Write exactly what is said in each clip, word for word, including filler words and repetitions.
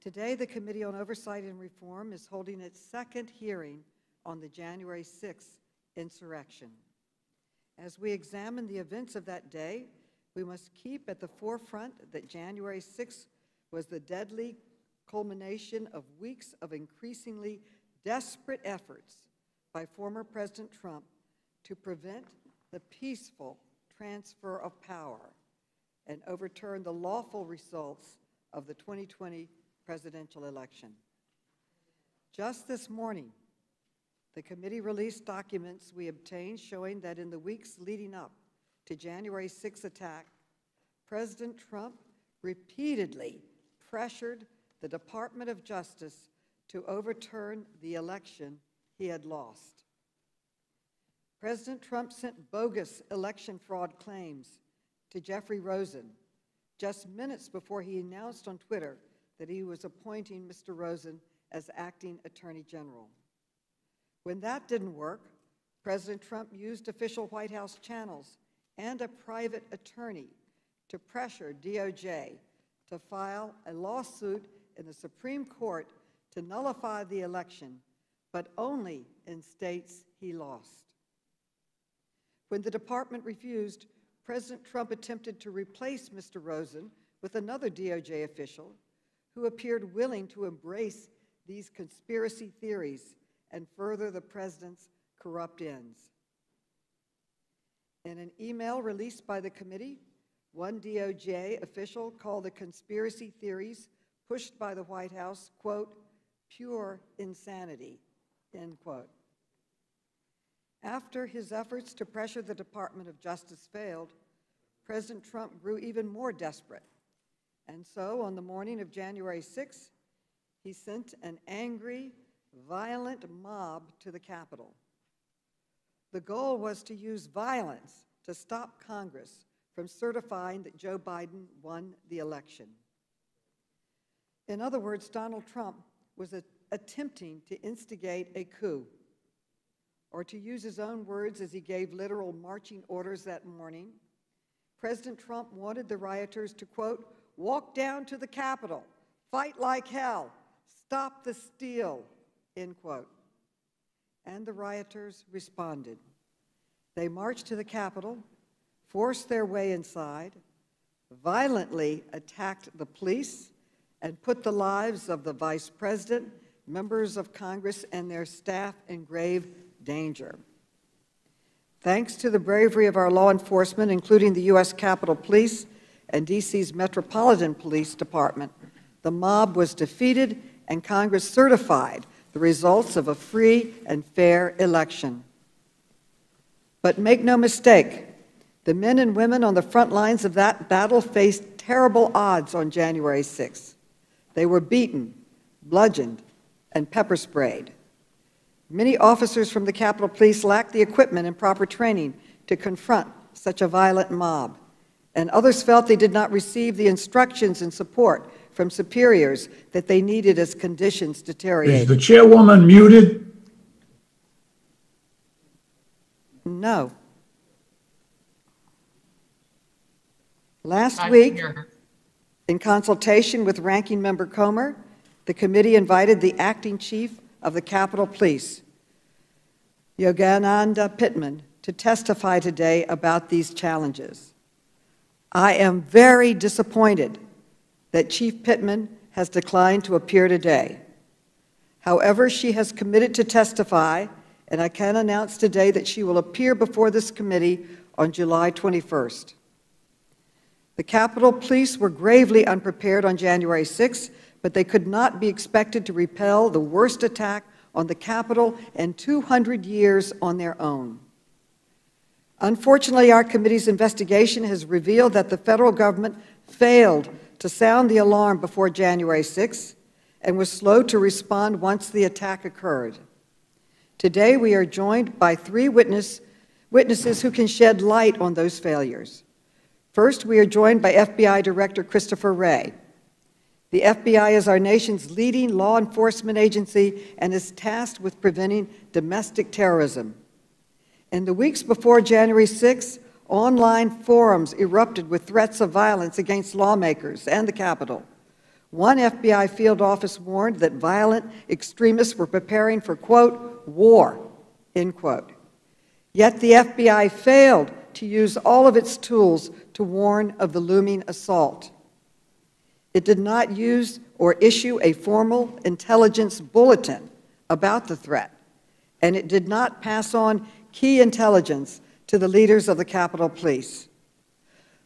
Today, the Committee on Oversight and Reform is holding its second hearing on the January sixth insurrection. As we examine the events of that day, we must keep at the forefront that January sixth was the deadly culmination of weeks of increasingly desperate efforts by former President Trump to prevent the peaceful transfer of power and overturn the lawful results of the twenty twenty presidential election. Just this morning, the committee released documents we obtained showing that in the weeks leading up to January sixth attack, President Trump repeatedly pressured the Department of Justice to overturn the election he had lost. President Trump sent bogus election fraud claims to Jeffrey Rosen just minutes before he announced on Twitter that he was appointing Mister Rosen as acting Attorney General. When that didn't work, President Trump used official White House channels and a private attorney to pressure D O J to file a lawsuit in the Supreme Court to nullify the election, but only in states he lost. When the department refused, President Trump attempted to replace Mister Rosen with another D O J official who appeared willing to embrace these conspiracy theories and further the president's corrupt ends. In an email released by the committee, one D O J official called the conspiracy theories pushed by the White House, quote, pure insanity, end quote. After his efforts to pressure the Department of Justice failed, President Trump grew even more desperate. And so, on the morning of January sixth, he sent an angry, violent mob to the Capitol. The goal was to use violence to stop Congress from certifying that Joe Biden won the election. In other words, Donald Trump was a, attempting to instigate a coup, or to use his own words as he gave literal marching orders that morning, President Trump wanted the rioters to, quote, walk down to the Capitol, fight like hell, stop the steal, end quote. And the rioters responded. They marched to the Capitol, forced their way inside, violently attacked the police, and put the lives of the Vice President, members of Congress, and their staff in grave danger. Thanks to the bravery of our law enforcement, including the U S Capitol Police and D C's Metropolitan Police Department, the mob was defeated and Congress certified the results of a free and fair election. But make no mistake, the men and women on the front lines of that battle faced terrible odds on January sixth. They were beaten, bludgeoned, and pepper sprayed. Many officers from the Capitol Police lacked the equipment and proper training to confront such a violent mob, and others felt they did not receive the instructions and support from superiors that they needed as conditions deteriorated. Is the chairwoman muted? No. Last week, in consultation with Ranking Member Comer, the committee invited the acting chief of the Capitol Police, Yogananda Pittman, to testify today about these challenges. I am very disappointed that Chief Pittman has declined to appear today. However, she has committed to testify, and I can announce today that she will appear before this committee on July twenty-first. The Capitol Police were gravely unprepared on January sixth, but they could not be expected to repel the worst attack on the Capitol in two hundred years on their own. Unfortunately, our committee's investigation has revealed that the federal government failed to sound the alarm before January sixth and was slow to respond once the attack occurred. Today, we are joined by three witness, witnesses who can shed light on those failures. First, we are joined by F B I Director Christopher Wray. The F B I is our nation's leading law enforcement agency and is tasked with preventing domestic terrorism. In the weeks before January sixth, online forums erupted with threats of violence against lawmakers and the Capitol. One F B I field office warned that violent extremists were preparing for, quote, war, end quote. Yet the F B I failed to use all of its tools to warn of the looming assault. It did not use or issue a formal intelligence bulletin about the threat, and it did not pass on key intelligence to the leaders of the Capitol Police.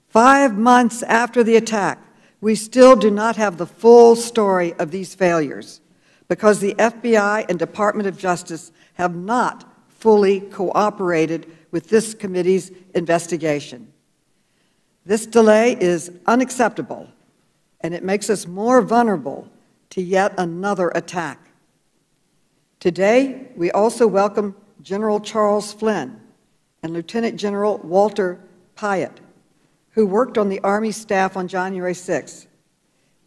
Five months after the attack, we still do not have the full story of these failures because the F B I and Department of Justice have not fully cooperated with this committee's investigation. This delay is unacceptable, and it makes us more vulnerable to yet another attack. Today, we also welcome General Charles Flynn and Lieutenant General Walter Piatt, who worked on the Army staff on January sixth.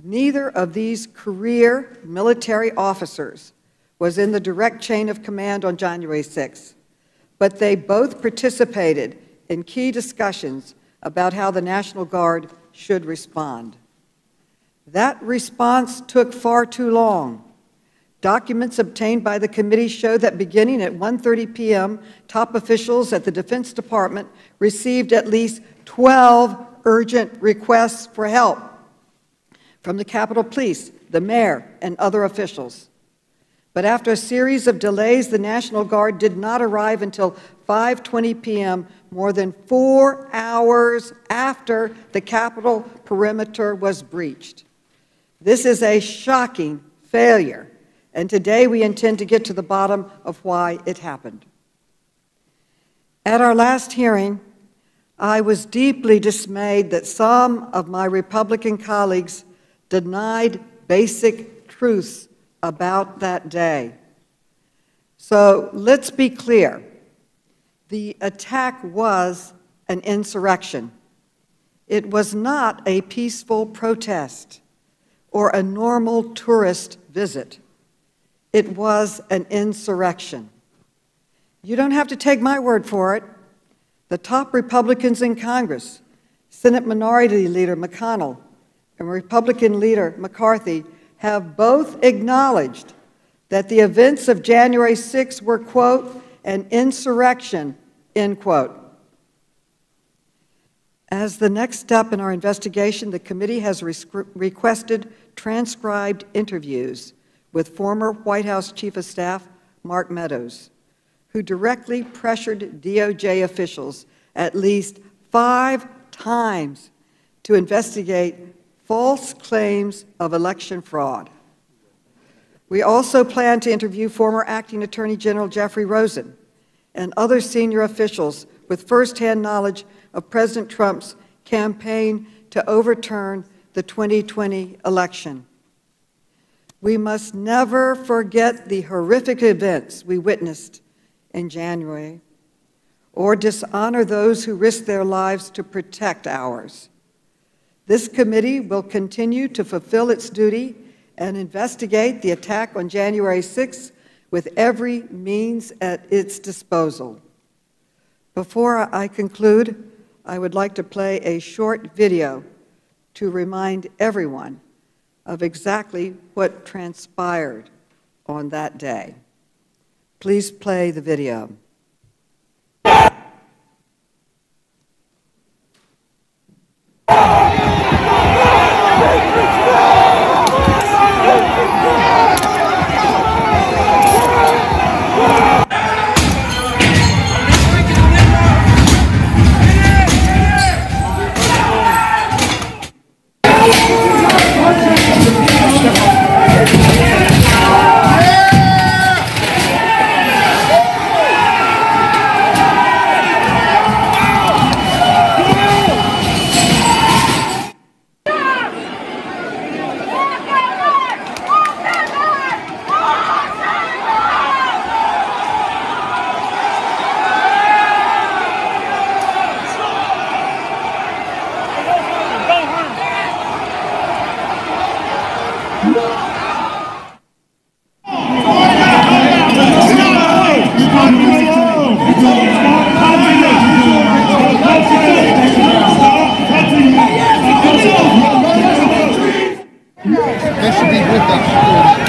Neither of these career military officers was in the direct chain of command on January sixth, but they both participated in key discussions about how the National Guard should respond. That response took far too long. Documents obtained by the committee show that beginning at one thirty p m, top officials at the Defense Department received at least twelve urgent requests for help from the Capitol Police, the mayor, and other officials. But after a series of delays, the National Guard did not arrive until five twenty p m, more than four hours after the Capitol perimeter was breached. This is a shocking failure, and today we intend to get to the bottom of why it happened. At our last hearing, I was deeply dismayed that some of my Republican colleagues denied basic truths about that day. So let's be clear. The attack was an insurrection. It was not a peaceful protest or a normal tourist visit. It was an insurrection. You don't have to take my word for it. The top Republicans in Congress, Senate Minority Leader McConnell and Republican Leader McCarthy, have both acknowledged that the events of January sixth were, quote, an insurrection, end quote. As the next step in our investigation, the committee has requested transcribed interviews with former White House Chief of Staff Mark Meadows, who directly pressured D O J officials at least five times to investigate false claims of election fraud. We also plan to interview former Acting Attorney General Jeffrey Rosen and other senior officials with firsthand knowledge of President Trump's campaign to overturn the twenty twenty election. We must never forget the horrific events we witnessed in January, or dishonor those who risked their lives to protect ours. This committee will continue to fulfill its duty and investigate the attack on January sixth with every means at its disposal. Before I conclude, I would like to play a short video to remind everyone of exactly what transpired on that day. Please play the video. Yes. to be with us. Yeah.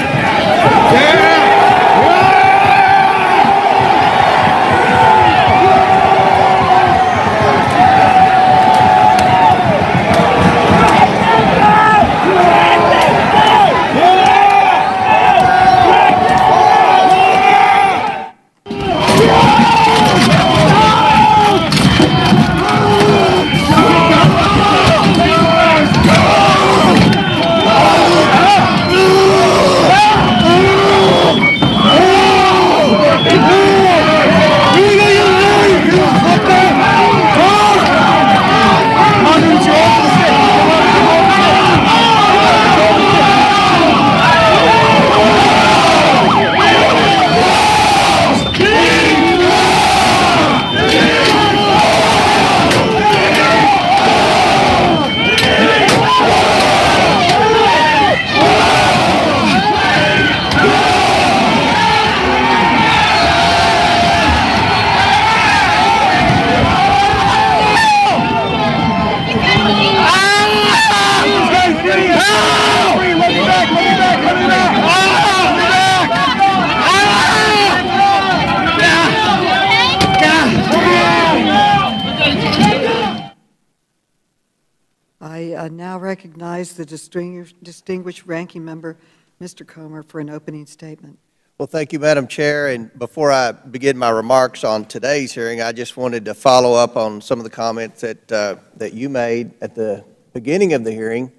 The distinguished ranking member, Mister Comer, for an opening statement. Well, thank you, Madam Chair. And before I begin my remarks on today's hearing, I just wanted to follow up on some of the comments that, uh, that you made at the beginning of the hearing,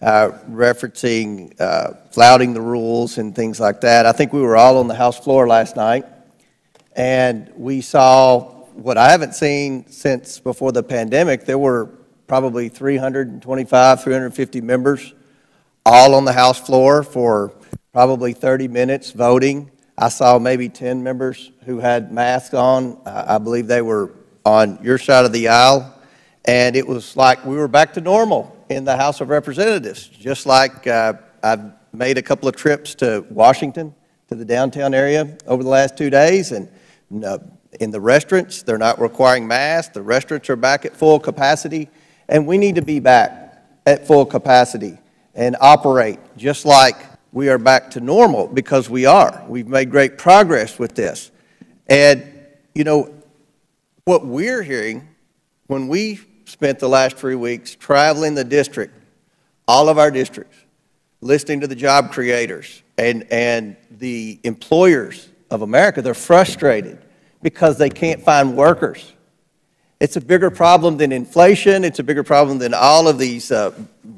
uh, referencing uh, flouting the rules and things like that. I think we were all on the House floor last night, and we saw what I haven't seen since before the pandemic. There were probably three hundred twenty-five, three hundred fifty members, all on the House floor for probably thirty minutes voting. I saw maybe ten members who had masks on. I believe they were on your side of the aisle. And it was like we were back to normal in the House of Representatives, just like uh, I've made a couple of trips to Washington, to the downtown area over the last two days. And uh, in the restaurants, they're not requiring masks. The restaurants are back at full capacity. And we need to be back at full capacity and operate just like we are back to normal, because we are. We've made great progress with this. And, you know, what we're hearing, when we spent the last three weeks traveling the district, all of our districts, listening to the job creators and, and the employers of America, they're frustrated because they can't find workers. It's a bigger problem than inflation. It's a bigger problem than all of these uh,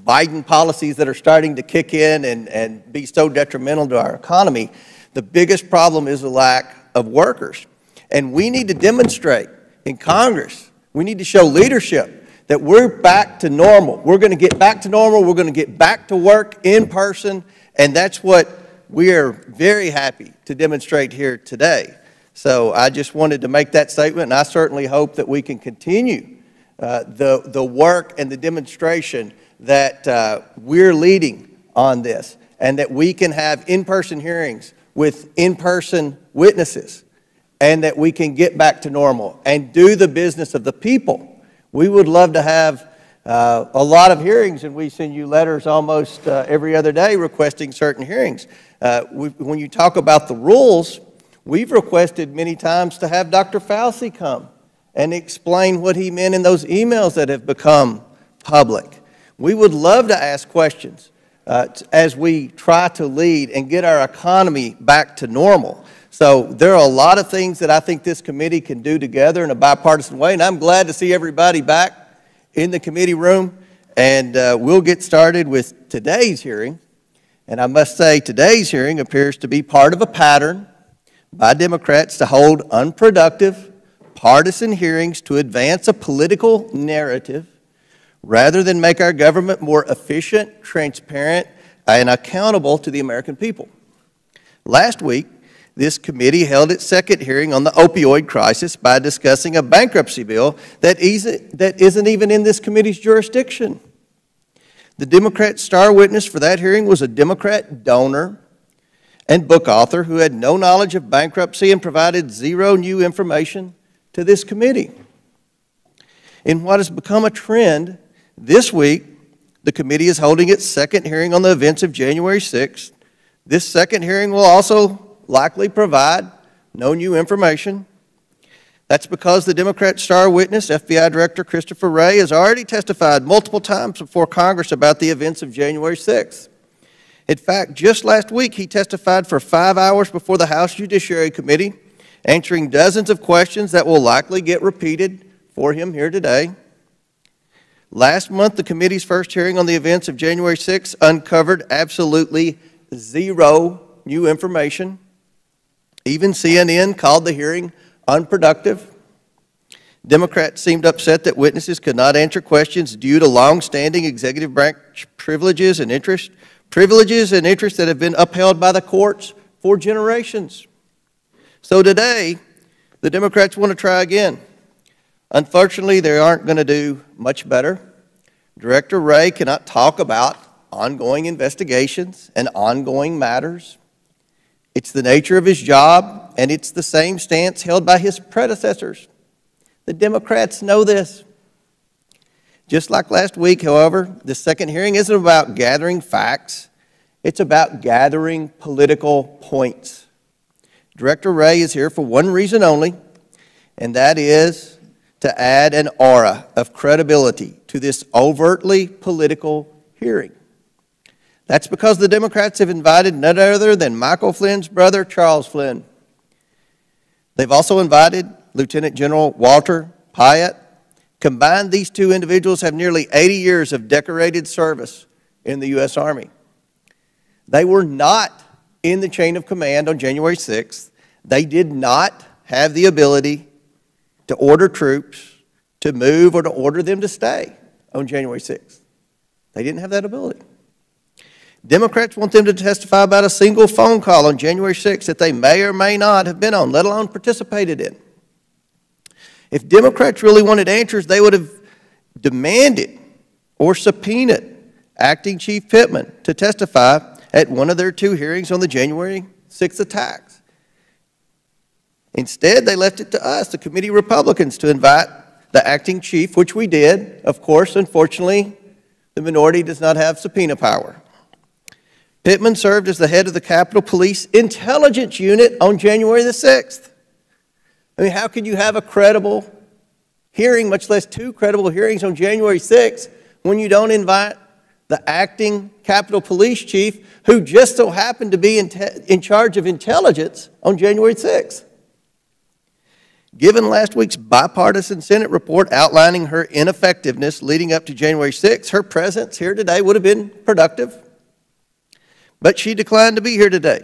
Biden policies that are starting to kick in and, and be so detrimental to our economy. The biggest problem is the lack of workers. And we need to demonstrate in Congress, we need to show leadership that we're back to normal. We're going to get back to normal. We're going to get back to work in person. And that's what we are very happy to demonstrate here today. So I just wanted to make that statement, and I certainly hope that we can continue uh, the, the work and the demonstration that uh, we're leading on this, and that we can have in-person hearings with in-person witnesses, and that we can get back to normal and do the business of the people. We would love to have uh, a lot of hearings, and we send you letters almost uh, every other day requesting certain hearings. Uh, we, when you talk about the rules, we've requested many times to have Doctor Fauci come and explain what he meant in those emails that have become public. We would love to ask questions uh, as we try to lead and get our economy back to normal. So there are a lot of things that I think this committee can do together in a bipartisan way, and I'm glad to see everybody back in the committee room. And uh, we'll get started with today's hearing. And I must say, today's hearing appears to be part of a pattern by Democrats to hold unproductive, partisan hearings to advance a political narrative rather than make our government more efficient, transparent, and accountable to the American people. Last week, this committee held its second hearing on the opioid crisis by discussing a bankruptcy bill that isn't even in this committee's jurisdiction. The Democrat star witness for that hearing was a Democrat donor and book author who had no knowledge of bankruptcy and provided zero new information to this committee. In what has become a trend, this week, The committee is holding its second hearing on the events of January sixth. This second hearing will also likely provide no new information. That's because the Democrat star witness, F B I Director Christopher Wray, has already testified multiple times before Congress about the events of January sixth. In fact, just last week he testified for five hours before the House Judiciary Committee, answering dozens of questions that will likely get repeated for him here today. Last month, the committee's first hearing on the events of January sixth uncovered absolutely zero new information. Even C N N called the hearing unproductive. Democrats seemed upset that witnesses could not answer questions due to long-standing executive branch privileges and interests, privileges and interests that have been upheld by the courts for generations. So today, the Democrats want to try again. Unfortunately, they aren't going to do much better. Director Wray cannot talk about ongoing investigations and ongoing matters. It's the nature of his job, and it's the same stance held by his predecessors. The Democrats know this. Just like last week, however, the second hearing isn't about gathering facts. It's about gathering political points. Director Wray is here for one reason only, and that is to add an aura of credibility to this overtly political hearing. That's because the Democrats have invited none other than Michael Flynn's brother, Charles Flynn. They've also invited Lieutenant General Walter Piatt. Combined, these two individuals have nearly eighty years of decorated service in the U S Army. They were not in the chain of command on January sixth. They did not have the ability to order troops to move or to order them to stay on January sixth. They didn't have that ability. Democrats want them to testify about a single phone call on January sixth that they may or may not have been on, let alone participated in. If Democrats really wanted answers, they would have demanded or subpoenaed Acting Chief Pittman to testify at one of their two hearings on the January sixth attacks. Instead, they left it to us, the committee Republicans, to invite the acting chief, which we did. Of course, unfortunately, the minority does not have subpoena power. Pittman served as the head of the Capitol Police Intelligence Unit on January the sixth. I mean, how can you have a credible hearing, much less two credible hearings on January sixth, when you don't invite the acting Capitol Police Chief, who just so happened to be in, in charge of intelligence on January sixth? Given last week's bipartisan Senate report outlining her ineffectiveness leading up to January sixth, her presence here today would have been productive. But she declined to be here today.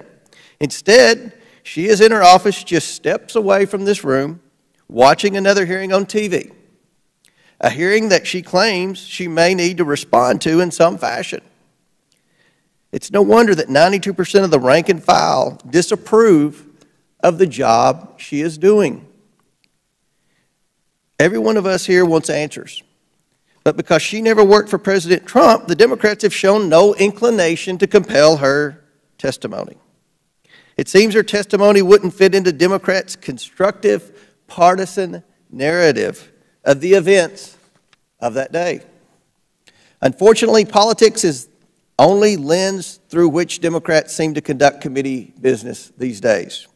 Instead, she is in her office just steps away from this room, watching another hearing on T V, a hearing that she claims she may need to respond to in some fashion. It's no wonder that ninety-two percent of the rank and file disapprove of the job she is doing. Every one of us here wants answers. But because she never worked for President Trump, the Democrats have shown no inclination to compel her testimony. It seems her testimony wouldn't fit into Democrats' constructive partisan narrative of the events of that day. Unfortunately, politics is the only lens through which Democrats seem to conduct committee business these days.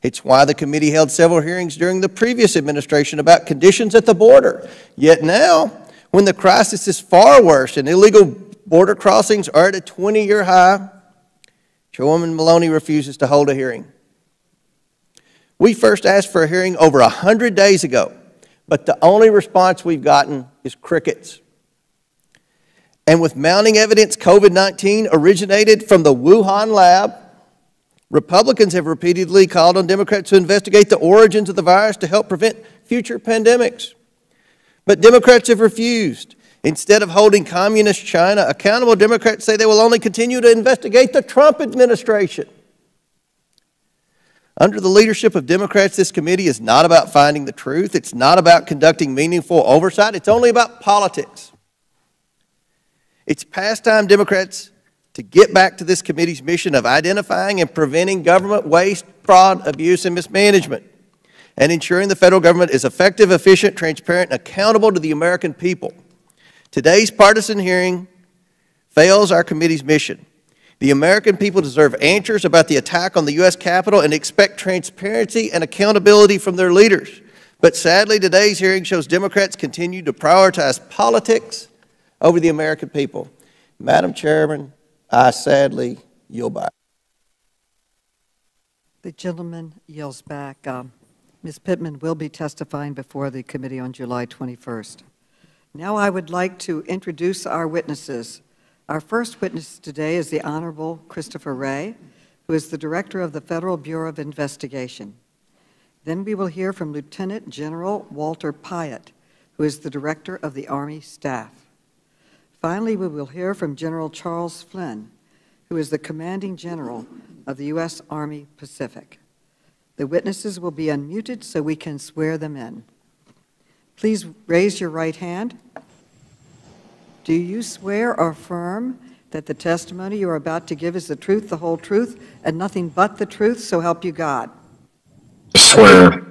It's why the committee held several hearings during the previous administration about conditions at the border. Yet now, when the crisis is far worse and illegal border crossings are at a twenty-year high, Chairwoman Maloney refuses to hold a hearing. We first asked for a hearing over one hundred days ago, but the only response we've gotten is crickets. And with mounting evidence COVID nineteen originated from the Wuhan lab, Republicans have repeatedly called on Democrats to investigate the origins of the virus to help prevent future pandemics. But Democrats have refused. Instead of holding communist China accountable, Democrats say they will only continue to investigate the Trump administration. Under the leadership of Democrats, this committee is not about finding the truth. It's not about conducting meaningful oversight. It's only about politics. It's past time, Democrats, to get back to this committee's mission of identifying and preventing government waste, fraud, abuse, and mismanagement, and ensuring the federal government is effective, efficient, transparent, and accountable to the American people. Today's partisan hearing fails our committee's mission. The American people deserve answers about the attack on the U S Capitol and expect transparency and accountability from their leaders. But sadly, today's hearing shows Democrats continue to prioritize politics over the American people. Madam Chairman, I sadly yield back. The gentleman yields back. Um, Miz Pittman will be testifying before the committee on July twenty-first. Now I would like to introduce our witnesses. Our first witness today is the Honorable Christopher Wray, who is the Director of the Federal Bureau of Investigation. Then we will hear from Lieutenant General Walter Piatt, who is the Director of the Army Staff. Finally, we will hear from General Charles Flynn, who is the Commanding General of the U S Army Pacific. The witnesses will be unmuted so we can swear them in. Please raise your right hand. Do you swear or affirm that the testimony you are about to give is the truth, the whole truth, and nothing but the truth, so help you God? Swear.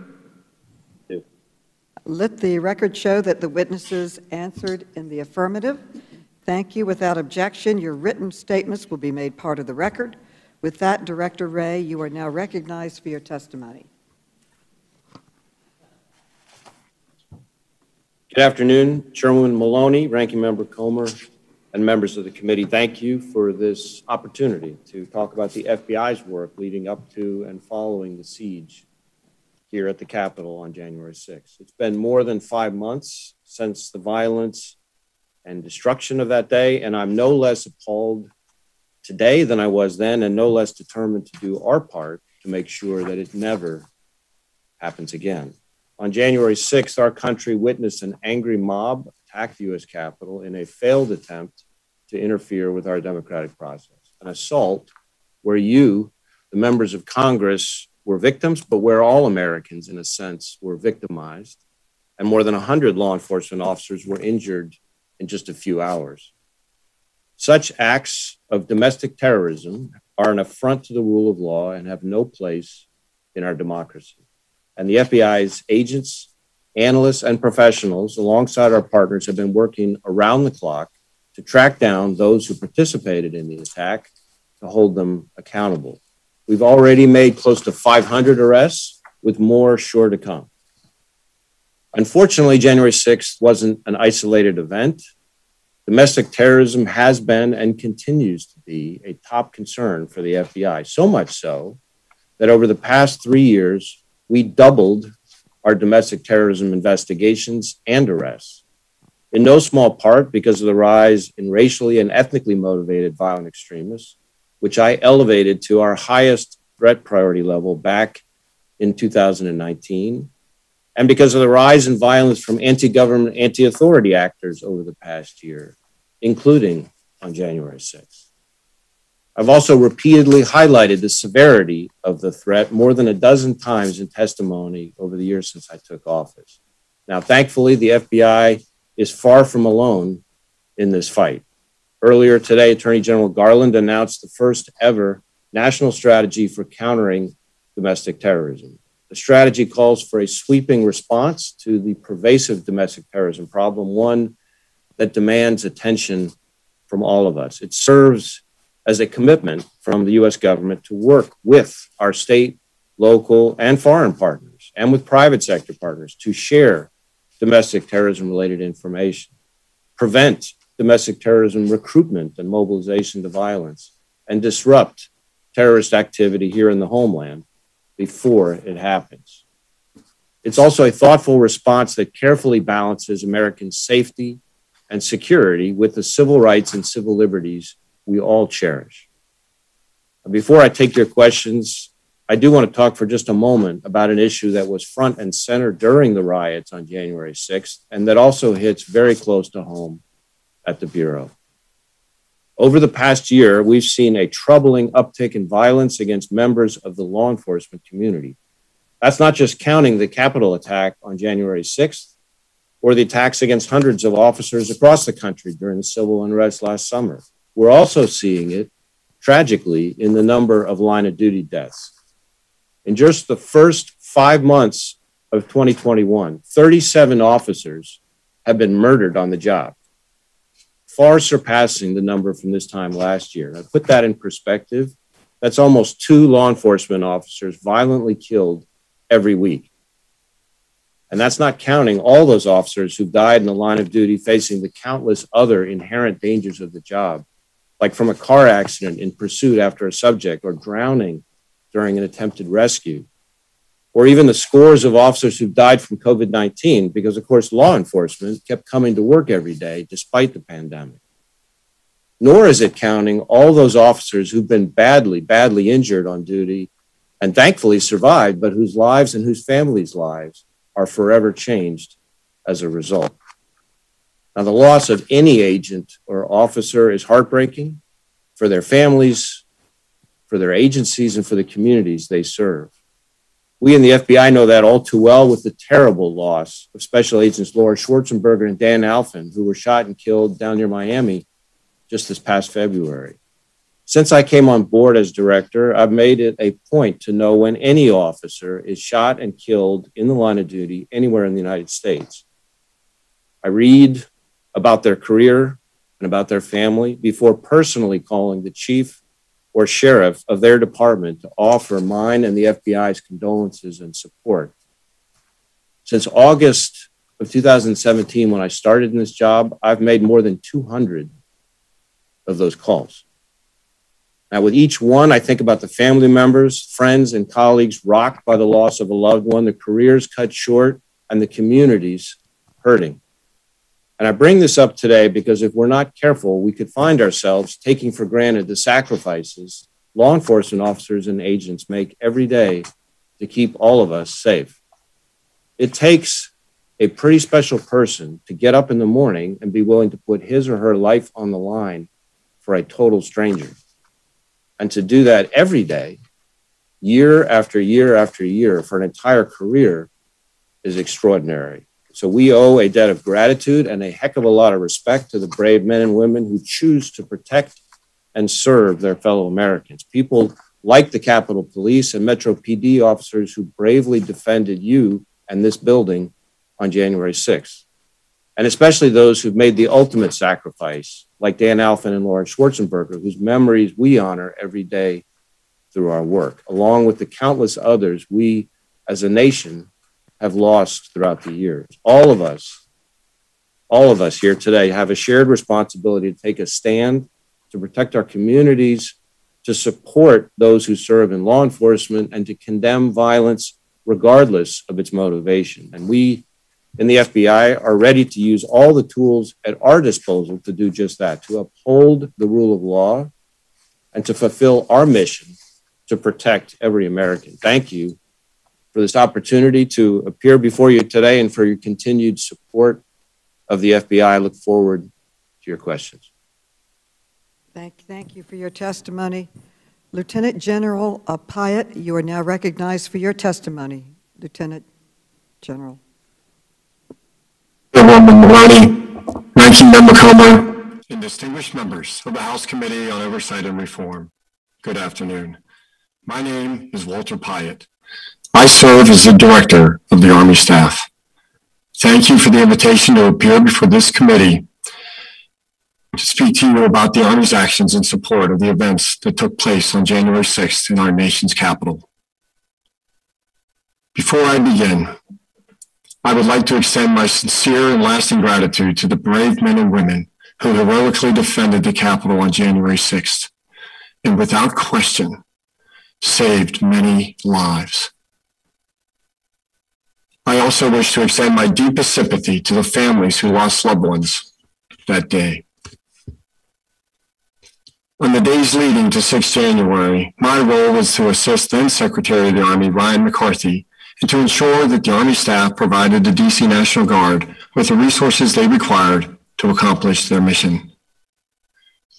Let the record show that the witnesses answered in the affirmative. Thank you. Without objection, your written statements will be made part of the record. With that, Director Wray, you are now recognized for your testimony. Good afternoon, Chairwoman Maloney, Ranking Member Comer, and members of the committee. Thank you for this opportunity to talk about the F B I's work leading up to and following the siege here at the Capitol on January sixth. It's been more than five months since the violence and destruction of that day, and I'm no less appalled today than I was then, and no less determined to do our part to make sure that it never happens again. On January sixth, our country witnessed an angry mob attack the U S Capitol in a failed attempt to interfere with our democratic process, an assault where you, the members of Congress, were victims, but where all Americans, in a sense, were victimized, and more than one hundred law enforcement officers were injured in just a few hours. Such acts of domestic terrorism are an affront to the rule of law and have no place in our democracy. And the F B I's agents, analysts, and professionals, alongside our partners, have been working around the clock to track down those who participated in the attack, to hold them accountable. We've already made close to five hundred arrests, with more sure to come. Unfortunately, January sixth wasn't an isolated event. Domestic terrorism has been and continues to be a top concern for the F B I, so much so that over the past three years, we doubled our domestic terrorism investigations and arrests, in no small part because of the rise in racially and ethnically motivated violent extremists, which I elevated to our highest threat priority level back in two thousand nineteen, and because of the rise in violence from anti-government, anti-authority actors over the past year, including on January sixth. I've also repeatedly highlighted the severity of the threat more than a dozen times in testimony over the years since I took office. Now, thankfully, the F B I is far from alone in this fight. Earlier today, Attorney General Garland announced the first ever national strategy for countering domestic terrorism. The strategy calls for a sweeping response to the pervasive domestic terrorism problem, one that demands attention from all of us. It serves as a commitment from the U S government to work with our state, local, and foreign partners, and with private sector partners, to share domestic terrorism-related information, prevent domestic terrorism recruitment and mobilization to violence, and disrupt terrorist activity here in the homeland before it happens. It's also a thoughtful response that carefully balances American safety and security with the civil rights and civil liberties we all cherish. Before I take your questions, I do want to talk for just a moment about an issue that was front and center during the riots on January sixth, and that also hits very close to home at the Bureau. Over the past year, we've seen a troubling uptick in violence against members of the law enforcement community. That's not just counting the Capitol attack on January sixth or the attacks against hundreds of officers across the country during the civil unrest last summer. We're also seeing it, tragically, in the number of line-of-duty deaths. In just the first five months of twenty twenty-one, thirty-seven officers have been murdered on the job. far surpassing the number from this time last year. I put that in perspective. That's almost two law enforcement officers violently killed every week. And that's not counting all those officers who've died in the line of duty facing the countless other inherent dangers of the job, like from a car accident in pursuit after a subject, or drowning during an attempted rescue, or even the scores of officers who've died from COVID nineteen, because of course law enforcement kept coming to work every day despite the pandemic. Nor is it counting all those officers who've been badly, badly injured on duty and thankfully survived, but whose lives and whose families' lives are forever changed as a result. Now, the loss of any agent or officer is heartbreaking for their families, for their agencies, and for the communities they serve. We in the F B I know that all too well with the terrible loss of Special Agents Laura Schwartzenberger and Dan Alfin, who were shot and killed down near Miami just this past February. Since I came on board as director, I've made it a point to know when any officer is shot and killed in the line of duty anywhere in the United States. I read about their career and about their family before personally calling the chief or sheriff of their department to offer mine and the F B I's condolences and support. Since August of two thousand seventeen, when I started in this job, I've made more than two hundred of those calls. Now, with each one, I think about the family members, friends, and colleagues rocked by the loss of a loved one, the careers cut short, and the communities hurting. And I bring this up today because if we're not careful, we could find ourselves taking for granted the sacrifices law enforcement officers and agents make every day to keep all of us safe. It takes a pretty special person to get up in the morning and be willing to put his or her life on the line for a total stranger. And to do that every day, year after year after year, for an entire career is extraordinary. So we owe a debt of gratitude and a heck of a lot of respect to the brave men and women who choose to protect and serve their fellow Americans. People like the Capitol Police and Metro P D officers who bravely defended you and this building on January sixth. And especially those who've made the ultimate sacrifice, like Dan Alfin and Laura Schwartzenberger, whose memories we honor every day through our work, along with the countless others we as a nation have lost throughout the years. All of us, all of us here today have a shared responsibility to take a stand, to protect our communities, to support those who serve in law enforcement, and to condemn violence regardless of its motivation. And we in the F B I are ready to use all the tools at our disposal to do just that, to uphold the rule of law and to fulfill our mission to protect every American. Thank you for this opportunity to appear before you today and for your continued support of the F B I. I look forward to your questions. Thank, thank you for your testimony. Lieutenant General Piatt, you are now recognized for your testimony. Lieutenant General. Chairwoman Maloney, Ranking Member Comer, and distinguished members of the House Committee on Oversight and Reform, good afternoon. My name is Walter Piatt. I serve as the Director of the Army Staff. Thank you for the invitation to appear before this committee to speak to you about the Army's actions in support of the events that took place on January sixth in our nation's capital. Before I begin, I would like to extend my sincere and lasting gratitude to the brave men and women who heroically defended the Capitol on January sixth and without question saved many lives. I also wish to extend my deepest sympathy to the families who lost loved ones that day. On the days leading to the sixth of January, my role was to assist then Secretary of the Army, Ryan McCarthy, and to ensure that the Army staff provided the D C National Guard with the resources they required to accomplish their mission.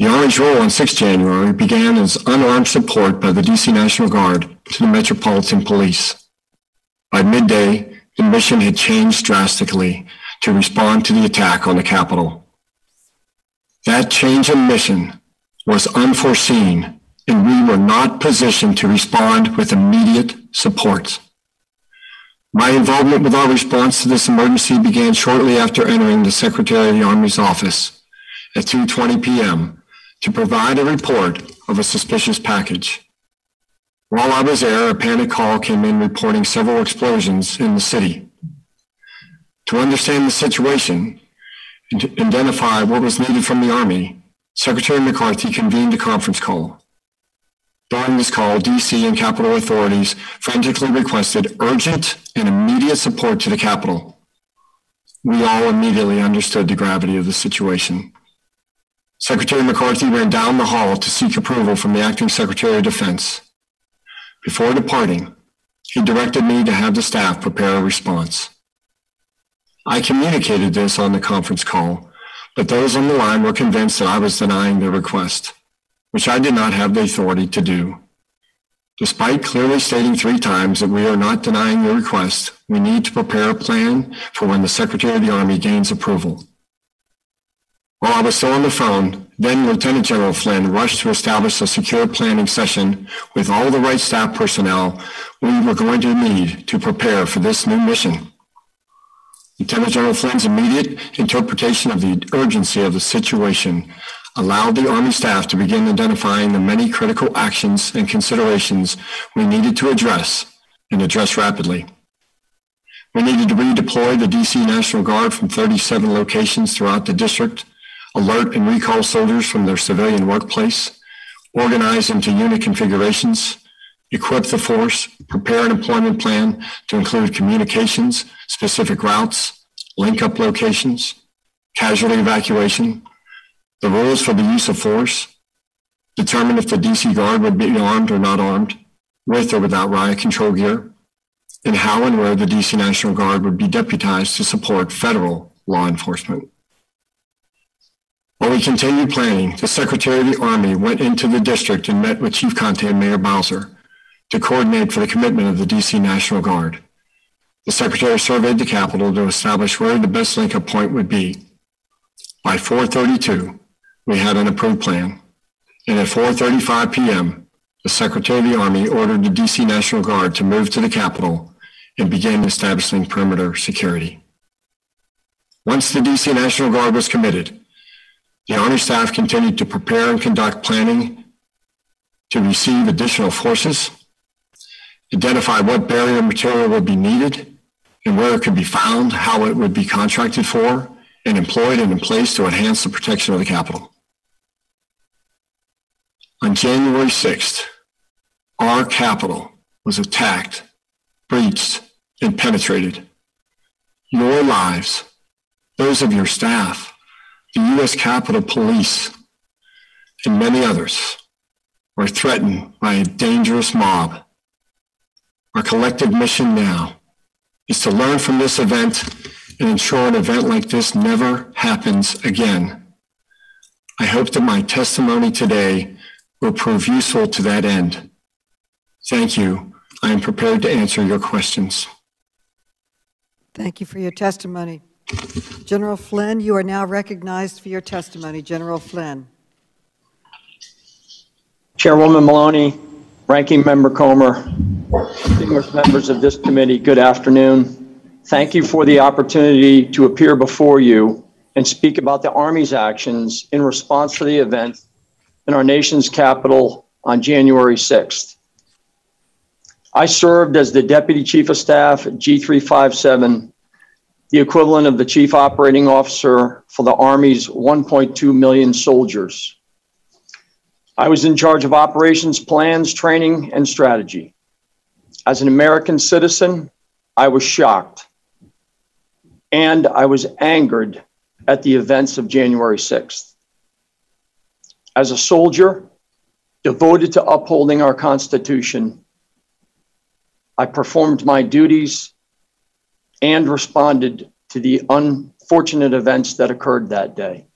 The Army's role on the sixth of January began as unarmed support by the D C National Guard to the Metropolitan Police. By midday, the mission had changed drastically to respond to the attack on the Capitol. That change in mission was unforeseen, and we were not positioned to respond with immediate support. My involvement with our response to this emergency began shortly after entering the Secretary of the Army's office at two twenty p.m. to provide a report of a suspicious package. While I was there, a panic call came in reporting several explosions in the city. To understand the situation and to identify what was needed from the Army, Secretary McCarthy convened a conference call. During this call, D C and Capitol authorities frantically requested urgent and immediate support to the Capitol. We all immediately understood the gravity of the situation. Secretary McCarthy ran down the hall to seek approval from the Acting Secretary of Defense. Before departing, he directed me to have the staff prepare a response. I communicated this on the conference call, but those on the line were convinced that I was denying their request, which I did not have the authority to do. Despite clearly stating three times that we are not denying your request, we need to prepare a plan for when the Secretary of the Army gains approval. While I was still on the phone, then Lieutenant General Flynn rushed to establish a secure planning session with all the right staff personnel we were going to need to prepare for this new mission. Lieutenant General Flynn's immediate interpretation of the urgency of the situation allowed the Army staff to begin identifying the many critical actions and considerations we needed to address, and address rapidly. We needed to redeploy the D C National Guard from thirty-seven locations throughout the district, alert and recall soldiers from their civilian workplace, organize into unit configurations, equip the force, prepare an employment plan to include communications, specific routes, link-up locations, casualty evacuation, the rules for the use of force, determine if the D C Guard would be armed or not armed, with or without riot control gear, and how and where the D C National Guard would be deputized to support federal law enforcement. While we continued planning, the Secretary of the Army went into the district and met with Chief Conte and Mayor Bowser to coordinate for the commitment of the D C National Guard. The Secretary surveyed the Capitol to establish where the best link-up point would be. By four thirty-two, we had an approved plan, and at four thirty-five p.m., the Secretary of the Army ordered the D C National Guard to move to the Capitol and begin establishing perimeter security. Once the D C National Guard was committed, the Army staff continued to prepare and conduct planning to receive additional forces, identify what barrier material would be needed and where it could be found, how it would be contracted for, and employed and in place to enhance the protection of the Capitol. On January sixth, our Capitol was attacked, breached, and penetrated. Your lives, those of your staff, the U S Capitol Police, and many others were threatened by a dangerous mob. Our collective mission now is to learn from this event and ensure an event like this never happens again. I hope that my testimony today will prove useful to that end. Thank you. I am prepared to answer your questions. Thank you for your testimony. General Flynn, you are now recognized for your testimony. General Flynn. Chairwoman Maloney, Ranking Member Comer, distinguished members of this committee, good afternoon. Thank you for the opportunity to appear before you and speak about the Army's actions in response to the event in our nation's capital on January sixth. I served as the Deputy Chief of Staff at G three fifty-seven, the equivalent of the Chief Operating Officer for the Army's one point two million soldiers. I was in charge of operations plans, training, and strategy. As an American citizen, I was shocked, and I was angered at the events of January sixth. As a soldier devoted to upholding our Constitution, I performed my duties and responded to the unfortunate events that occurred that day.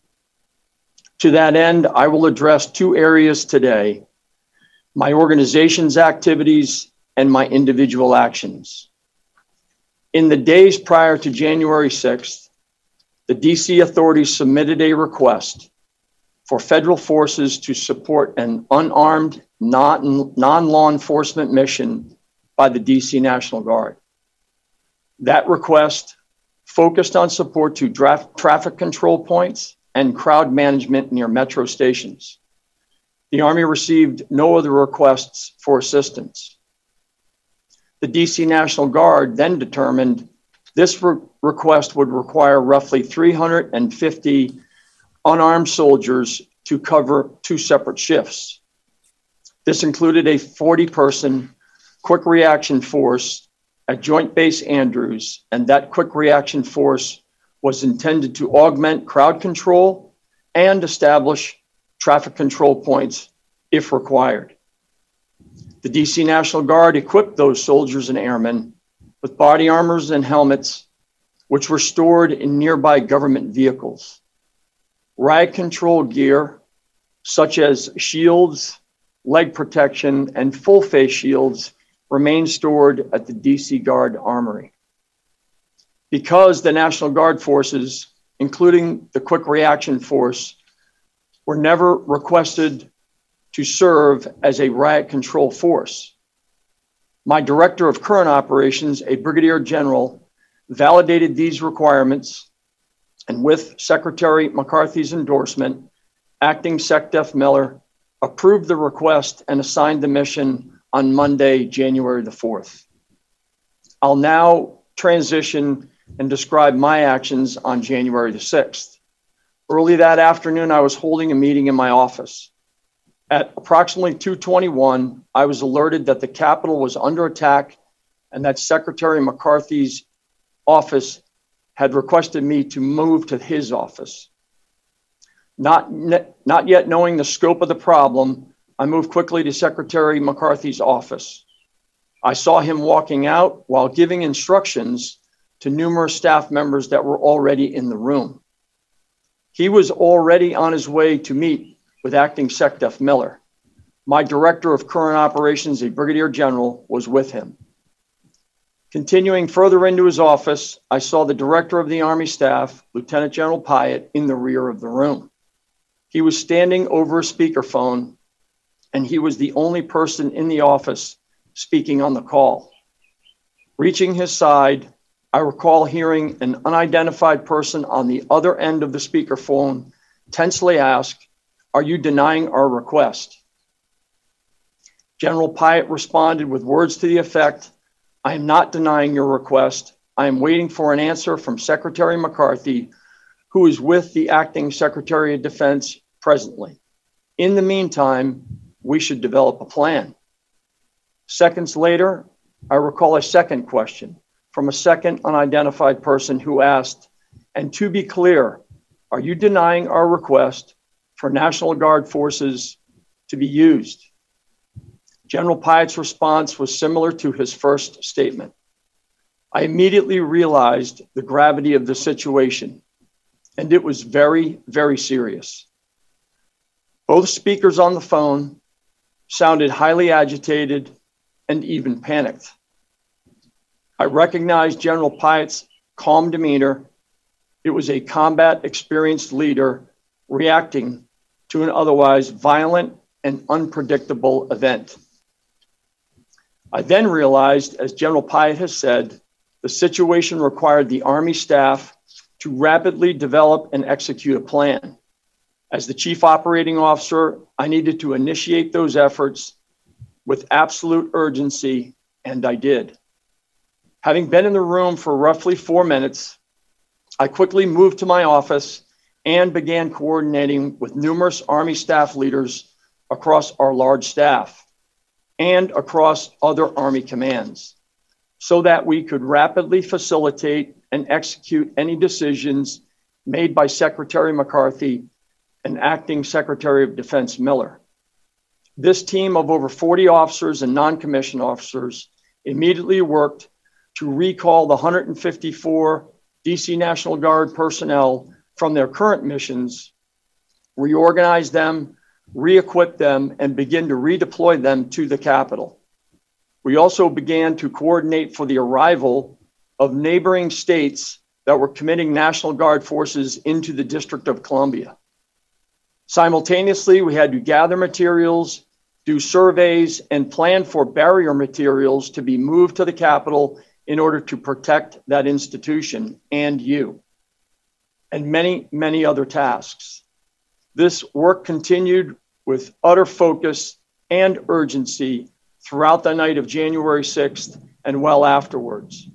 To that end, I will address two areas today: my organization's activities and my individual actions. In the days prior to January sixth, the D C authorities submitted a request for federal forces to support an unarmed, non-law enforcement mission by the D C National Guard. That request focused on support to traffic control points and crowd management near metro stations. The Army received no other requests for assistance. The D C National Guard then determined this re- request would require roughly three hundred fifty unarmed soldiers to cover two separate shifts. This included a forty person quick reaction force at Joint Base Andrews, and that quick reaction force was intended to augment crowd control and establish traffic control points if required. The D C National Guard equipped those soldiers and airmen with body armors and helmets, which were stored in nearby government vehicles. Riot control gear, such as shields, leg protection, and full face shields, remained stored at the D C Guard Armory. Because the National Guard forces, including the Quick Reaction Force, were never requested to serve as a riot control force, my Director of Current Operations, a Brigadier General, validated these requirements, and with Secretary McCarthy's endorsement, Acting SecDef Miller approved the request and assigned the mission on Monday, January the fourth. I'll now transition and describe my actions on January the sixth. Early that afternoon, I was holding a meeting in my office. At approximately two twenty-one, I was alerted that the Capitol was under attack and that Secretary McCarthy's office had requested me to move to his office. Not, ne- not yet knowing the scope of the problem, I moved quickly to Secretary McCarthy's office. I saw him walking out while giving instructions to numerous staff members that were already in the room. He was already on his way to meet with Acting SecDef Miller. My Director of Current Operations, a Brigadier General, was with him. Continuing further into his office, I saw the Director of the Army Staff, Lieutenant General Piatt, in the rear of the room. He was standing over a speakerphone, and he was the only person in the office speaking on the call. Reaching his side, I recall hearing an unidentified person on the other end of the speakerphone tensely ask, "Are you denying our request?" General Piatt responded with words to the effect, "I am not denying your request. I am waiting for an answer from Secretary McCarthy, who is with the Acting Secretary of Defense presently. In the meantime, we should develop a plan." Seconds later, I recall a second question from a second unidentified person who asked, "And to be clear, are you denying our request for National Guard forces to be used?" General Piatt's response was similar to his first statement. I immediately realized the gravity of the situation, and it was very, very serious. Both speakers on the phone sounded highly agitated and even panicked. I recognized General Piatt's calm demeanor. It was a combat-experienced leader reacting to an otherwise violent and unpredictable event. I then realized, as General Piatt has said, the situation required the Army staff to rapidly develop and execute a plan. As the Chief Operating Officer, I needed to initiate those efforts with absolute urgency, and I did. Having been in the room for roughly four minutes, I quickly moved to my office and began coordinating with numerous Army staff leaders across our large staff and across other Army commands, so that we could rapidly facilitate and execute any decisions made by Secretary McCarthy and Acting Secretary of Defense Miller. This team of over forty officers and non-commissioned officers immediately worked to recall the one hundred fifty-four D C National Guard personnel from their current missions, reorganize them, re-equip them, and begin to redeploy them to the Capitol. We also began to coordinate for the arrival of neighboring states that were committing National Guard forces into the District of Columbia. Simultaneously, we had to gather materials, do surveys, and plan for barrier materials to be moved to the Capitol in order to protect that institution and you. and many, many other tasks. This work continued with utter focus and urgency throughout the night of January sixth and well afterwards.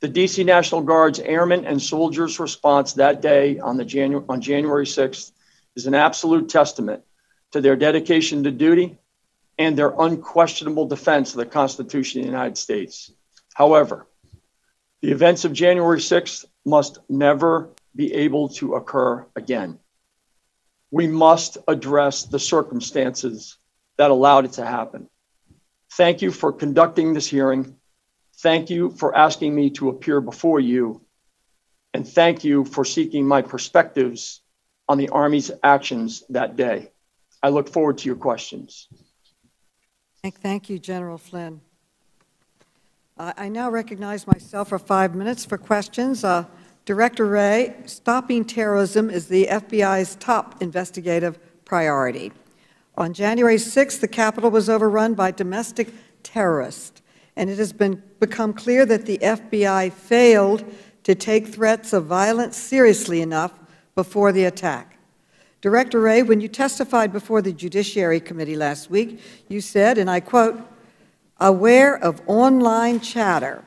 The D C National Guard's airmen and soldiers' response that day on, the Janu- on January sixth is an absolute testament to their dedication to duty and their unquestionable defense of the Constitution of the United States. However, the events of January sixth must never be able to occur again. We must address the circumstances that allowed it to happen. Thank you for conducting this hearing. Thank you for asking me to appear before you, and thank you for seeking my perspectives on the Army's actions that day. I look forward to your questions. Thank you, General Flynn. Uh, I now recognize myself for five minutes for questions. Uh, Director Wray, stopping terrorism is the F B I's top investigative priority. On January sixth, the Capitol was overrun by domestic terrorists, and it has been, become clear that the F B I failed to take threats of violence seriously enough before the attack. Director Wray, when you testified before the Judiciary Committee last week, you said, and I quote, "Aware of online chatter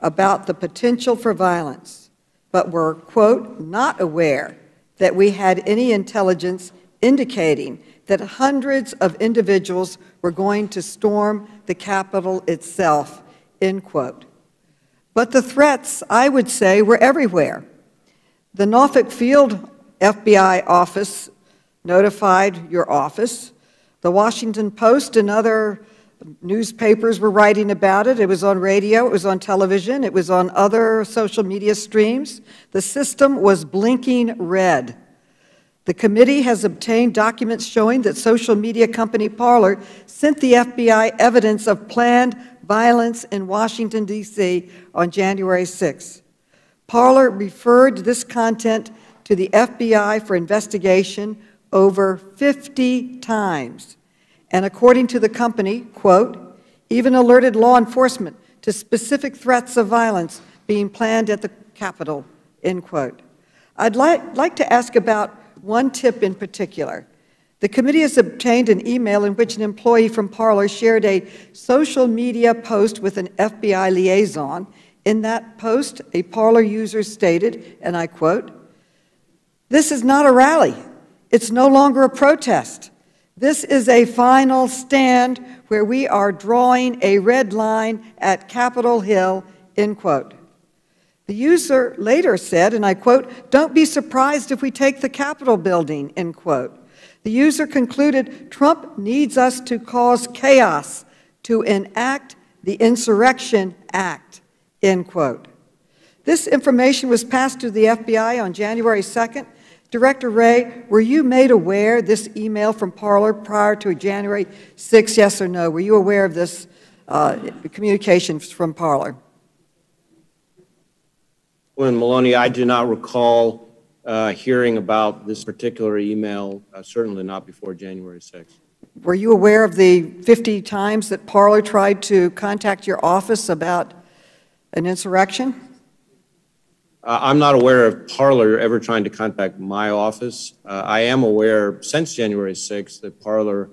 about the potential for violence, but were, quote, not aware that we had any intelligence indicating that hundreds of individuals were going to storm the Capitol itself," end quote. But the threats, I would say, were everywhere. The Norfolk Field F B I office notified your office. The Washington Post and other newspapers were writing about it. It was on radio, it was on television, it was on other social media streams. The system was blinking red. The committee has obtained documents showing that social media company Parler sent the F B I evidence of planned violence in Washington, D C on January sixth. Parler referred this content to the F B I for investigation over fifty times. And according to the company, quote, even alerted law enforcement to specific threats of violence being planned at the Capitol, end quote. I'd li- like to ask about one tip in particular. The committee has obtained an email in which an employee from Parler shared a social media post with an F B I liaison. In that post, a Parler user stated, and I quote, "This is not a rally. It's no longer a protest. This is a final stand where we are drawing a red line at Capitol Hill," end quote. The user later said, and I quote, "Don't be surprised if we take the Capitol building," end quote. The user concluded, "Trump needs us to cause chaos to enact the Insurrection Act," end quote. This information was passed to the F B I on January second. Director Wray, were you made aware of this email from Parler prior to January sixth, yes or no? Were you aware of this uh, communication from Parler? When Maloney, I do not recall uh, hearing about this particular email, uh, certainly not before January sixth. Were you aware of the fifty times that Parler tried to contact your office about an insurrection? Uh, I'm not aware of Parler ever trying to contact my office. Uh, I am aware since January sixth that Parler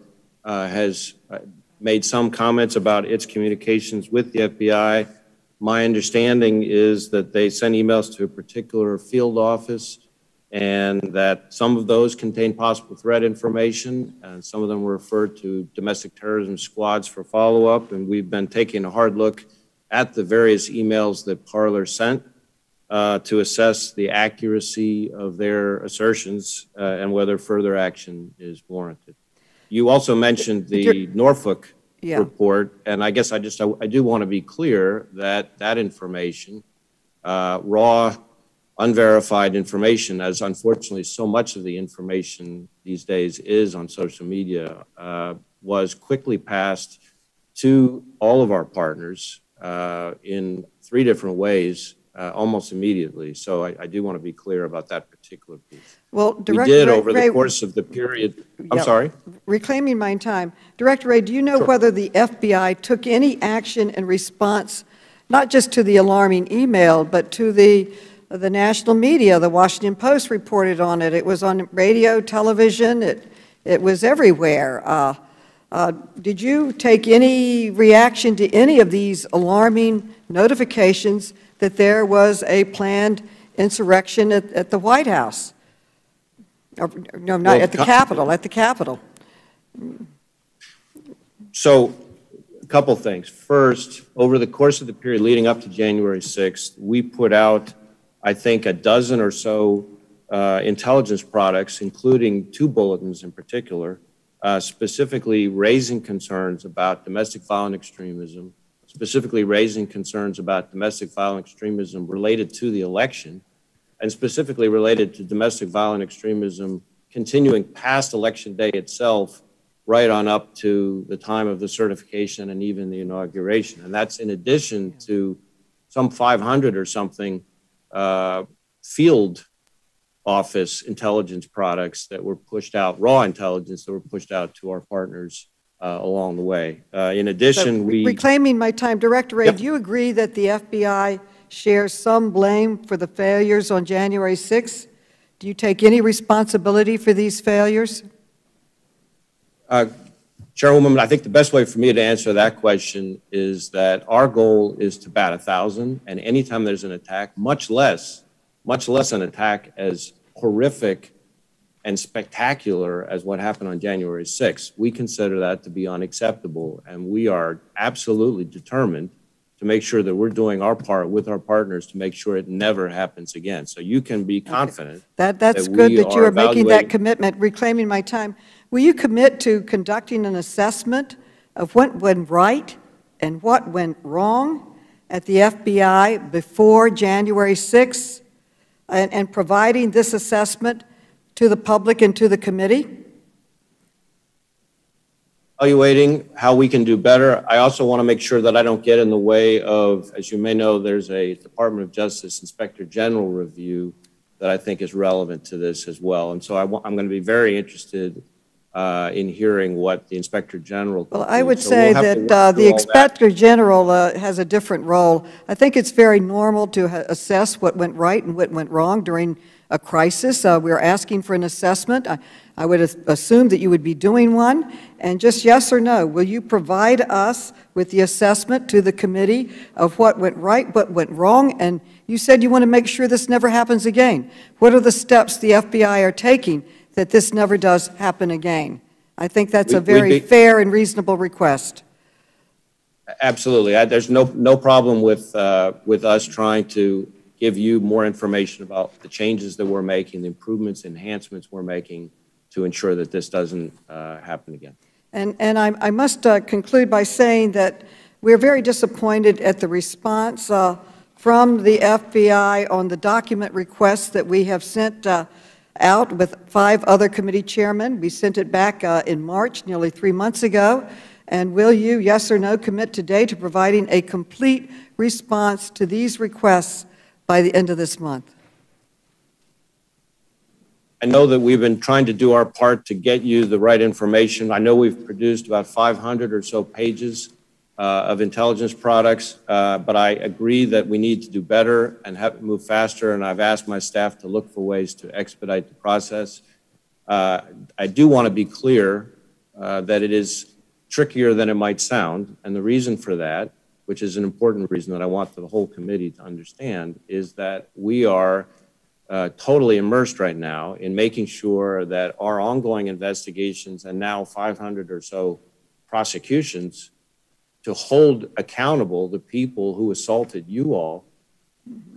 uh, has made some comments about its communications with the F B I. My understanding is that they sent emails to a particular field office and that some of those contained possible threat information, and some of them were referred to domestic terrorism squads for follow-up, and we've been taking a hard look at the various emails that Parler sent uh, to assess the accuracy of their assertions uh, and whether further action is warranted. You also mentioned the Norfolk Yeah. report, and I guess I just I, I do want to be clear that that information, uh, raw, unverified information, as unfortunately so much of the information these days is on social media, uh, was quickly passed to all of our partners uh, in three different ways uh, almost immediately. So I, I do want to be clear about that particular piece. Well, Director we did Ray, over the Ray, course of the period. I'm yeah, sorry? Reclaiming my time. Director Wray, do you know sure. whether the F B I took any action in response, not just to the alarming email, but to the the national media. The Washington Post reported on it. It was on radio, television. It, it was everywhere. Uh, uh, did you take any reaction to any of these alarming notifications that there was a planned insurrection at, at the White House? Or, no, not well, at the uh, Capitol, at the Capitol. So, a couple things. First, over the course of the period leading up to January sixth, we put out, I think, a dozen or so uh, intelligence products, including two bulletins in particular, uh, specifically raising concerns about domestic violent extremism, specifically raising concerns about domestic violent extremism related to the election, and specifically related to domestic violent extremism continuing past Election Day itself, right on up to the time of the certification and even the inauguration. And that's in addition to some five hundred or something uh, field office intelligence products that were pushed out, raw intelligence that were pushed out to our partners uh, along the way. Uh, in addition, so, we- Reclaiming my time, Director Wray, yep. Do you agree that the F B I shares some blame for the failures on January sixth? Do you take any responsibility for these failures? Uh, Chairwoman, I think the best way for me to answer that question is that our goal is to bat a thousand, and anytime there's an attack, much less, much less an attack as horrific and spectacular as what happened on January sixth, we consider that to be unacceptable, and we are absolutely determined to make sure that we're doing our part with our partners to make sure it never happens again. So you can be confident. Okay. That, that's that good that you are, are making that commitment. Reclaiming my time, will you commit to conducting an assessment of what went right and what went wrong at the F B I before January sixth and, and providing this assessment to the public and to the committee? Evaluating how we can do better. I also want to make sure that I don't get in the way of, as you may know, there's a Department of Justice Inspector General review that I think is relevant to this as well. And so I I'm going to be very interested uh, in hearing what the Inspector General. Well, I would so say we'll that uh, the Inspector that. General uh, has a different role. I think it's very normal to ha assess what went right and what went wrong during a crisis. Uh, we're asking for an assessment. I, I would assume that you would be doing one. And just yes or no, will you provide us with the assessment to the committee of what went right, what went wrong? And you said you want to make sure this never happens again. What are the steps the F B I are taking that this never does happen again? I think that's we, a very fair and reasonable request. Absolutely. I, there's no, no problem with, uh, with us trying to give you more information about the changes that we're making, the improvements, enhancements we're making to ensure that this doesn't uh, happen again. And, and I, I must uh, conclude by saying that we're very disappointed at the response uh, from the F B I on the document request that we have sent uh, out with five other committee chairmen. We sent it back uh, in March, nearly three months ago. And will you, yes or no, commit today to providing a complete response to these requests by the end of this month? I know that we've been trying to do our part to get you the right information. I know we've produced about five hundred or so pages uh, of intelligence products, uh, but I agree that we need to do better and have to move faster, and I've asked my staff to look for ways to expedite the process. Uh, I do want to be clear uh, that it is trickier than it might sound, and the reason for that, which is an important reason that I want the whole committee to understand, is that we are uh, totally immersed right now in making sure that our ongoing investigations and now five hundred or so prosecutions to hold accountable the people who assaulted you all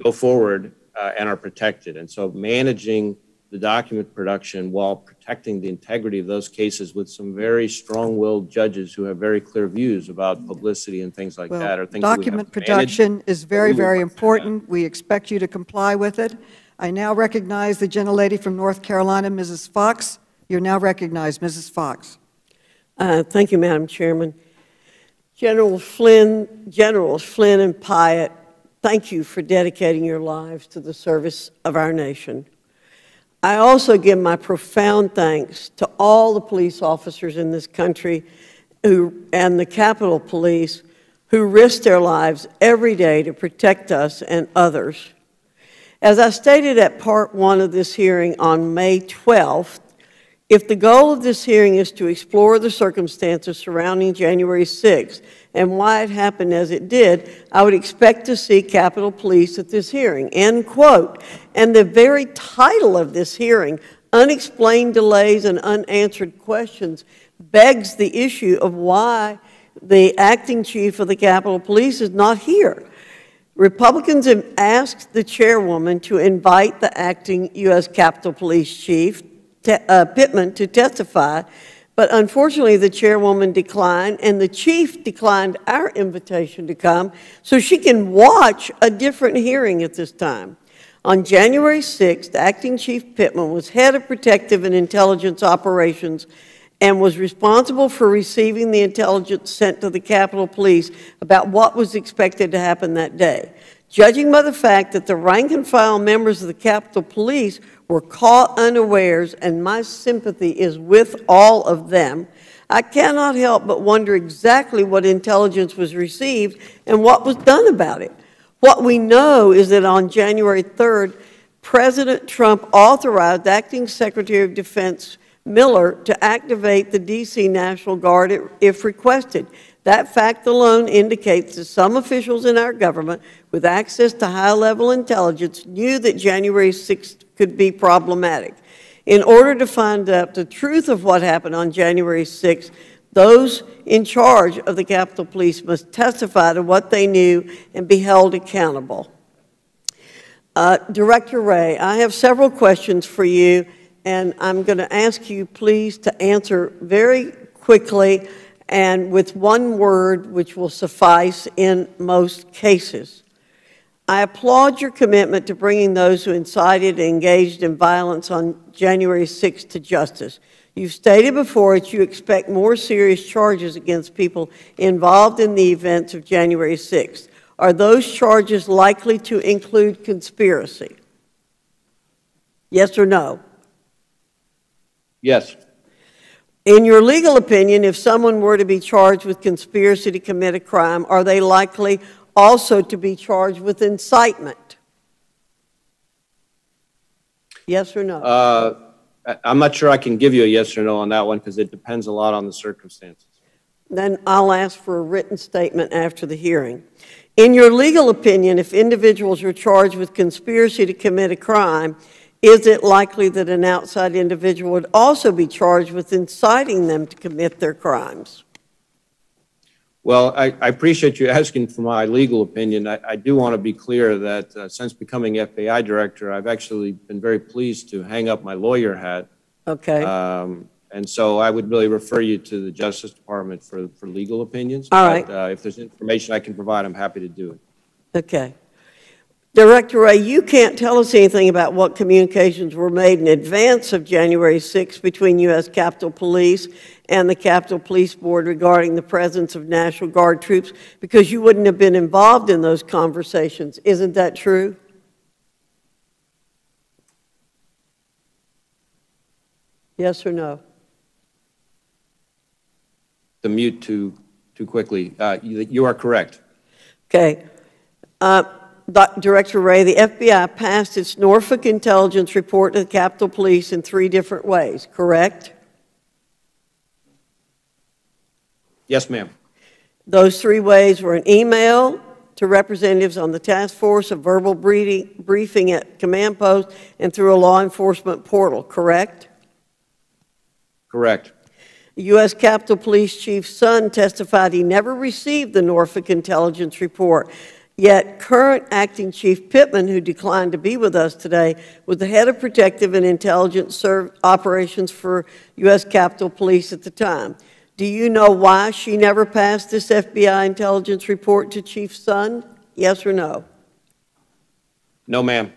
go forward uh, and are protected. And so managing the document production while protecting the integrity of those cases with some very strong-willed judges who have very clear views about publicity and things like well, that. Or things document that production is very, very important. We expect you to comply with it. I now recognize the gentlelady from North Carolina, Missus Fox. You're now recognized, Missus Fox. Uh, thank you, Madam Chairman. General Flynn, Generals Flynn and Piatt, thank you for dedicating your lives to the service of our nation. I also give my profound thanks to all the police officers in this country who, and the Capitol Police who risk their lives every day to protect us and others. As I stated at part one of this hearing on May twelfth, if the goal of this hearing is to explore the circumstances surrounding January sixth and why it happened as it did, I would expect to see Capitol Police at this hearing, end quote. And the very title of this hearing, Unexplained Delays and Unanswered Questions, begs the issue of why the acting chief of the Capitol Police is not here. Republicans have asked the chairwoman to invite the acting U S Capitol Police chief, Uh, Pittman, to testify, but unfortunately the chairwoman declined and the chief declined our invitation to come so she can watch a different hearing at this time. On January sixth, Acting Chief Pittman was head of Protective and Intelligence Operations and was responsible for receiving the intelligence sent to the Capitol Police about what was expected to happen that day. Judging by the fact that the rank-and-file members of the Capitol Police were caught unawares, and my sympathy is with all of them, I cannot help but wonder exactly what intelligence was received and what was done about it. What we know is that on January third, President Trump authorized Acting Secretary of Defense Miller to activate the D C National Guard if requested. That fact alone indicates that some officials in our government with access to high-level intelligence knew that January sixth could be problematic. In order to find out the truth of what happened on January sixth, those in charge of the Capitol Police must testify to what they knew and be held accountable. Uh, Director Wray, I have several questions for you, and I'm going to ask you please to answer very quickly and with one word, which will suffice in most cases. I applaud your commitment to bringing those who incited and engaged in violence on January sixth to justice. You've stated before that you expect more serious charges against people involved in the events of January sixth. Are those charges likely to include conspiracy? Yes or no? Yes. In your legal opinion, if someone were to be charged with conspiracy to commit a crime, are they likely also to be charged with incitement? Yes or no? Uh, I'm not sure I can give you a yes or no on that one because it depends a lot on the circumstances. Then I'll ask for a written statement after the hearing. In your legal opinion, if individuals are charged with conspiracy to commit a crime, is it likely that an outside individual would also be charged with inciting them to commit their crimes? Well, I, I appreciate you asking for my legal opinion. I, I do want to be clear that uh, since becoming F B I director, I've actually been very pleased to hang up my lawyer hat. Okay. Um, and so I would really refer you to the Justice Department for, for legal opinions. All right. But, uh, if there's information I can provide, I'm happy to do it. Okay. Director Wray, you can't tell us anything about what communications were made in advance of January sixth between U S Capitol Police and the Capitol Police Board regarding the presence of National Guard troops because you wouldn't have been involved in those conversations. Isn't that true? Yes or no? The mute too, too quickly. Uh, you, you are correct. Okay. Uh, Director Wray, the F B I passed its Norfolk intelligence report to the Capitol Police in three different ways, correct? Yes, ma'am. Those three ways were an email to representatives on the task force, a verbal briefing at command post, and through a law enforcement portal, correct? Correct. U S Capitol Police Chief Sund testified he never received the Norfolk intelligence report. Yet, current Acting Chief Pittman, who declined to be with us today, was the head of Protective and Intelligence Operations for U S Capitol Police at the time. Do you know why she never passed this F B I intelligence report to Chief Sund? Yes or no? No, ma'am.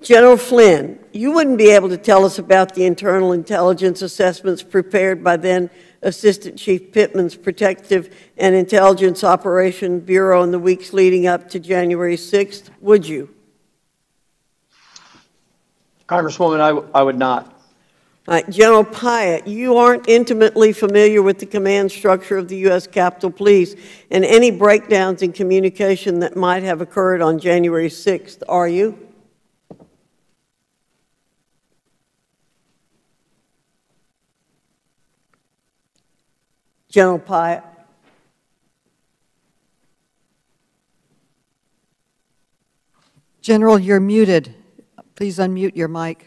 General Flynn, you wouldn't be able to tell us about the internal intelligence assessments prepared by then Assistant Chief Pittman's Protective and Intelligence Operations Bureau in the weeks leading up to January sixth, would you? Congresswoman, I, w I would not. All right, General Piatt, you aren't intimately familiar with the command structure of the U S Capitol Police and any breakdowns in communication that might have occurred on January sixth, are you? General Piatt. General, you're muted. Please unmute your mic.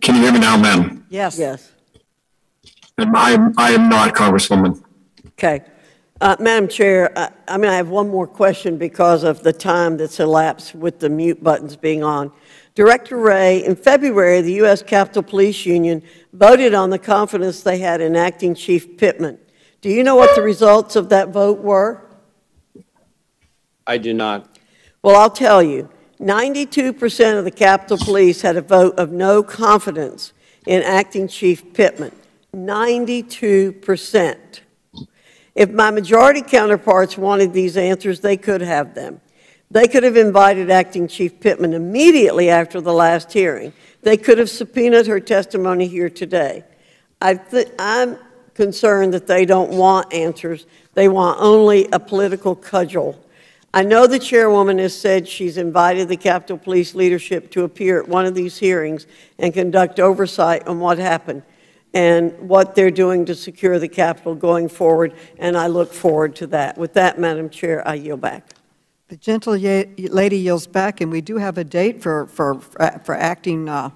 Can you hear me now, ma'am? Yes. Yes. And I am, I am not, Congresswoman. Okay. Uh, Madam Chair, I, I mean, I have one more question because of the time that's elapsed with the mute buttons being on. Director Wray, in February, the U S Capitol Police Union voted on the confidence they had in Acting Chief Pittman. Do you know what the results of that vote were? I do not. Well, I'll tell you. ninety-two percent of the Capitol Police had a vote of no confidence in Acting Chief Pittman. ninety-two percent. If my majority counterparts wanted these answers, they could have them. They could have invited Acting Chief Pittman immediately after the last hearing. They could have subpoenaed her testimony here today. I th I'm concerned that they don't want answers. They want only a political cudgel. I know the chairwoman has said she's invited the Capitol Police leadership to appear at one of these hearings and conduct oversight on what happened and what they're doing to secure the Capitol going forward, and I look forward to that. With that, Madam Chair, I yield back. The gentle lady yields back, and we do have a date for, for, for Acting uh,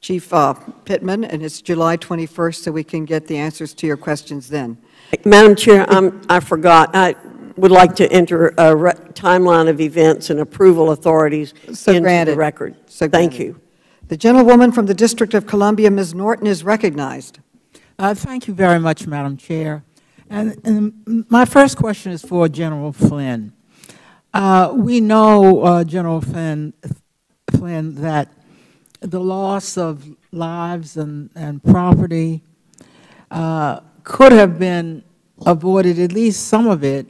Chief uh, Pittman, and it's July twenty-first, so we can get the answers to your questions then. Madam Chair, I'm, I forgot. I, would like to enter a timeline of events and approval authorities so into granted. the record. So Thank granted. you. The gentlewoman from the District of Columbia, Miz Norton, is recognized. Uh, thank you very much, Madam Chair. And, and my first question is for General Flynn. Uh, we know, uh, General Flynn, Flynn, that the loss of lives and, and property uh, could have been avoided, at least some of it,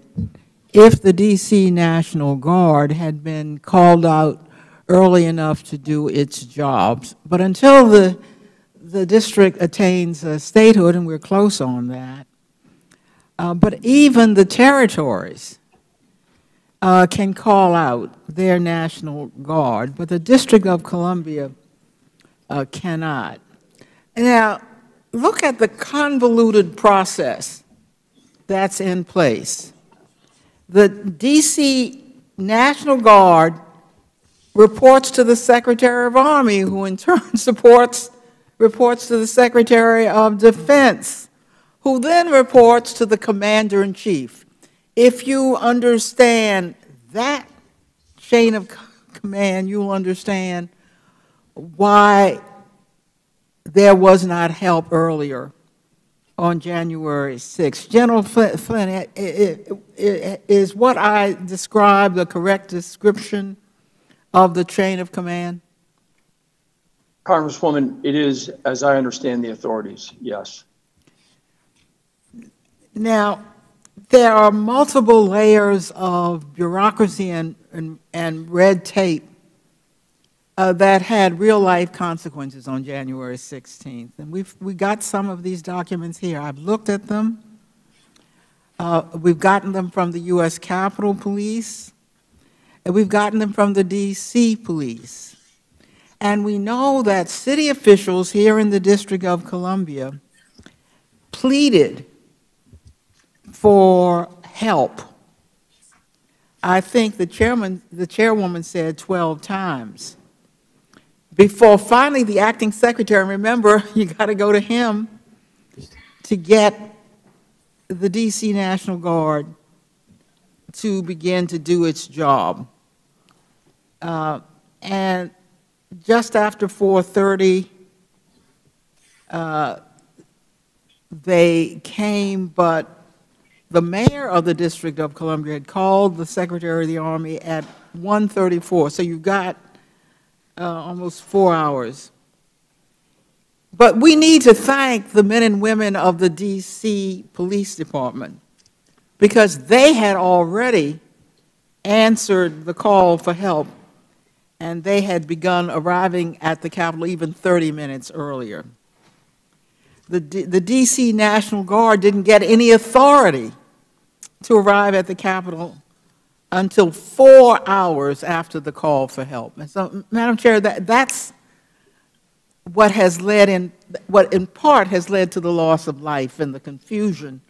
if the D C National Guard had been called out early enough to do its jobs. But until the, the district attains uh, statehood, and we're close on that, uh, but even the territories uh, can call out their National Guard, but the District of Columbia uh, cannot. Now, look at the convoluted process that's in place. The D C National Guard reports to the Secretary of Army, who in turn supports, reports to the Secretary of Defense, who then reports to the Commander-in-Chief. If you understand that chain of command, you'll understand why there was not help earlier on January sixth. General Flynn, it, it, it, is what I described the correct description of the chain of command? Congresswoman, it is, as I understand the authorities, yes. Now, there are multiple layers of bureaucracy and, and, and red tape Uh, that had real-life consequences on January sixteenth. And we've we got some of these documents here. I've looked at them. Uh, we've gotten them from the U S Capitol Police, and we've gotten them from the D C Police. And we know that city officials here in the District of Columbia pleaded for help. I think the, chairman, the chairwoman said twelve times. Before finally the acting secretary, remember, you got to go to him to get the D C National Guard to begin to do its job. Uh, and just after four thirty, uh, they came, but the mayor of the District of Columbia had called the Secretary of the Army at one thirty-four, so you've got Uh, almost four hours. But we need to thank the men and women of the D C Police Department, because they had already answered the call for help, and they had begun arriving at the Capitol even thirty minutes earlier. The, D the D C National Guard didn't get any authority to arrive at the Capitol until four hours after the call for help. And so, Madam Chair, that, that's what has led in, what in part has led to the loss of life and the confusion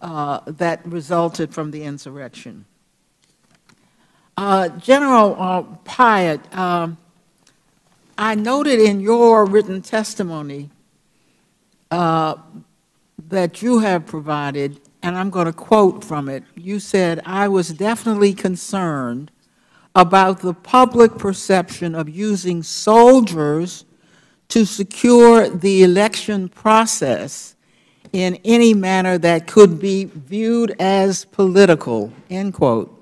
uh, that resulted from the insurrection. Uh, General uh, Piatt, uh, I noted in your written testimony uh, that you have provided, and I'm going to quote from it. You said, "I was definitely concerned about the public perception of using soldiers to secure the election process in any manner that could be viewed as political," end quote.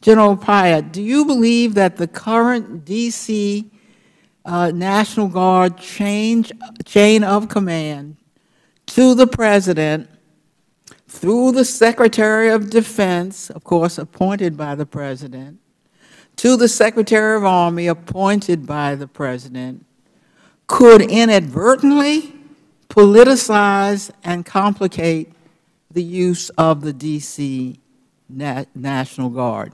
General Piatt, do you believe that the current D C uh, National Guard change, chain of command to the President through the Secretary of Defense, of course appointed by the President, to the Secretary of Army appointed by the President, could inadvertently politicize and complicate the use of the D C Na- National Guard?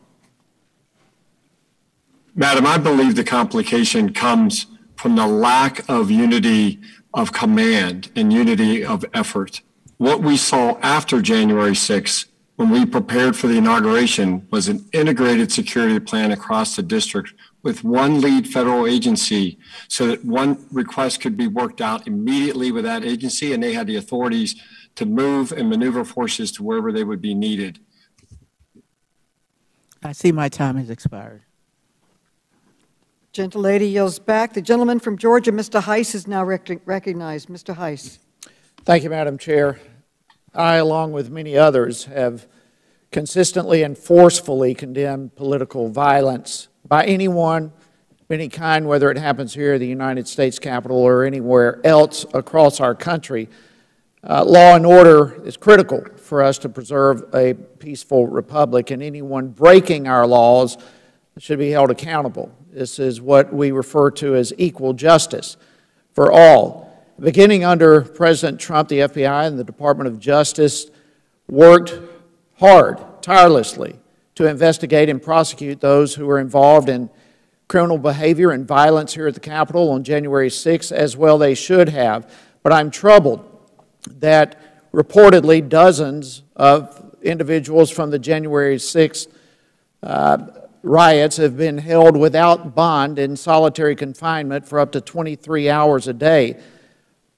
Madam, I believe the complication comes from the lack of unity of command and unity of effort. What we saw after January sixth, when we prepared for the inauguration, was an integrated security plan across the district with one lead federal agency, so that one request could be worked out immediately with that agency, and they had the authorities to move and maneuver forces to wherever they would be needed. I see my time has expired. Gentlelady yields back. The gentleman from Georgia, Mister Heiss, is now rec- recognized. Mister Heiss. Thank you, Madam Chair. I, along with many others, have consistently and forcefully condemned political violence by anyone, any kind, whether it happens here in the United States Capitol or anywhere else across our country. Uh, law and order is critical for us to preserve a peaceful republic, and anyone breaking our laws should be held accountable. This is what we refer to as equal justice for all. Beginning under President Trump, the F B I and the Department of Justice worked hard, tirelessly, to investigate and prosecute those who were involved in criminal behavior and violence here at the Capitol on January sixth, as well they should have. But I'm troubled that reportedly dozens of individuals from the January sixth uh, riots have been held without bond in solitary confinement for up to twenty-three hours a day.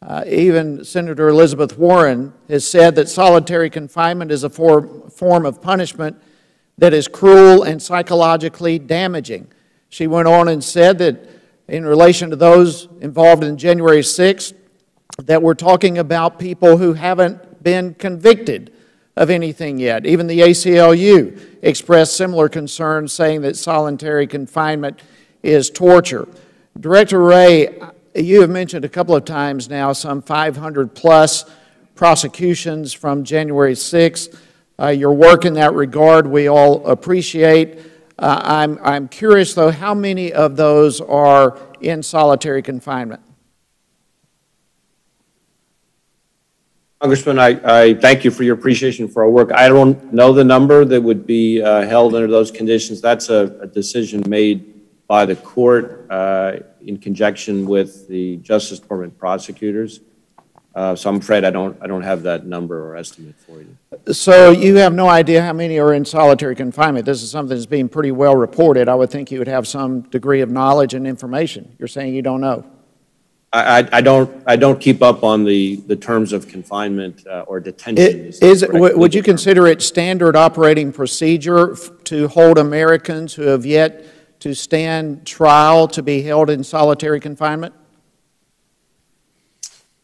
Uh, even Senator Elizabeth Warren has said that solitary confinement is a for, form of punishment that is cruel and psychologically damaging. She went on and said that in relation to those involved in January sixth, that we're talking about people who haven't been convicted of anything yet. Even the A C L U expressed similar concerns, saying that solitary confinement is torture. Director Wray, you have mentioned a couple of times now some five hundred plus prosecutions from January sixth. Uh, your work in that regard we all appreciate. Uh, I'm, I'm curious, though, how many of those are in solitary confinement? Congressman, I, I thank you for your appreciation for our work. I don't know the number that would be uh, held under those conditions. That's a, a decision made by the court uh, in conjunction with the Justice Department prosecutors. Uh, so I'm afraid I don't, I don't have that number or estimate for you. So you have no idea how many are in solitary confinement. This is something that's being pretty well reported. I would think you would have some degree of knowledge and information. You're saying you don't know. I, I, I, don't, I don't keep up on the, the terms of confinement uh, or detention. It, is is it, would would you consider it standard operating procedure to hold Americans who have yet to stand trial to be held in solitary confinement?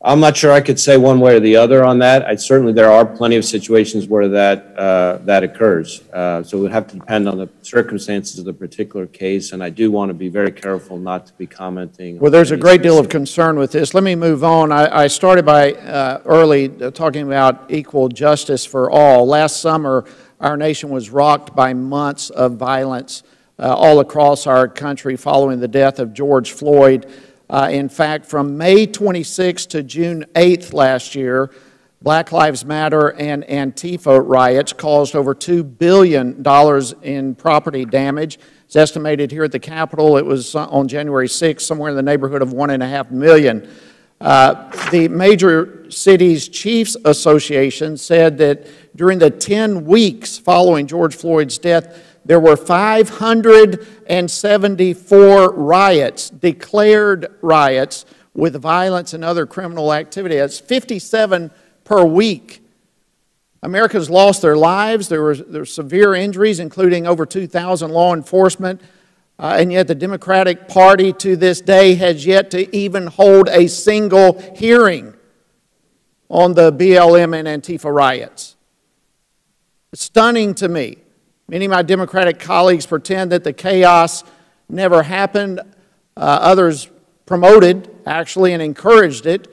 I'm not sure I could say one way or the other on that. I'd, certainly there are plenty of situations where that, uh, that occurs. Uh, so it would have to depend on the circumstances of the particular case, and I do want to be very careful not to be commenting. Well, there's a great deal of concern with this. Let me move on. I, I started by uh, early uh, talking about equal justice for all. Last summer, our nation was rocked by months of violence Uh, all across our country following the death of George Floyd. Uh, in fact, from May twenty-sixth to June eighth last year, Black Lives Matter and Antifa riots caused over two billion dollars in property damage. It's estimated here at the Capitol, it was on January sixth, somewhere in the neighborhood of one point five million. Uh, the major cities' chiefs association said that during the ten weeks following George Floyd's death, there were five hundred seventy-four riots, declared riots, with violence and other criminal activity. That's fifty-seven per week. Americans lost their lives. There were, there were severe injuries, including over two thousand law enforcement. Uh, and yet the Democratic Party to this day has yet to even hold a single hearing on the B L M and Antifa riots. It's stunning to me. Many of my Democratic colleagues pretend that the chaos never happened. Uh, others promoted, actually, and encouraged it.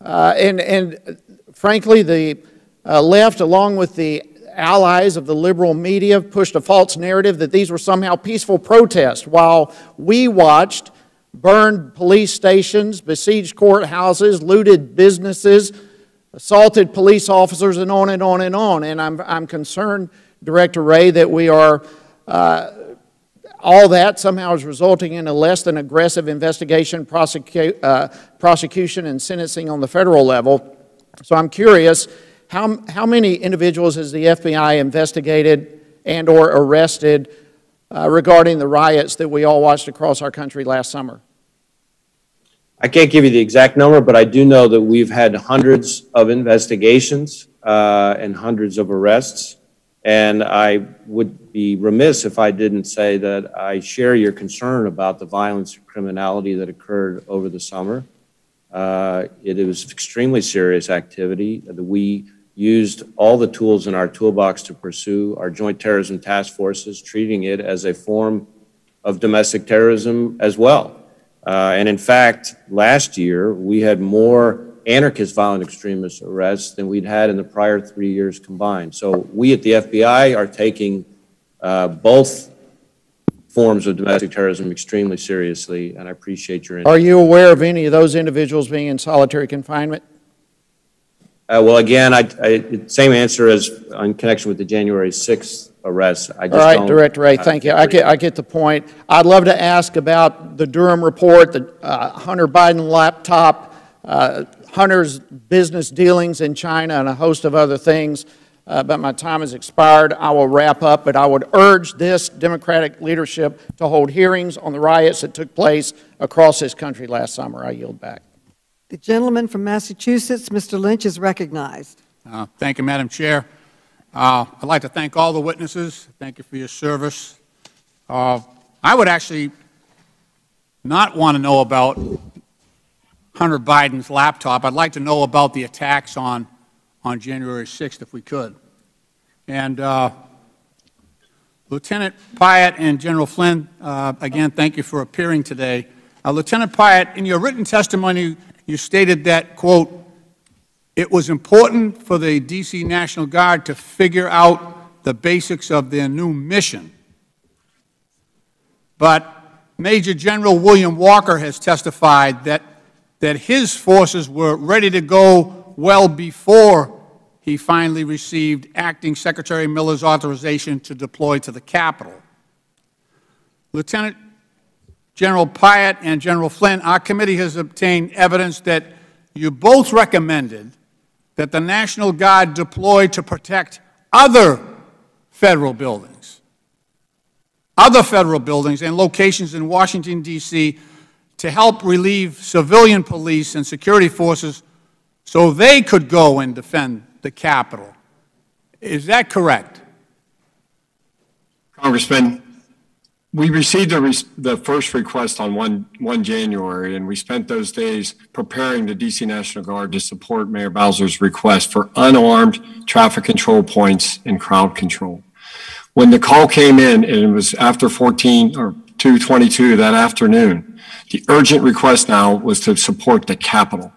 Uh, and, and frankly, the uh, left, along with the allies of the liberal media, pushed a false narrative that these were somehow peaceful protests, while we watched burned police stations, besieged courthouses, looted businesses, assaulted police officers, and on and on and on. And I'm, I'm concerned, Director Wray, that we are, uh, all that somehow is resulting in a less than aggressive investigation, prosecu uh, prosecution, and sentencing on the federal level. So I'm curious, how, how many individuals has the F B I investigated and or arrested uh, regarding the riots that we all watched across our country last summer? I can't give you the exact number, but I do know that we've had hundreds of investigations uh, and hundreds of arrests. And I would be remiss if I didn't say that I share your concern about the violence and criminality that occurred over the summer. Uh, it was extremely serious activity. We used all the tools in our toolbox to pursue our joint terrorism task forces, treating it as a form of domestic terrorism as well. Uh, and in fact, last year, we had more anarchist violent extremist arrests than we'd had in the prior three years combined. So we at the F B I are taking uh, both forms of domestic terrorism extremely seriously, and I appreciate your interest. Are you aware of any of those individuals being in solitary confinement? Uh, well, again, I, I, same answer as in connection with the January sixth arrests. I just All right, don't, Director Wray, thank I, you. I get, I get the point. I'd love to ask about the Durham report, the uh, Hunter Biden laptop, uh, Hunter's business dealings in China, and a host of other things, uh, but my time has expired. I will wrap up, but I would urge this Democratic leadership to hold hearings on the riots that took place across this country last summer. I yield back. The gentleman from Massachusetts, Mister Lynch, is recognized. Uh, thank you, Madam Chair. Uh, I'd like to thank all the witnesses. Thank you for your service. Uh, I would actually not want to know about Hunter Biden's laptop. I'd like to know about the attacks on, on January sixth, if we could. And uh, Lieutenant Piatt and General Flynn, uh, again, thank you for appearing today. Uh, Lieutenant Piatt, in your written testimony, you stated that, quote, it was important for the D C National Guard to figure out the basics of their new mission. But Major General William Walker has testified that that his forces were ready to go well before he finally received Acting Secretary Miller's authorization to deploy to the Capitol. Lieutenant General Piatt and General Flynn, our committee has obtained evidence that you both recommended that the National Guard deploy to protect other federal buildings, other federal buildings and locations in Washington, D C, to help relieve civilian police and security forces so they could go and defend the Capitol. Is that correct? Congressman, we received the, re the first request on one January, and we spent those days preparing the D C National Guard to support Mayor Bowser's request for unarmed traffic control points and crowd control. When the call came in, and it was after fourteen or two twenty-two that afternoon, the urgent request now was to support the Capitol.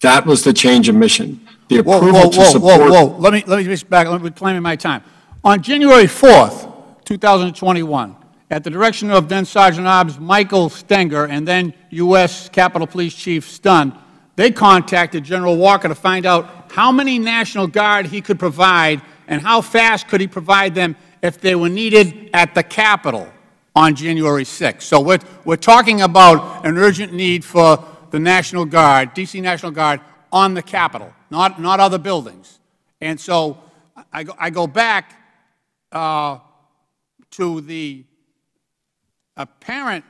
That was the change of mission. The approval whoa, whoa, to support whoa, whoa, whoa. Let me, let me just back, let me claim my time. On January fourth, two thousand twenty-one, at the direction of then Sergeant Ops Michael Stenger and then U S Capitol Police Chief Sund, they contacted General Walker to find out how many National Guard he could provide and how fast could he provide them if they were needed at the Capitol on January sixth. So we're, we're talking about an urgent need for the National Guard, D C National Guard, on the Capitol, not, not other buildings. And so I go, I go back uh, to the apparent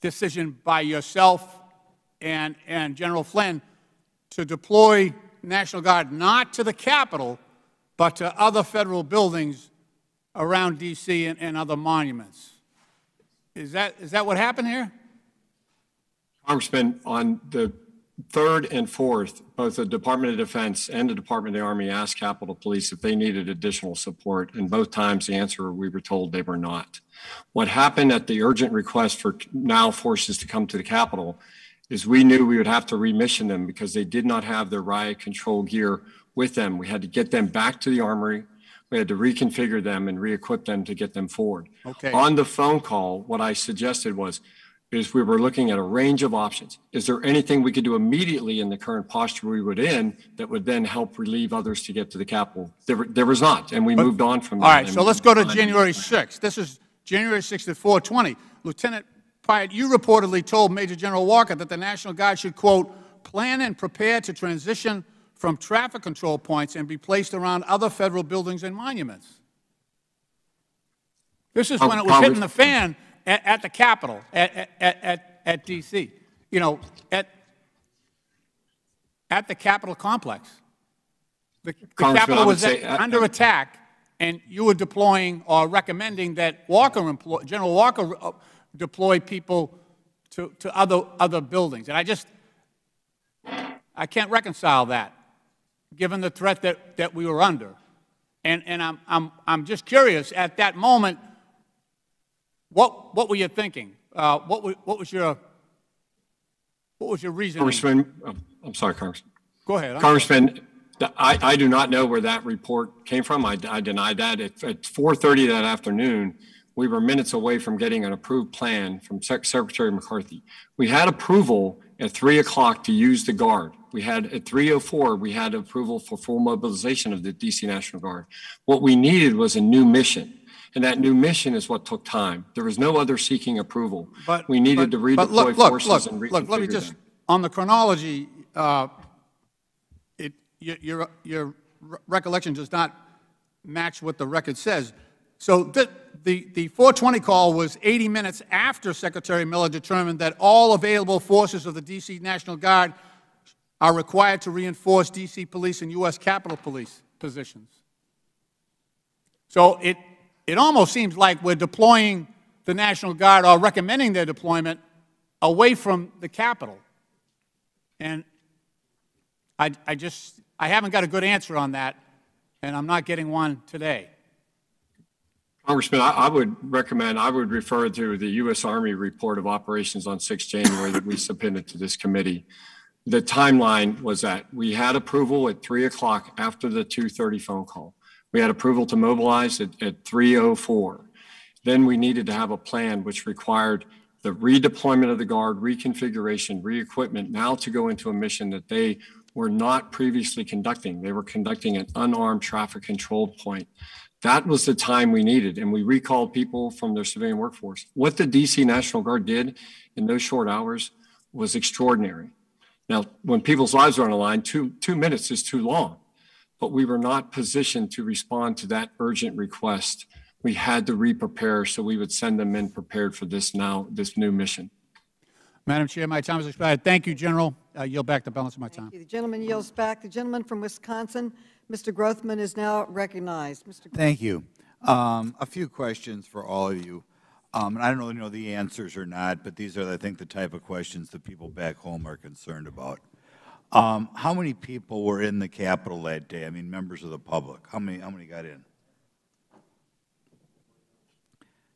decision by yourself and, and General Flynn to deploy National Guard not to the Capitol, but to other federal buildings around D C and, and other monuments. Is that, is that what happened here? Congressman, on the third and fourth, both the Department of Defense and the Department of the Army asked Capitol Police if they needed additional support, and both times the answer we were told they were not. What happened at the urgent request for now forces to come to the Capitol is we knew we would have to remission them because they did not have their riot control gear with them. We had to get them back to the Armory. We had to reconfigure them and re-equip them to get them forward. Okay. On the phone call, what I suggested was, is we were looking at a range of options. Is there anything we could do immediately in the current posture we would in that would then help relieve others to get to the Capitol? There, there was not, and we but, moved on from that. All right, so let's go to January sixth. This is January sixth at four twenty. Lieutenant Piatt, you reportedly told Major General Walker that the National Guard should, quote, plan and prepare to transition from traffic control points and be placed around other federal buildings and monuments. This is when it was hitting the fan at, at the Capitol, at, at, at, at D C, you know, at, at the Capitol complex. The, the Capitol was at, say, uh, under attack, and you were deploying or recommending that Walker employ, General Walker uh, deploy people to, to other, other buildings. And I just, I can't reconcile that, given the threat that, that we were under. And, and I'm, I'm, I'm just curious, at that moment, what, what were you thinking? Uh, what, were, what was your, what was your reasoning? Congressman, I'm sorry, Congressman. Go ahead. I'm Congressman, sorry. I, I do not know where that report came from. I, I denied that. At, at four thirty that afternoon, we were minutes away from getting an approved plan from Sec Secretary McCarthy. We had approval at three o'clock to use the Guard. We had at three oh four, we had approval for full mobilization of the D C National Guard. What we needed was a new mission. And that new mission is what took time. There was no other seeking approval. But we needed but, to redeploy but look, forces look, look, and reconfigure look, let me just, them. On the chronology, uh, it, your, your, your recollection does not match what the record says. So the, the, the four twenty call was eighty minutes after Secretary Miller determined that all available forces of the D C National Guard are required to reinforce D C police and U S Capitol Police positions. So it, it almost seems like we're deploying the National Guard or recommending their deployment away from the Capitol. And I, I just, I haven't got a good answer on that, and I'm not getting one today. Congressman, I, I would recommend, I would refer to the U S Army report of operations on the sixth of January that we submitted to this committee. The timeline was that we had approval at three o'clock after the two thirty phone call. We had approval to mobilize at, at three oh four. Then we needed to have a plan which required the redeployment of the Guard, reconfiguration, re-equipment, now to go into a mission that they were not previously conducting. They were conducting an unarmed traffic control point. That was the time we needed, and we recalled people from their civilian workforce. What the D C National Guard did in those short hours was extraordinary. Now, when people's lives are on the line, two, two minutes is too long, but we were not positioned to respond to that urgent request. We had to re-prepare, so we would send them in prepared for this now, this new mission. Madam Chair, my time has expired. Thank you, General. I yield back the balance of my time. Thank you. The gentleman yields back. The gentleman from Wisconsin, Mister Grothman, is now recognized. Mister Grothman. Thank you. Um, a few questions for all of you. Um, and I don't really know the answers or not, but these are, I think, the type of questions that people back home are concerned about. Um, how many people were in the Capitol that day? I mean, members of the public. How many, how many got in?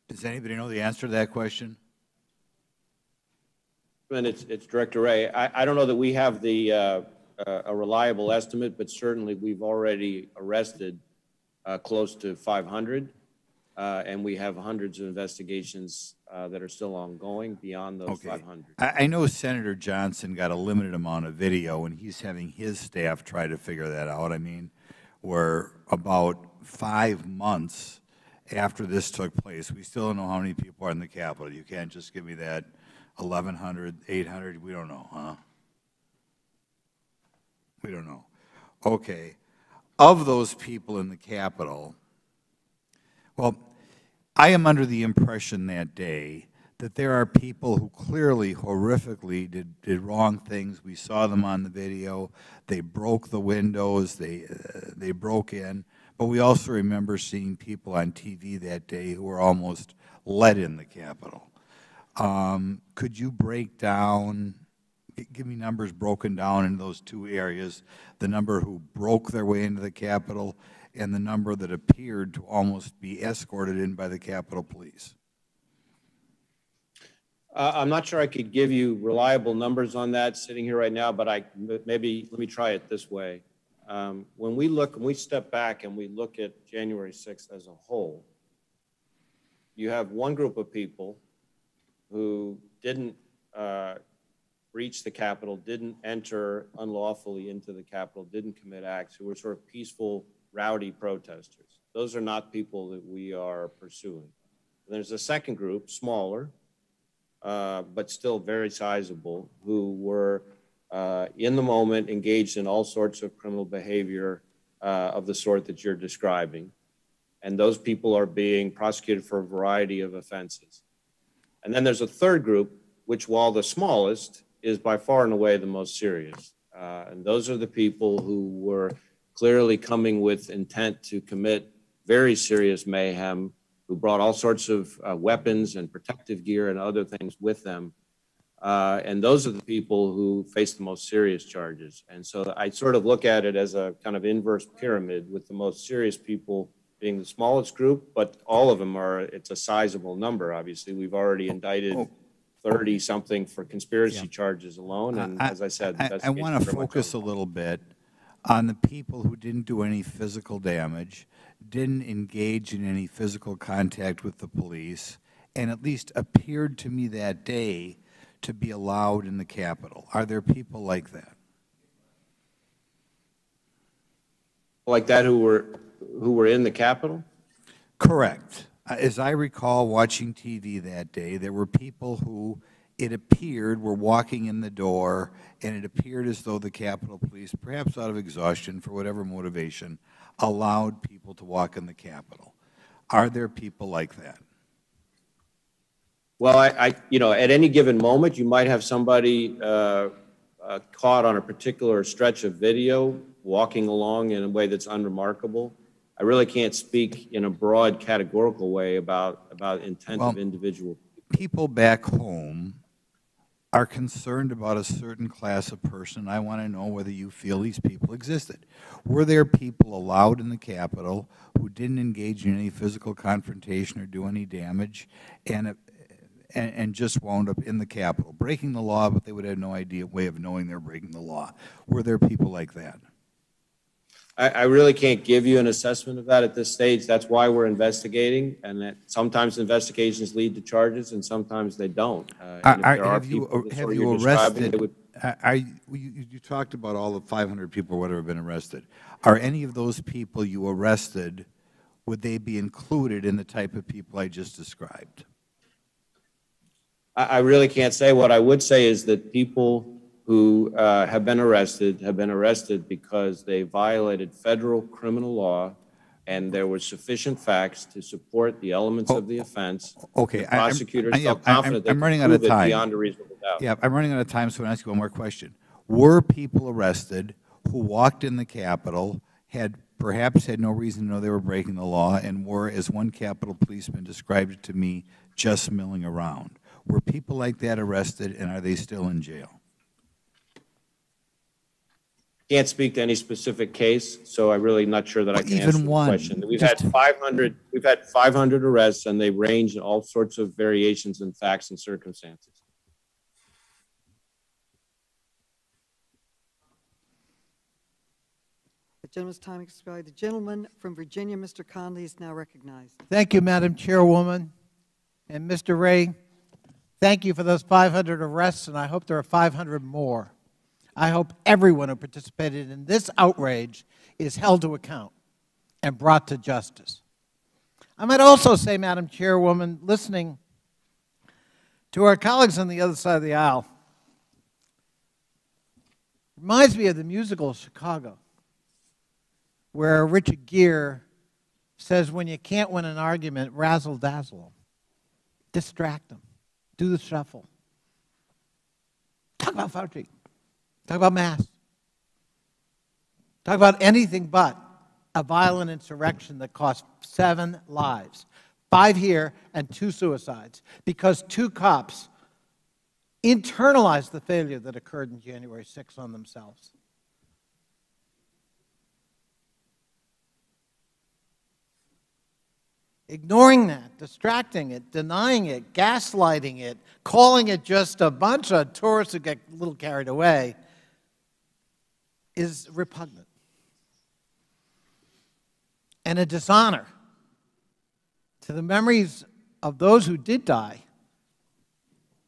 Does anybody know the answer to that question? And it's, it's Director Wray. I, I don't know that we have the, uh, uh, a reliable estimate, but certainly we've already arrested uh, close to five hundred. Uh, and we have hundreds of investigations uh, that are still ongoing beyond those okay. five hundred. I, I know Senator Johnson got a limited amount of video, and he's having his staff try to figure that out. I mean, we're about five months after this took place. We still don't know how many people are in the Capitol. You can't just give me that eleven hundred, eight hundred. We don't know, huh? We don't know. Okay. Of those people in the Capitol, well, I am under the impression that day that there are people who clearly, horrifically did, did wrong things. We saw them on the video. They broke the windows. They, uh, they broke in. But we also remember seeing people on T V that day who were almost let in the Capitol. Um, could you break down, give me numbers broken down in those two areas, the number who broke their way into the Capitol and the number that appeared to almost be escorted in by the Capitol Police? Uh, I'm not sure I could give you reliable numbers on that sitting here right now, but I maybe let me try it this way. Um, when we look, when we step back and we look at January sixth as a whole, you have one group of people who didn't uh, reach the Capitol, didn't enter unlawfully into the Capitol, didn't commit acts, who were sort of peaceful, rowdy protesters. Those are not people that we are pursuing. And there's a second group, smaller, uh, but still very sizable, who were uh, in the moment engaged in all sorts of criminal behavior uh, of the sort that you're describing. And those people are being prosecuted for a variety of offenses. And then there's a third group, which while the smallest, is by far and away the most serious. Uh, and those are the people who were clearly coming with intent to commit very serious mayhem, who brought all sorts of uh, weapons and protective gear and other things with them. Uh, and those are the people who face the most serious charges. And so I sort of look at it as a kind of inverse pyramid, with the most serious people being the smallest group, but all of them are, it's a sizable number, obviously. We've already indicted thirty something for conspiracy yeah. charges alone. And I, as I said, I, I want to focus a little bit on the people who didn't do any physical damage, didn't engage in any physical contact with the police, and at least appeared to me that day to be allowed in the Capitol. Are there people like that? Like that who were who were in the Capitol? Correct. As I recall watching T V that day, there were people who, it appeared, we were walking in the door, and it appeared as though the Capitol Police, perhaps out of exhaustion for whatever motivation, allowed people to walk in the Capitol. Are there people like that? Well, I, I you know, at any given moment, you might have somebody uh, uh, caught on a particular stretch of video walking along in a way that's unremarkable. I really can't speak in a broad categorical way about, about intent well, of individual people. People back home are concerned about a certain class of person. I want to know whether you feel these people existed. Were there people allowed in the Capitol who didn't engage in any physical confrontation or do any damage and, and, and just wound up in the Capitol, breaking the law, but they would have no idea, way of knowing they're breaking the law? Were there people like that? I, I really can't give you an assessment of that at this stage. That's why we're investigating, and that sometimes investigations lead to charges, and sometimes they don't. Uh, are, are, have you have you arrested? Would, are you, you, you talked about all the five hundred people or whatever have been arrested. Are any of those people you arrested? Would they be included in the type of people I just described? I, I really can't say. What I would say is that people who uh, have been arrested, have been arrested because they violated federal criminal law, and there were sufficient facts to support the elements oh, of the offense. Okay, the prosecutors I'm, felt I'm, confident I'm, I'm running out of time. Beyond a reasonable doubt. Yeah, I'm running out of time, so I'll ask you one more question. Were people arrested who walked in the Capitol, had perhaps had no reason to know they were breaking the law, and were, as one Capitol policeman described it to me, just milling around? Were people like that arrested, and are they still in jail? Can't speak to any specific case, so I'm really not sure that well, I can even answer the one, question. We've had five hundred. We've had five hundred arrests, and they range in all sorts of variations in facts and circumstances. The gentleman's time expired. The gentleman from Virginia, Mister Conley, is now recognized. Thank you, Madam Chairwoman. And Mister Wray, thank you for those five hundred arrests, and I hope there are five hundred more. I hope everyone who participated in this outrage is held to account and brought to justice. I might also say, Madam Chairwoman, listening to our colleagues on the other side of the aisle, reminds me of the musical Chicago, where Richard Gere says, when you can't win an argument, razzle-dazzle them. Distract them. Do the shuffle. Talk about Fauci. Talk about masks. Talk about anything but a violent insurrection that cost seven lives, five here and two suicides, because two cops internalized the failure that occurred in January sixth on themselves. Ignoring that, distracting it, denying it, gaslighting it, calling it just a bunch of tourists who get a little carried away is repugnant and a dishonor to the memories of those who did die,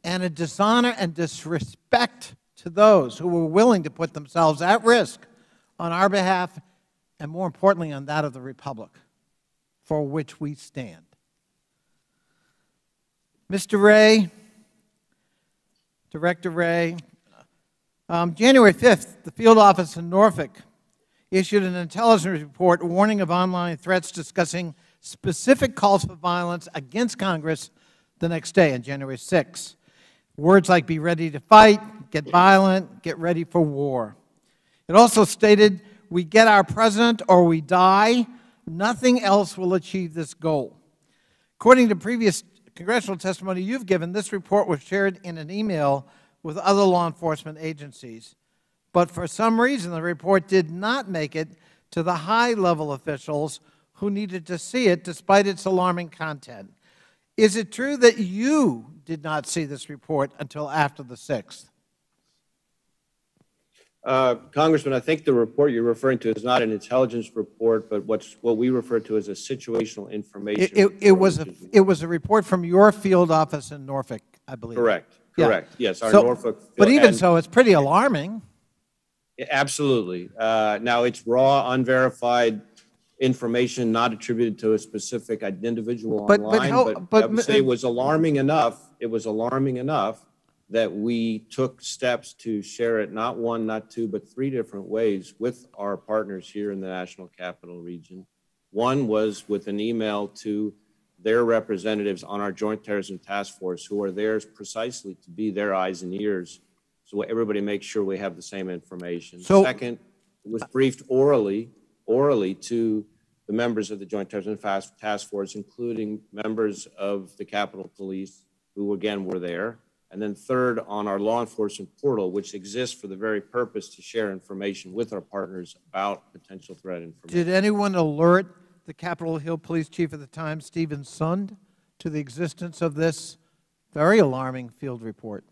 and a dishonor and disrespect to those who were willing to put themselves at risk on our behalf and, more importantly, on that of the Republic, for which we stand. Mister Wray, Director Wray, um, January fifth, the field office in Norfolk issued an intelligence report warning of online threats, discussing specific calls for violence against Congress the next day on January sixth. Words like be ready to fight, get violent, get ready for war. It also stated, we get our president or we die. Nothing else will achieve this goal. According to previous congressional testimony you've given, this report was shared in an email with other law enforcement agencies. But for some reason, the report did not make it to the high-level officials who needed to see it, despite its alarming content. Is it true that you did not see this report until after the sixth? Uh, Congressman, I think the report you're referring to is not an intelligence report, but what's what we refer to as a situational information. It, it, it was a it was a report from your field office in Norfolk, I believe. Correct. Correct. Yeah. Yes, our so, Norfolk. Field, but even and, so, it's pretty alarming. Absolutely. Uh, now, it's raw, unverified information, not attributed to a specific individual but, online. But, how, but, but I would say it was alarming enough. It was alarming enough that we took steps to share it, not one, not two, but three different ways with our partners here in the National Capital Region. One was with an email to their representatives on our Joint Terrorism Task Force, who are there precisely to be their eyes and ears, so everybody makes sure we have the same information. So, second, it was briefed orally, orally to the members of the Joint Terrorism Task Force, including members of the Capitol Police, who again were there. And then third, on our law enforcement portal, which exists for the very purpose to share information with our partners about potential threat information. Did anyone alert the Capitol Hill Police Chief at the time, Stephen Sund, to the existence of this very alarming field report?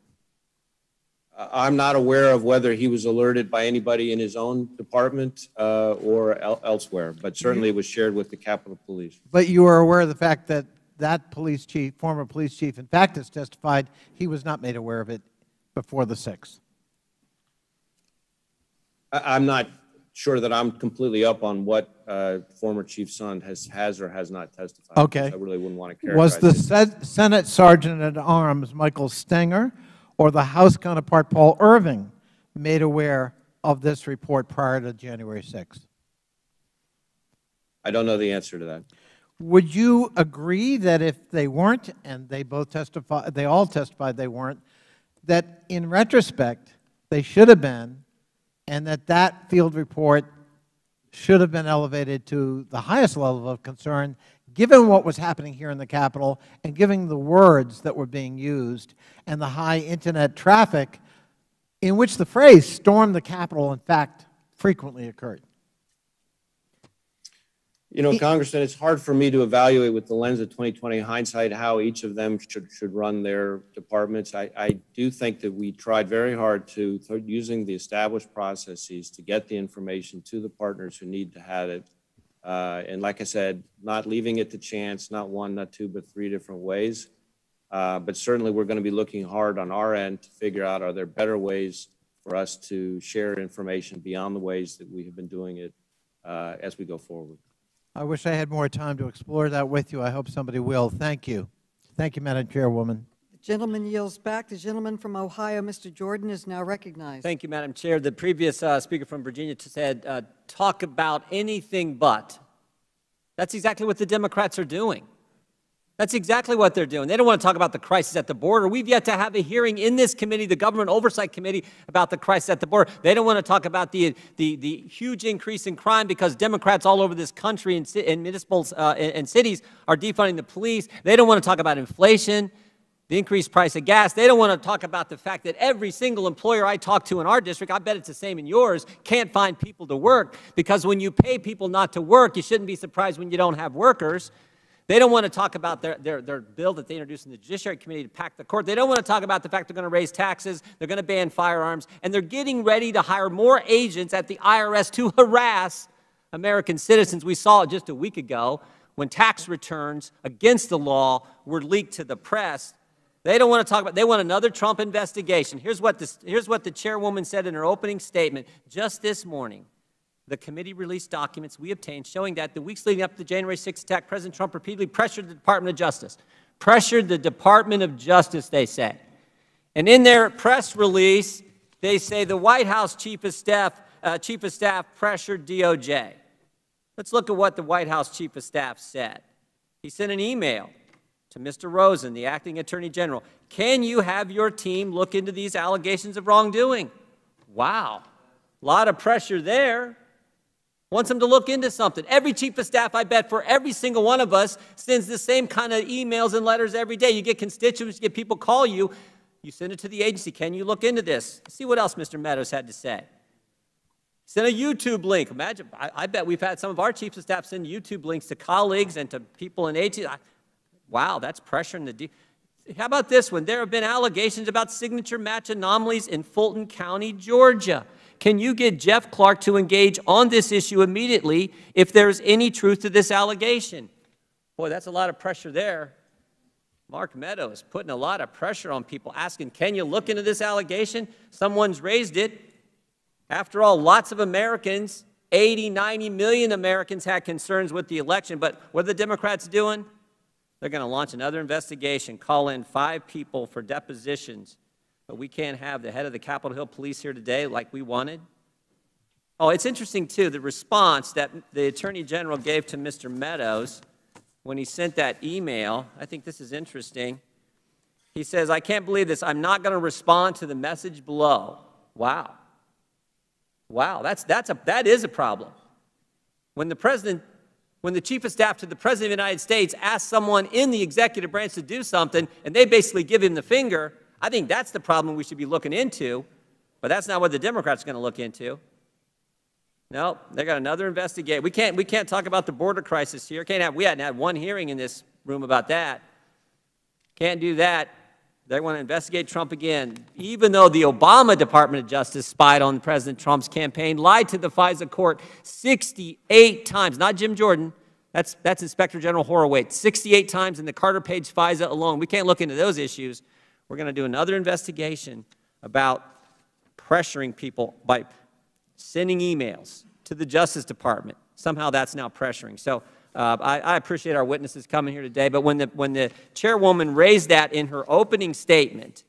I'm not aware of whether he was alerted by anybody in his own department uh, or el elsewhere, but certainly it was shared with the Capitol Police. But you are aware of the fact that that police chief, former police chief, in fact, has testified he was not made aware of it before the sixth. I'm not sure that I'm completely up on what uh, former Chief Sund has, has or has not testified. Okay. I really wouldn't want to characterize. Was the se Senate Sergeant at Arms, Michael Stenger, or the House counterpart, Paul Irving, made aware of this report prior to January sixth? I don't know the answer to that. Would you agree that if they weren't, and they both testified, they all testified they weren't, that in retrospect they should have been, and that that field report should have been elevated to the highest level of concern, given what was happening here in the Capitol, and given the words that were being used, and the high internet traffic in which the phrase "storm the Capitol" in fact frequently occurred? you know, Congressman, it's hard for me to evaluate with the lens of twenty twenty hindsight how each of them should should run their departments. I, I do think that we tried very hard to, using the established processes, to get the information to the partners who need to have it. Uh, and like I said, not leaving it to chance, not one, not two, but three different ways. Uh, but certainly we're going to be looking hard on our end to figure out, are there better ways for us to share information beyond the ways that we have been doing it uh, as we go forward. I wish I had more time to explore that with you. I hope somebody will. Thank you. Thank you, Madam Chairwoman. The gentleman yields back. The gentleman from Ohio, Mister Jordan, is now recognized. Thank you, Madam Chair. The previous uh, speaker from Virginia said, uh, talk about anything but. That's exactly what the Democrats are doing. That's exactly what they're doing. They don't want to talk about the crisis at the border. We've yet to have a hearing in this committee, the Government Oversight Committee, about the crisis at the border. They don't want to talk about the the, the huge increase in crime because Democrats all over this country and, and municipals uh, and, and cities are defunding the police. They don't want to talk about inflation, the increased price of gas. They don't want to talk about the fact that every single employer I talk to in our district, I bet it's the same in yours, can't find people to work, because when you pay people not to work, you shouldn't be surprised when you don't have workers. They don't want to talk about their, their, their bill that they introduced in the Judiciary Committee to pack the court. They don't want to talk about the fact they're going to raise taxes, they're going to ban firearms, and they're getting ready to hire more agents at the I R S to harass American citizens. We saw it just a week ago when tax returns against the law were leaked to the press. They don't want to talk about, they want another Trump investigation. Here's what, this, here's what the chairwoman said in her opening statement just this morning. The committee released documents we obtained showing that the weeks leading up to the January sixth attack, President Trump repeatedly pressured the Department of Justice. Pressured the Department of Justice, they say. And in their press release, they say the White House Chief of Staff, uh, Chief of Staff pressured D O J. Let's look at what the White House Chief of Staff said. He sent an email to Mister Rosen, the Acting Attorney General. Can you have your team look into these allegations of wrongdoing? Wow. A lot of pressure there. Wants them to look into something. Every chief of staff, I bet, for every single one of us sends the same kind of emails and letters every day. You get constituents, you get people call you. You send it to the agency. Can you look into this? Let's see what else Mister Meadows had to say. Send a YouTube link. Imagine, I, I bet we've had some of our chiefs of staff send YouTube links to colleagues and to people in agencies. Wow, that's pressure in the D. How about this one? There have been allegations about signature match anomalies in Fulton County, Georgia. Can you get Jeff Clark to engage on this issue immediately if there's any truth to this allegation? Boy, that's a lot of pressure there. Mark Meadows putting a lot of pressure on people, asking, can you look into this allegation? Someone's raised it. After all, lots of Americans, eighty, ninety million Americans had concerns with the election, but what are the Democrats doing? They're going to launch another investigation, call in five people for depositions. But we can't have the head of the Capitol Hill Police here today like we wanted. Oh, it's interesting, too, the response that the Attorney General gave to Mister Meadows when he sent that email. I think this is interesting. He says, I can't believe this. I'm not going to respond to the message below. Wow. Wow, that's, that's a, that is a problem. When the president, when the chief of staff to the President of the United States asks someone in the executive branch to do something and they basically give him the finger, I think that's the problem we should be looking into, but that's not what the Democrats are going to look into. No, they got another investigate. We can't, we can't talk about the border crisis here. Can't have, we hadn't had one hearing in this room about that. Can't do that. They want to investigate Trump again, even though the Obama Department of Justice spied on President Trump's campaign, lied to the FISA court sixty-eight times, not Jim Jordan. That's, that's Inspector General Horowitz, sixty-eight times in the Carter Page FISA alone. We can't look into those issues. We're going to do another investigation about pressuring people by sending emails to the Justice Department. Somehow that's now pressuring. So uh, I, I appreciate our witnesses coming here today. But when the, when the chairwoman raised that in her opening statement,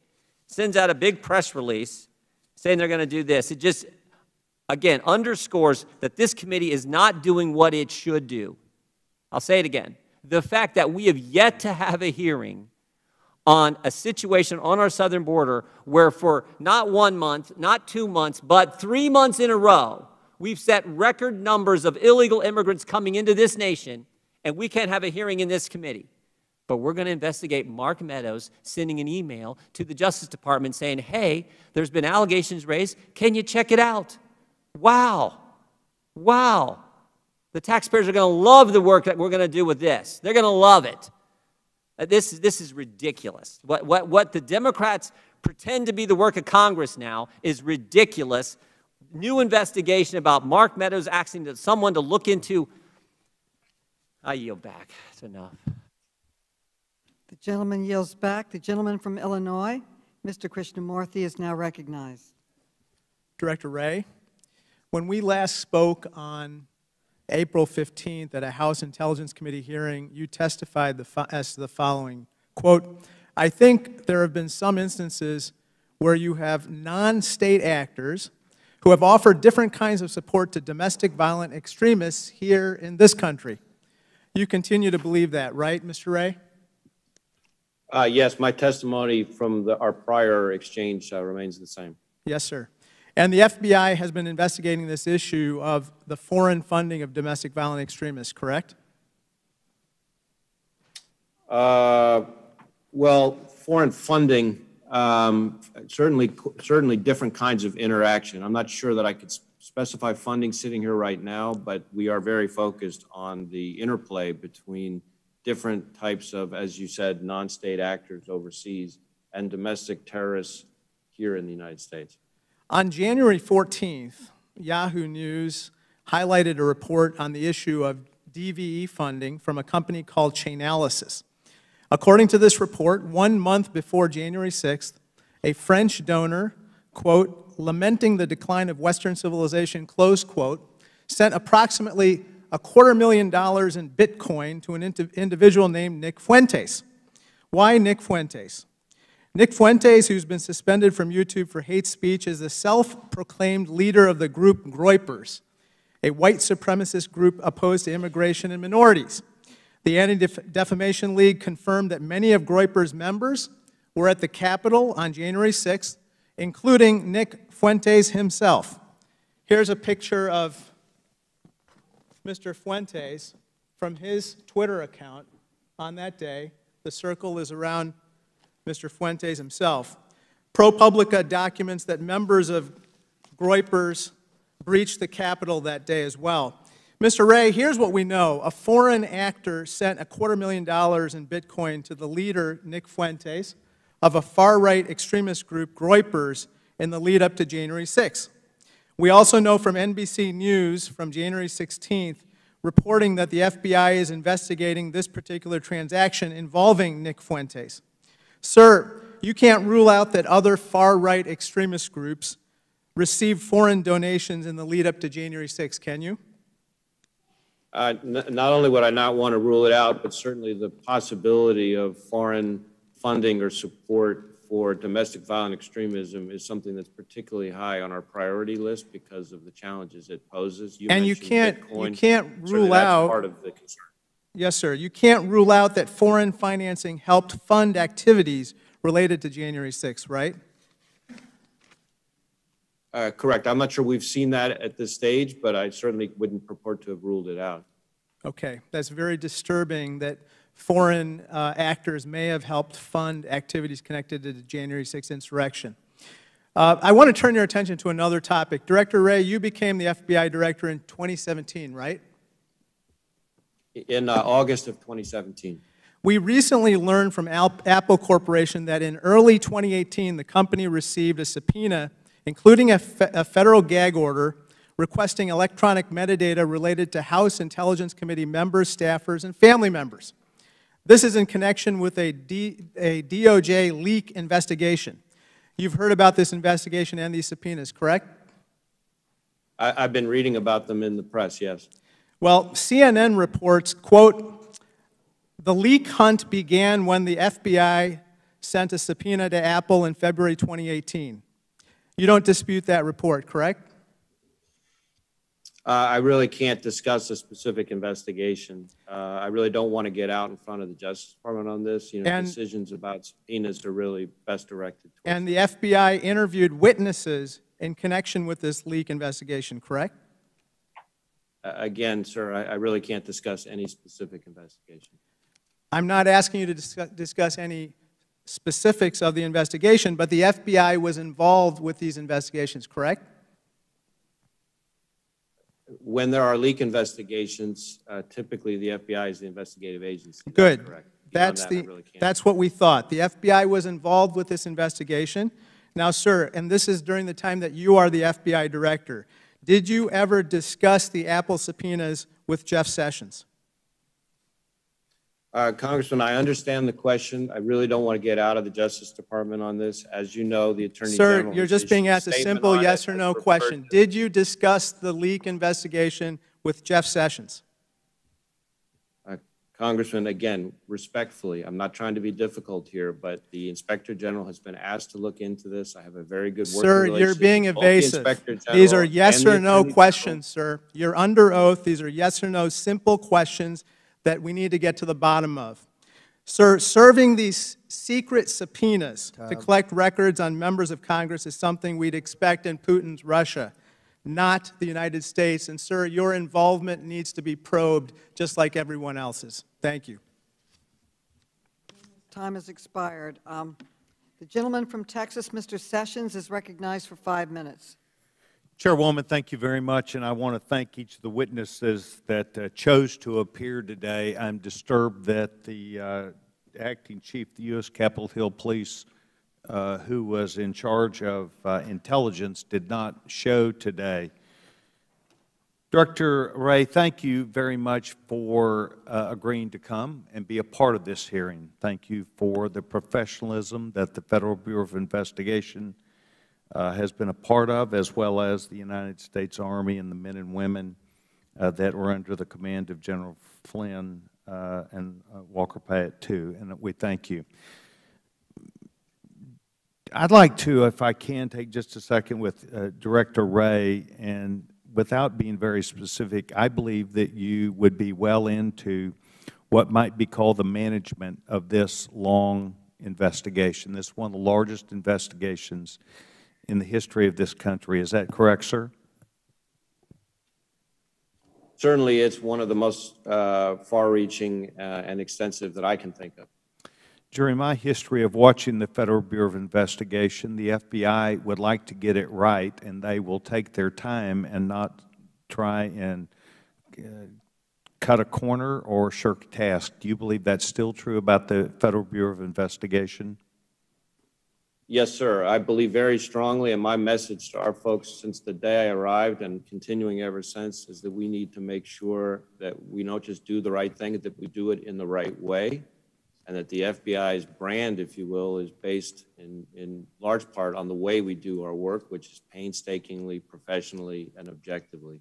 sends out a big press release saying they're going to do this, it just, again, underscores that this committee is not doing what it should do. I'll say it again. The fact that we have yet to have a hearing on a situation on our southern border where for not one month, not two months, but three months in a row, we've set record numbers of illegal immigrants coming into this nation, and we can't have a hearing in this committee. But we're going to investigate Mark Meadows sending an email to the Justice Department saying, hey, there's been allegations raised. Can you check it out? Wow. Wow. The taxpayers are going to love the work that we're going to do with this. They're going to love it. This, this is ridiculous. What, what, what the Democrats pretend to be the work of Congress now is ridiculous. New investigation about Mark Meadows asking to someone to look into. I yield back. It's enough. The gentleman yields back. The gentleman from Illinois, Mister Krishnamurthy, is now recognized. Director Wray, when we last spoke on April fifteenth at a House Intelligence Committee hearing, you testified the as to the following, quote, I think there have been some instances where you have non-state actors who have offered different kinds of support to domestic violent extremists here in this country. You continue to believe that, right, Mister Wray? Uh, yes, my testimony from the, our prior exchange uh, remains the same. Yes, sir. And the F B I has been investigating this issue of the foreign funding of domestic violent extremists, correct? Uh, well, foreign funding, um, certainly, certainly different kinds of interaction. I'm not sure that I could specify funding sitting here right now, but we are very focused on the interplay between different types of, as you said, non-state actors overseas and domestic terrorists here in the United States. On January fourteenth, Yahoo News highlighted a report on the issue of D V E funding from a company called Chainalysis. According to this report, one month before January sixth, a French donor, quote, lamenting the decline of Western civilization, close quote, sent approximately a quarter million dollars in Bitcoin to an individual named Nick Fuentes. Why Nick Fuentes? Nick Fuentes, who's been suspended from YouTube for hate speech, is the self-proclaimed leader of the group Groypers, a white supremacist group opposed to immigration and minorities. The Anti-Defamation League confirmed that many of Groypers' members were at the Capitol on January sixth, including Nick Fuentes himself. Here's a picture of Mister Fuentes from his Twitter account on that day. The circle is around Mister Fuentes himself. ProPublica documents that members of Groypers breached the Capitol that day as well. Mister Wray, here's what we know. A foreign actor sent a quarter million dollars in Bitcoin to the leader, Nick Fuentes, of a far-right extremist group, Groypers, in the lead up to January sixth. We also know from N B C News from January sixteenth, reporting that the F B I is investigating this particular transaction involving Nick Fuentes. Sir, you can't rule out that other far-right extremist groups received foreign donations in the lead-up to January sixth, can you? Uh, not only would I not want to rule it out, but certainly the possibility of foreign funding or support for domestic violent extremism is something that's particularly high on our priority list because of the challenges it poses. You and you can't, Bitcoin, you can't rule out part of the concern. Yes, sir. You can't rule out that foreign financing helped fund activities related to January sixth, right? Uh, correct. I'm not sure we've seen that at this stage, but I certainly wouldn't purport to have ruled it out. Okay. That's very disturbing that foreign uh, actors may have helped fund activities connected to the January sixth insurrection. Uh, I want to turn your attention to another topic. Director Wray, you became the F B I director in twenty seventeen, right? In uh, August of twenty seventeen. We recently learned from Al Apple Corporation that in early twenty eighteen, the company received a subpoena, including a, fe a federal gag order, requesting electronic metadata related to House Intelligence Committee members, staffers, and family members. This is in connection with a, D a D O J leak investigation. You've heard about this investigation and these subpoenas, correct? I I've been reading about them in the press, yes. Well, C N N reports, quote, the leak hunt began when the F B I sent a subpoena to Apple in February twenty eighteen. You don't dispute that report, correct? Uh, I really can't discuss a specific investigation. Uh, I really don't want to get out in front of the Justice Department on this. You know, and decisions about subpoenas are really best directed towards. And the F B I interviewed witnesses in connection with this leak investigation, correct? Again, sir, I, I really can't discuss any specific investigation. I'm not asking you to discuss, discuss any specifics of the investigation, but the F B I was involved with these investigations, correct? when there are leak investigations, uh, typically the F B I is the investigative agency. Good. Correct. That's, the, that, really that's what we thought. The F B I was involved with this investigation. Now, sir, and this is during the time that you are the F B I director, did you ever discuss the Apple subpoenas with Jeff Sessions? Uh, Congressman, I understand the question. I really don't want to get out of the Justice Department on this. As you know, the Attorney Sir, General... Sir, you're just being asked a simple yes or no question. Did you discuss the leak investigation with Jeff Sessions? Uh, Congressman, again, respectfully, I'm not trying to be difficult here, but the Inspector General has been asked to look into this. I have a very good working relationship. Sir, you're being evasive. The These are yes or no questions, sir. You're under oath. These are yes or no simple questions that we need to get to the bottom of. Sir, serving these secret subpoenas Time. to collect records on members of Congress is something we'd expect in Putin's Russia, not the United States. And sir, your involvement needs to be probed just like everyone else's. Thank you. Time has expired. Um, the gentleman from Texas, Mister Sessions, is recognized for five minutes. Chairwoman, thank you very much, and I want to thank each of the witnesses that uh, chose to appear today. I'm disturbed that the uh, acting chief of the U S Capitol Hill Police, uh, who was in charge of uh, intelligence, did not show today. Director Wray, thank you very much for uh, agreeing to come and be a part of this hearing. Thank you for the professionalism that the Federal Bureau of Investigation Uh, has been a part of, as well as the United States Army and the men and women uh, that were under the command of General Flynn uh, and uh, Walter Piatt, too, and we thank you. I'd like to, if I can, take just a second with uh, Director Wray, and without being very specific, I believe that you would be well into what might be called the management of this long investigation. This is one of the largest investigations in the history of this country. Is that correct, sir? Certainly, it's one of the most uh, far-reaching uh, and extensive that I can think of. During my history of watching the Federal Bureau of Investigation, the F B I would like to get it right, and they will take their time and not try and uh, cut a corner or shirk a task. Do you believe that's still true about the Federal Bureau of Investigation? Yes, sir. I believe very strongly, and my message to our folks since the day I arrived and continuing ever since is that we need to make sure that we don't just do the right thing, that we do it in the right way, and that the F B I's brand, if you will, is based in, in large part on the way we do our work, which is painstakingly, professionally, and objectively.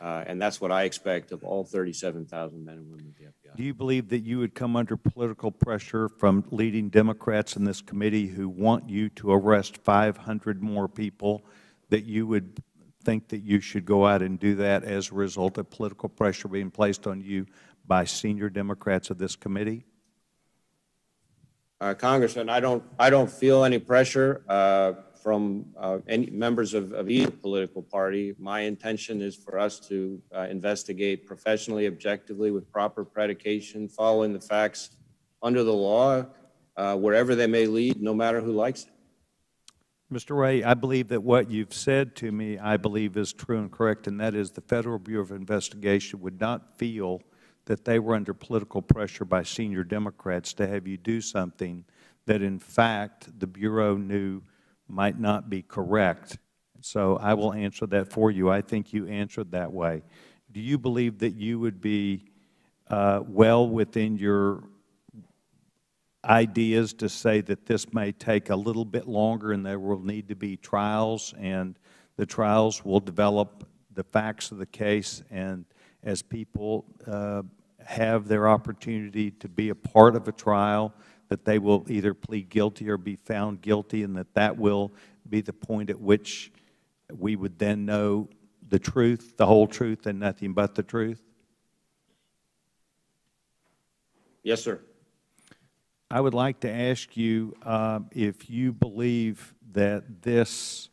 Uh, and that's what I expect of all thirty-seven thousand men and women of the F B I. Do you believe that you would come under political pressure from leading Democrats in this committee who want you to arrest five hundred more people, that you would think that you should go out and do that as a result of political pressure being placed on you by senior Democrats of this committee? Uh, Congressman, I don't, I don't feel any pressure uh, from uh, any members of, of either political party. My intention is for us to uh, investigate professionally, objectively, with proper predication, following the facts under the law, uh, wherever they may lead, no matter who likes it. Mister Wray, I believe that what you've said to me, I believe is true and correct, and that is the Federal Bureau of Investigation would not feel that they were under political pressure by senior Democrats to have you do something that, in fact, the Bureau knew might not be correct. So I will answer that for you. I think you answered that way. Do you believe that you would be uh, well within your ideas to say that this may take a little bit longer and there will need to be trials, and the trials will develop the facts of the case, and as people uh, have their opportunity to be a part of a trial, that they will either plead guilty or be found guilty, and that that will be the point at which we would then know the truth, the whole truth, and nothing but the truth? Yes, sir. I would like to ask you uh, if you believe that this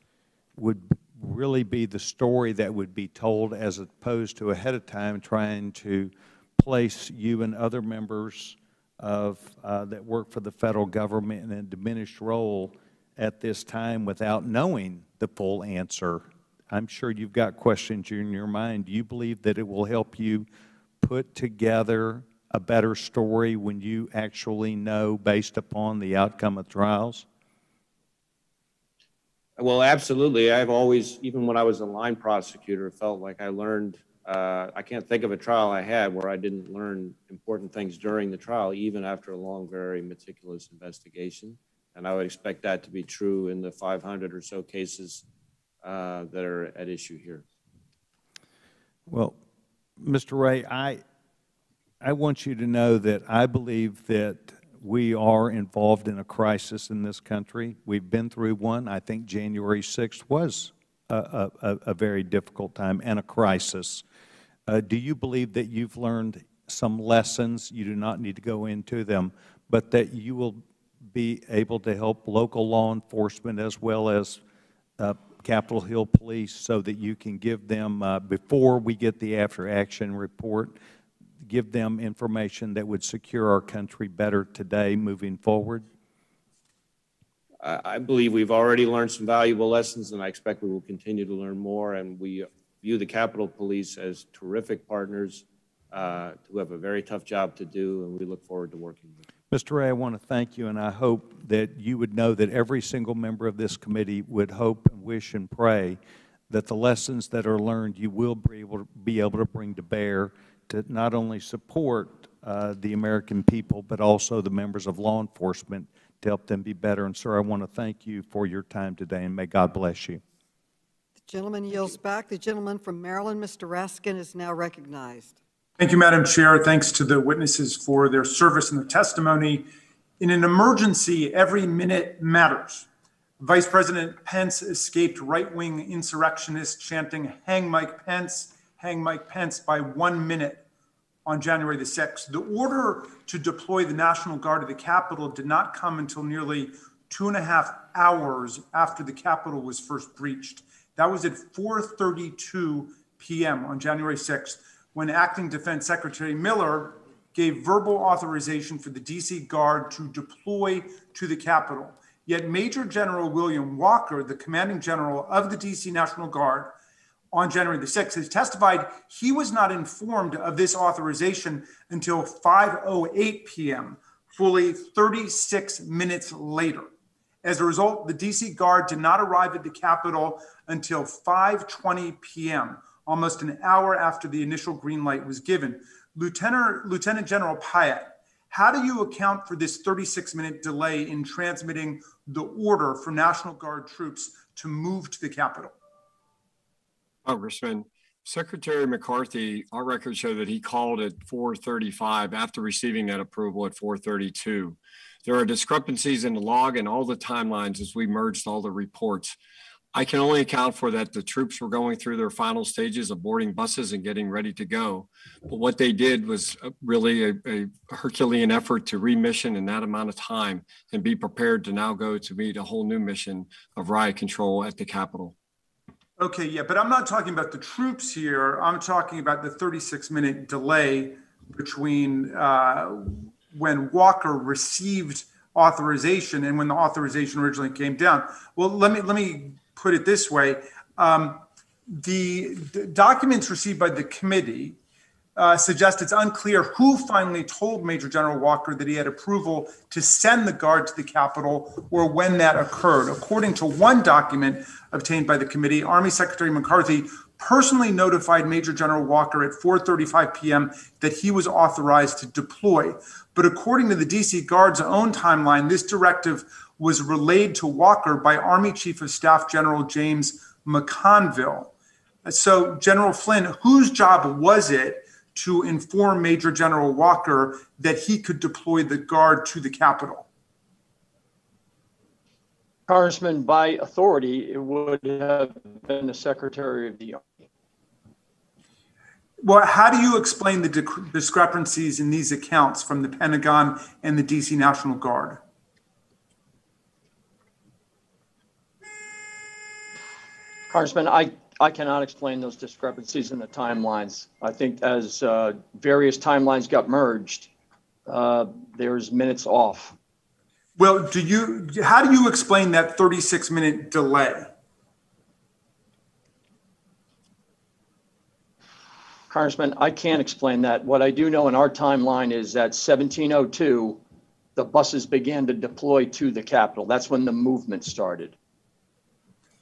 would really be the story that would be told, as opposed to ahead of time trying to place you and other members of, uh, that work for the federal government in a diminished role at this time without knowing the full answer. I'm sure you've got questions in your mind. Do you believe that it will help you put together a better story when you actually know based upon the outcome of trials? Well, absolutely. I've always, even when I was a line prosecutor, felt like I learned, uh, I can't think of a trial I had where I didn't learn important things during the trial, even after a long, very meticulous investigation. And I would expect that to be true in the five hundred or so cases uh, that are at issue here. Well, Mister Wray, I, I want you to know that I believe that we are involved in a crisis in this country. We've been through one. I think January sixth was a, a, a very difficult time and a crisis. Uh, do you believe that you've learned some lessons? You do not need to go into them, but that you will be able to help local law enforcement as well as uh, Capitol Hill Police so that you can give them, uh, before we get the after action report, give them information that would secure our country better today moving forward? I believe we've already learned some valuable lessons, and I expect we will continue to learn more. And we view the Capitol Police as terrific partners uh, who have a very tough job to do, and we look forward to working with them. Mister Wray, I want to thank you, and I hope that you would know that every single member of this committee would hope, and wish, and pray that the lessons that are learned you will be able to, be able to bring to bear to not only support uh, the American people, but also the members of law enforcement to help them be better. And, sir, I want to thank you for your time today, and may God bless you. The gentleman yields back. The gentleman from Maryland, Mister Raskin, is now recognized. Thank you, Madam Chair. Thanks to the witnesses for their service and their testimony. In an emergency, every minute matters. Vice President Pence escaped right-wing insurrectionists chanting, "Hang Mike Pence, hang Mike Pence," by one minute on January the sixth. The order to deploy the National Guard to the Capitol did not come until nearly two and a half hours after the Capitol was first breached. That was at four thirty-two p m on January sixth. When Acting Defense Secretary Miller gave verbal authorization for the D C Guard to deploy to the Capitol. Yet Major General William Walker, the commanding general of the D C National Guard, on January the sixth, has testified he was not informed of this authorization until five oh eight p m, fully thirty-six minutes later. As a result, the D C Guard did not arrive at the Capitol until five twenty p m, almost an hour after the initial green light was given. Lieutenant, Lieutenant General Piatt, how do you account for this thirty-six minute delay in transmitting the order for National Guard troops to move to the Capitol? Congressman, Secretary McCarthy, our records show that he called at four thirty-five after receiving that approval at four thirty-two. There are discrepancies in the log and all the timelines as we merged all the reports. I can only account for that the troops were going through their final stages of boarding buses and getting ready to go. But what they did was really a, a Herculean effort to remission in that amount of time and be prepared to now go to meet a whole new mission of riot control at the Capitol. Okay, yeah, but I'm not talking about the troops here. I'm talking about the thirty-six minute delay between uh, when Walker received authorization and when the authorization originally came down. Well, let me, let me, put it this way, um, the, the documents received by the committee uh, suggest it's unclear who finally told Major General Walker that he had approval to send the Guard to the Capitol or when that occurred. According to one document obtained by the committee, Army Secretary McCarthy personally notified Major General Walker at four thirty-five p m that he was authorized to deploy. But according to the D C Guard's own timeline, this directive was relayed to Walker by Army Chief of Staff General James McConville. So General Flynn, whose job was it to inform Major General Walker that he could deploy the Guard to the Capitol? Congressman, by authority, it would have been the Secretary of the Army. Well, how do you explain the discrepancies in these accounts from the Pentagon and the D C National Guard? Congressman, I, I cannot explain those discrepancies in the timelines. I think as uh, various timelines got merged, uh, there's minutes off. Well, do you, how do you explain that thirty-six minute delay? Congressman, I can't explain that. What I do know in our timeline is that seventeen oh two, the buses began to deploy to the Capitol. That's when the movement started.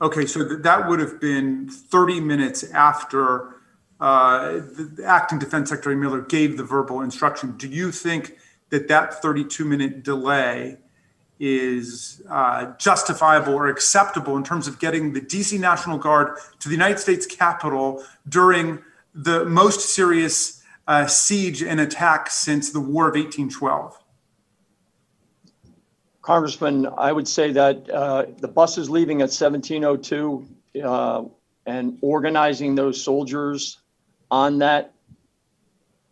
Okay, so th- that would have been thirty minutes after uh, the acting Defense Secretary Miller gave the verbal instruction. Do you think that that thirty-two minute delay is uh, justifiable or acceptable in terms of getting the D C National Guard to the United States Capitol during the most serious uh, siege and attack since the War of eighteen twelve? Congressman, I would say that uh, the buses leaving at seventeen oh two uh, and organizing those soldiers on that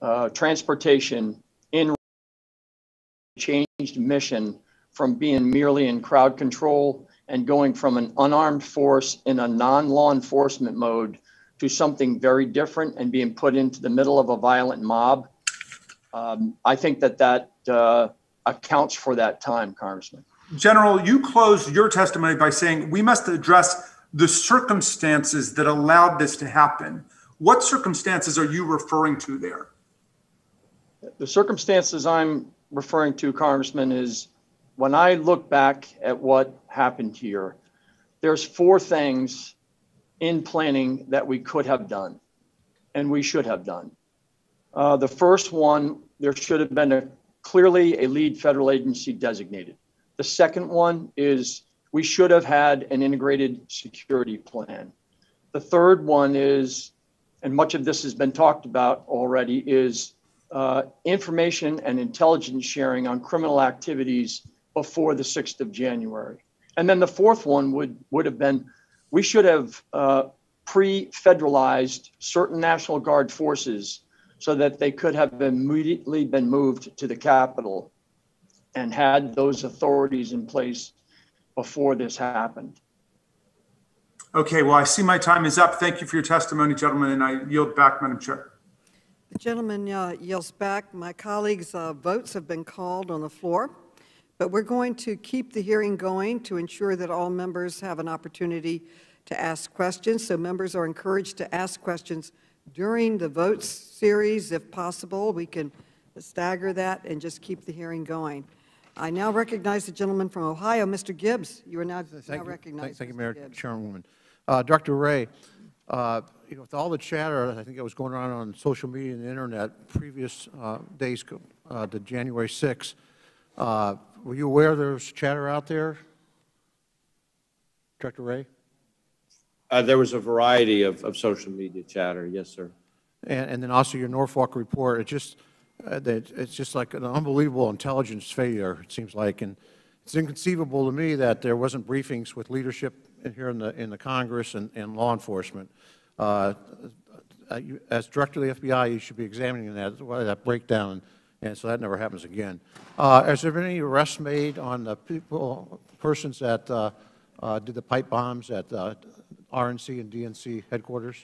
uh, transportation in changed mission from being merely in crowd control and going from an unarmed force in a non-law enforcement mode to something very different and being put into the middle of a violent mob. Um, I think that that uh, accounts for that time, Congressman. General, you closed your testimony by saying we must address the circumstances that allowed this to happen. What circumstances are you referring to there? The circumstances I'm referring to, Congressman, is when I look back at what happened here, there's four things in planning that we could have done and we should have done. Uh, the first one, there should have been a, clearly a lead federal agency designated. The second one is we should have had an integrated security plan. The third one is, and much of this has been talked about already, is Uh, information and intelligence sharing on criminal activities before the sixth of January. And then the fourth one would, would have been, we should have uh, pre-federalized certain National Guard forces so that they could have immediately been moved to the Capitol and had those authorities in place before this happened. Okay, well, I see my time is up. Thank you for your testimony, gentlemen, and I yield back, Madam Chair. The gentleman uh, yields back. My colleagues' uh, votes have been called on the floor, but we're going to keep the hearing going to ensure that all members have an opportunity to ask questions. So members are encouraged to ask questions during the votes series, if possible. We can stagger that and just keep the hearing going. I now recognize the gentleman from Ohio, Mister Gibbs. You are now, thank now you, recognized. Thank, thank you, Mayor Chairwoman. Uh, Doctor Wray. Uh, You know, with all the chatter, I think that was going on on social media and the internet previous uh, days uh, to January sixth, uh, were you aware there's chatter out there, Director Wray? Uh, there was a variety of, of social media chatter, yes, sir. And, and then also your Norfolk report. It just, uh, it's just like an unbelievable intelligence failure, it seems like. And it's inconceivable to me that there wasn't briefings with leadership here in the, in the Congress and, and law enforcement. Uh, you, as director of the F B I, you should be examining that, that breakdown, and so that never happens again. Uh, has there been any arrests made on the people, persons that uh, uh, did the pipe bombs at uh, R N C and D N C headquarters?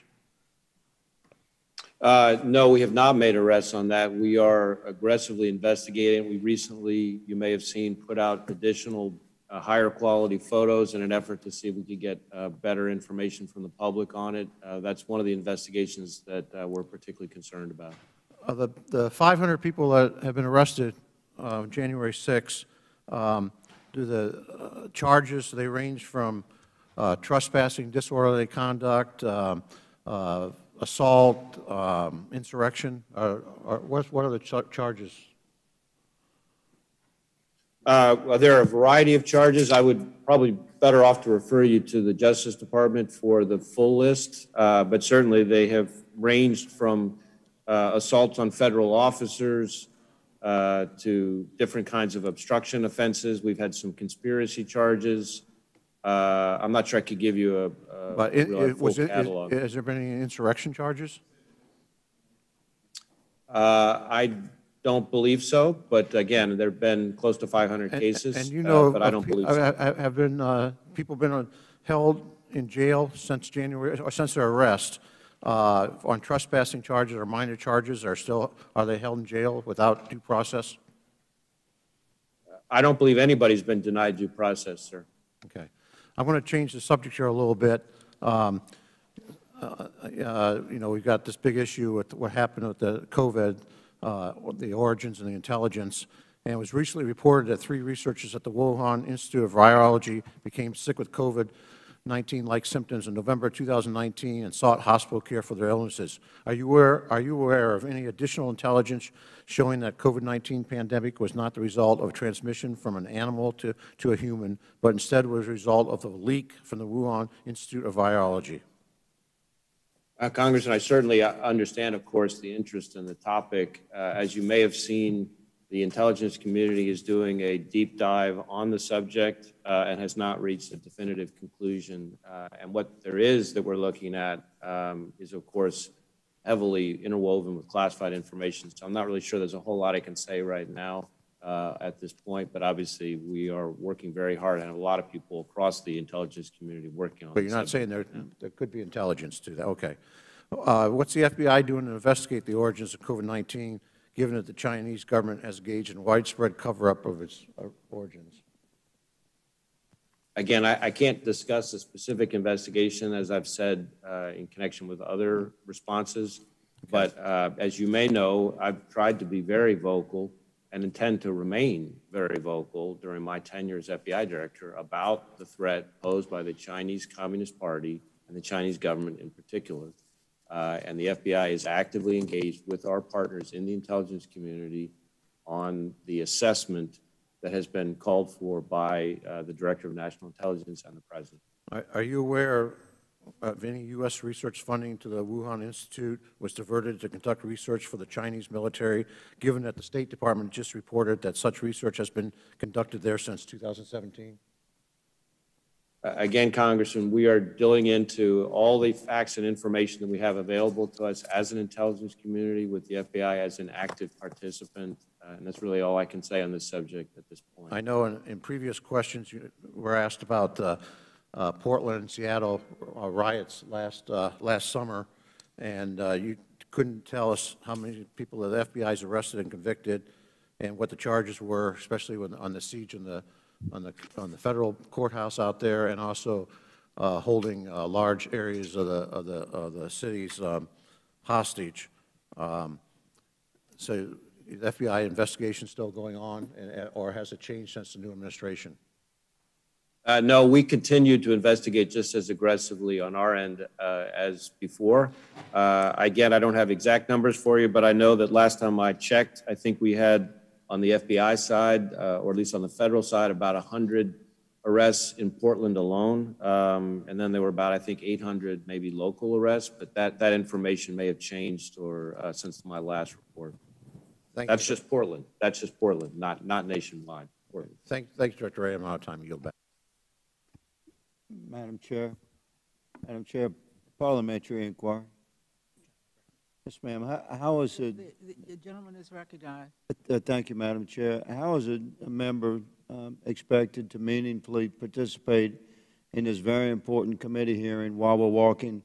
Uh, no, we have not made arrests on that. We are aggressively investigating. We recently, you may have seen, put out additional Uh, higher quality photos in an effort to see if we could get uh, better information from the public on it. Uh, that's one of the investigations that uh, we're particularly concerned about. Uh, the, the five hundred people that have been arrested on uh, January sixth, um, do the uh, charges, they range from uh, trespassing, disorderly conduct, um, uh, assault, um, insurrection, or, or what, what are the ch- charges? Uh, there are a variety of charges. I would probably better off to refer you to the Justice Department for the full list, uh, but certainly they have ranged from uh, assaults on federal officers uh, to different kinds of obstruction offenses. We've had some conspiracy charges. Uh, I'm not sure I could give you a, a but it, it, full was it, catalog. Is, has there been any insurrection charges? Uh, I. Don't believe so, but again, there have been close to five hundred and, cases. And you know, uh, but I don't believe so. Have been uh, people been on, held in jail since January or since their arrest uh, on trespassing charges or minor charges? Are still are they held in jail without due process? I don't believe anybody's been denied due process, sir. Okay, I want to change the subject here a little bit. Um, uh, uh, you know, we've got this big issue with what happened with the COVID, uh, the origins and the intelligence. And it was recently reported that three researchers at the Wuhan Institute of Virology became sick with COVID nineteen-like symptoms in November two thousand nineteen and sought hospital care for their illnesses. Are you aware, are you aware of any additional intelligence showing that COVID nineteen pandemic was not the result of transmission from an animal to, to a human, but instead was a result of the leak from the Wuhan Institute of Virology? Uh, Congressman, I certainly understand, of course, the interest in the topic. Uh, as you may have seen, the intelligence community is doing a deep dive on the subject uh, and has not reached a definitive conclusion. Uh, and what there is that we're looking at um, is, of course, heavily interwoven with classified information. So I'm not really sure there's a whole lot I can say right now uh, at this point, but obviously we are working very hard and have a lot of people across the intelligence community working on this. But you're not saying there, there could be intelligence to that? Okay. Uh, what's the F B I doing to investigate the origins of COVID nineteen? Given that the Chinese government has engaged in widespread cover-up of its origins? Again, I, I can't discuss a specific investigation, as I've said, uh, in connection with other responses. Okay. But uh, as you may know, I've tried to be very vocal and intend to remain very vocal during my tenure as F B I director about the threat posed by the Chinese Communist Party and the Chinese government in particular. Uh, and the F B I is actively engaged with our partners in the intelligence community on the assessment that has been called for by uh, the Director of National Intelligence and the President. Are, are you aware of any U S research funding to the Wuhan Institute was diverted to conduct research for the Chinese military, given that the State Department just reported that such research has been conducted there since two thousand seventeen? Again, Congressman, we are drilling into all the facts and information that we have available to us as an intelligence community with the F B I as an active participant, uh, and that's really all I can say on this subject at this point. I know in, in previous questions you were asked about uh, uh, Portland and Seattle uh, riots last, uh, last summer, and uh, you couldn't tell us how many people the F B I has arrested and convicted and what the charges were, especially when, on the siege and the on the on the federal courthouse out there, and also uh, holding uh, large areas of the of the of the cities um, hostage. Um, so, the F B I investigation still going on, and, or has it changed since the new administration? Uh, no, we continue to investigate just as aggressively on our end uh, as before. Uh, again, I don't have exact numbers for you, but I know that last time I checked, I think we had, on the F B I side, uh, or at least on the federal side, about one hundred arrests in Portland alone. Um, and then there were about, I think, eight hundred maybe local arrests. But that, that information may have changed or uh, since my last report. Thank That's you. just Portland. That's just Portland, not, not nationwide. Portland. Thank, thanks, Director Wray. I'm out of time. You go back. Madam Chair, Madam Chair, parliamentary inquiry. Yes, ma'am. How, how is it? The, the, the gentleman is recognized. Uh, thank you, Madam Chair. How is a, a member um, expected to meaningfully participate in this very important committee hearing while we're walking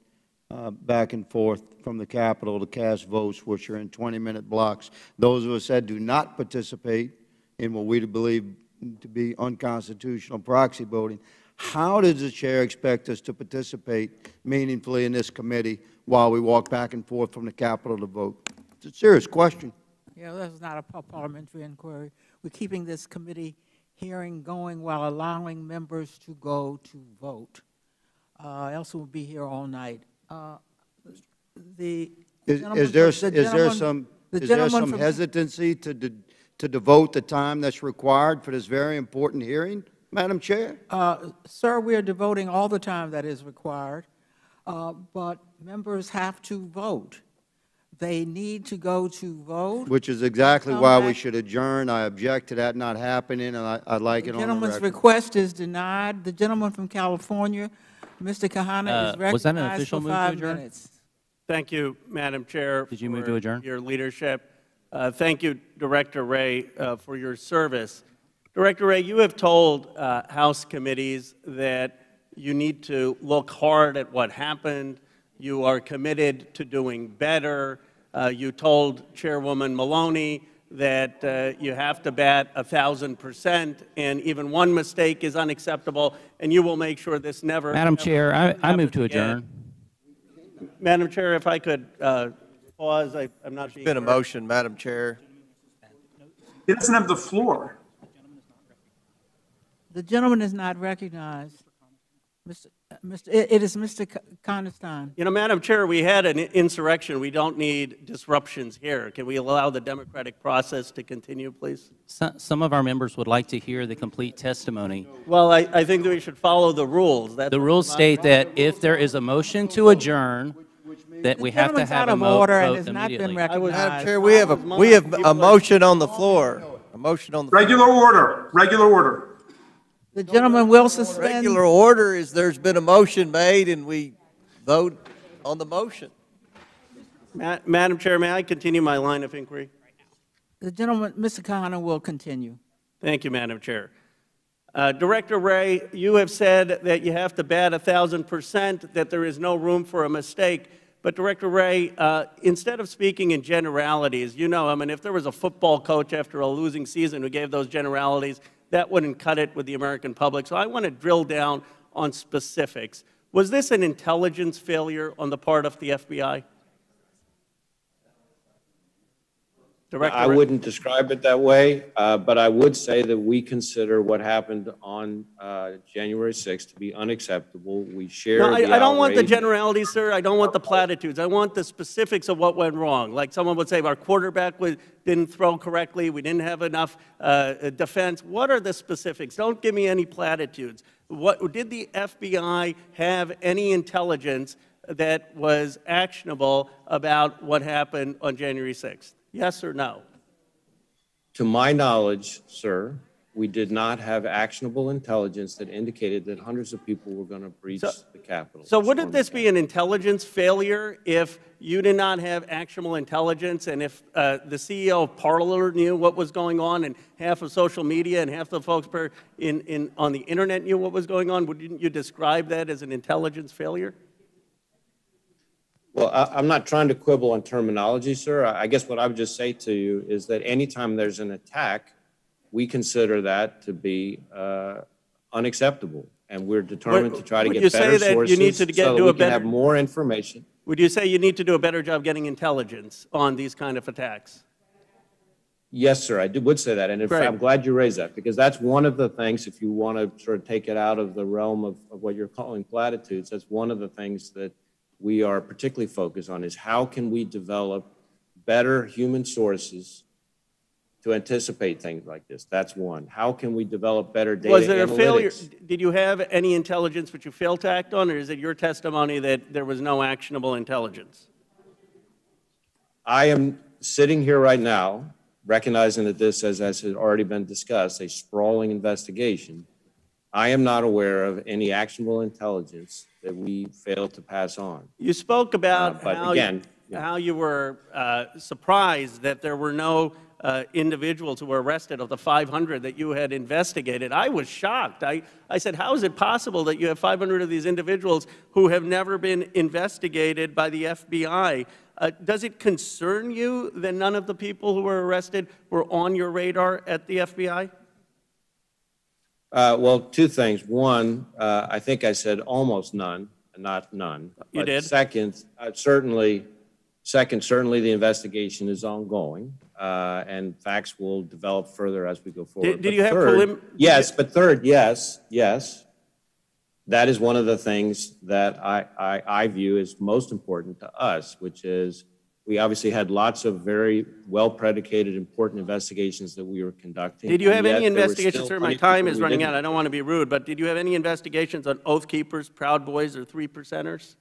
uh, back and forth from the Capitol to cast votes, which are in twenty-minute blocks? Those of us that do not participate in what we believe to be unconstitutional proxy voting, how does the Chair expect us to participate meaningfully in this committee while we walk back and forth from the Capitol to vote? It's a serious question. Yeah, this is not a parliamentary inquiry. We're keeping this committee hearing going while allowing members to go to vote. Uh, else we'll be here all night. Uh, the is, is there the is there some the is there some hesitancy to de to devote the time that's required for this very important hearing, Madam Chair? Uh, sir, we are devoting all the time that is required. Uh, but members have to vote. They need to go to vote. Which is exactly why we should adjourn. I object to that not happening, and I, I'd like it on the record. The gentleman's request is denied. The gentleman from California, Mister Kahana, uh, is recognized. Was that an official move to adjourn? Thank you, Madam Chair. Did you move to adjourn? Your leadership. Uh, thank you, Director Wray, uh, for your service. Director Wray, you have told uh, House committees that you need to look hard at what happened. You are committed to doing better. Uh, you told Chairwoman Maloney that uh, you have to bat one thousand percent, and even one mistake is unacceptable, and you will make sure this never happens. Madam Chair, I, I move to adjourn. Madam Chair, if I could uh, pause, I, I'm not being. There's been a motion, Madam Chair. He doesn't have the floor. The gentleman is not recognized. Mister Mister It, it is Mister Conestine. You know, Madam Chair, we had an insurrection. We don't need disruptions here. Can we allow the democratic process to continue, please? So, some of our members would like to hear the complete testimony. Well, I, I think that we should follow the rules. That's the rules state that if there is a motion to adjourn, that we have to have a vote immediately. Madam Chair, we have a we have a motion on the floor. A motion on the floor. Regular order. Regular order. The gentleman will suspend. Regular order is there's been a motion made and we vote on the motion. Ma Madam Chair, may I continue my line of inquiry? The gentleman, Mister Connor, will continue. Thank you, Madam Chair. Uh, Director Wray, you have said that you have to bat a thousand percent, that there is no room for a mistake. But Director Wray, uh, instead of speaking in generalities, you know, I mean, if there was a football coach after a losing season who gave those generalities, that wouldn't cut it with the American public. So I want to drill down on specifics. Was this an intelligence failure on the part of the F B I? Director I Wray. Wouldn't describe it that way, uh, but I would say that we consider what hhappened on uh, January sixth to be unacceptable. We share no, I, the I don't outrage. want the generalities, sir. I don't want the platitudes. I want the specifics of what went wrong. Like someone would say, our quarterback was, didn't throw correctly. We didn't have enough uh, defense. What are the specifics? Don't give me any platitudes. What, did the F B I have any intelligence that was actionable about what happened on January sixth? Yes or no? To my knowledge, sir, we did not have actionable intelligence that indicated that hundreds of people were going to breach so, the Capitol. So wouldn't this be an intelligence failure if you did not have actionable intelligence and if uh, the C E O of Parler knew what was going on and half of social media and half the folks in, in, on the Internet knew what was going on? Wouldn't you describe that as an intelligence failure? Well, I, I'm not trying to quibble on terminology, sir. I, I guess what I would just say to you is that anytime there's an attack, we consider that to be uh, unacceptable, and we're determined would, to try to get better sources you to get, so that we can have more information. Would you say you need to do a better job getting intelligence on these kind of attacks? Yes, sir, I do, would say that, and in fact, I'm glad you raised that, because that's one of the things, if you want to sort of take it out of the realm of, of what you're calling platitudes, that's one of the things that we are particularly focused on is how can we develop better human sources to anticipate things like this? That's one. How can we develop better data analytics? Was there a failure? Did you have any intelligence which you failed to act on, or is it your testimony that there was no actionable intelligence? I am sitting here right now recognizing that this, as has already been discussed, a sprawling investigation. I am not aware of any actionable intelligence that we failed to pass on. You spoke about uh, how, again, you, yeah. how you were uh, surprised that there were no uh, individuals who were arrested of the five hundred that you had investigated. I was shocked. I, I said, how is it possible that you have five hundred of these individuals who have never been investigated by the F B I? Uh, does it concern you that none of the people who were arrested were on your radar at the F B I? Uh, well, two things. One, uh, I think I said almost none, not none. You but did. Second, uh, certainly, second, certainly the investigation is ongoing, uh, and facts will develop further as we go forward. Did, did you third, have prelim? Yes, but third, yes, yes. That is one of the things that I, I, I view as most important to us, which is we obviously had lots of very well-predicated, important investigations that we were conducting. Did you have any investigations, sir? My time is running out. I don't want to be rude, but did you have any investigations on Oath Keepers, Proud Boys, or Three Percenters?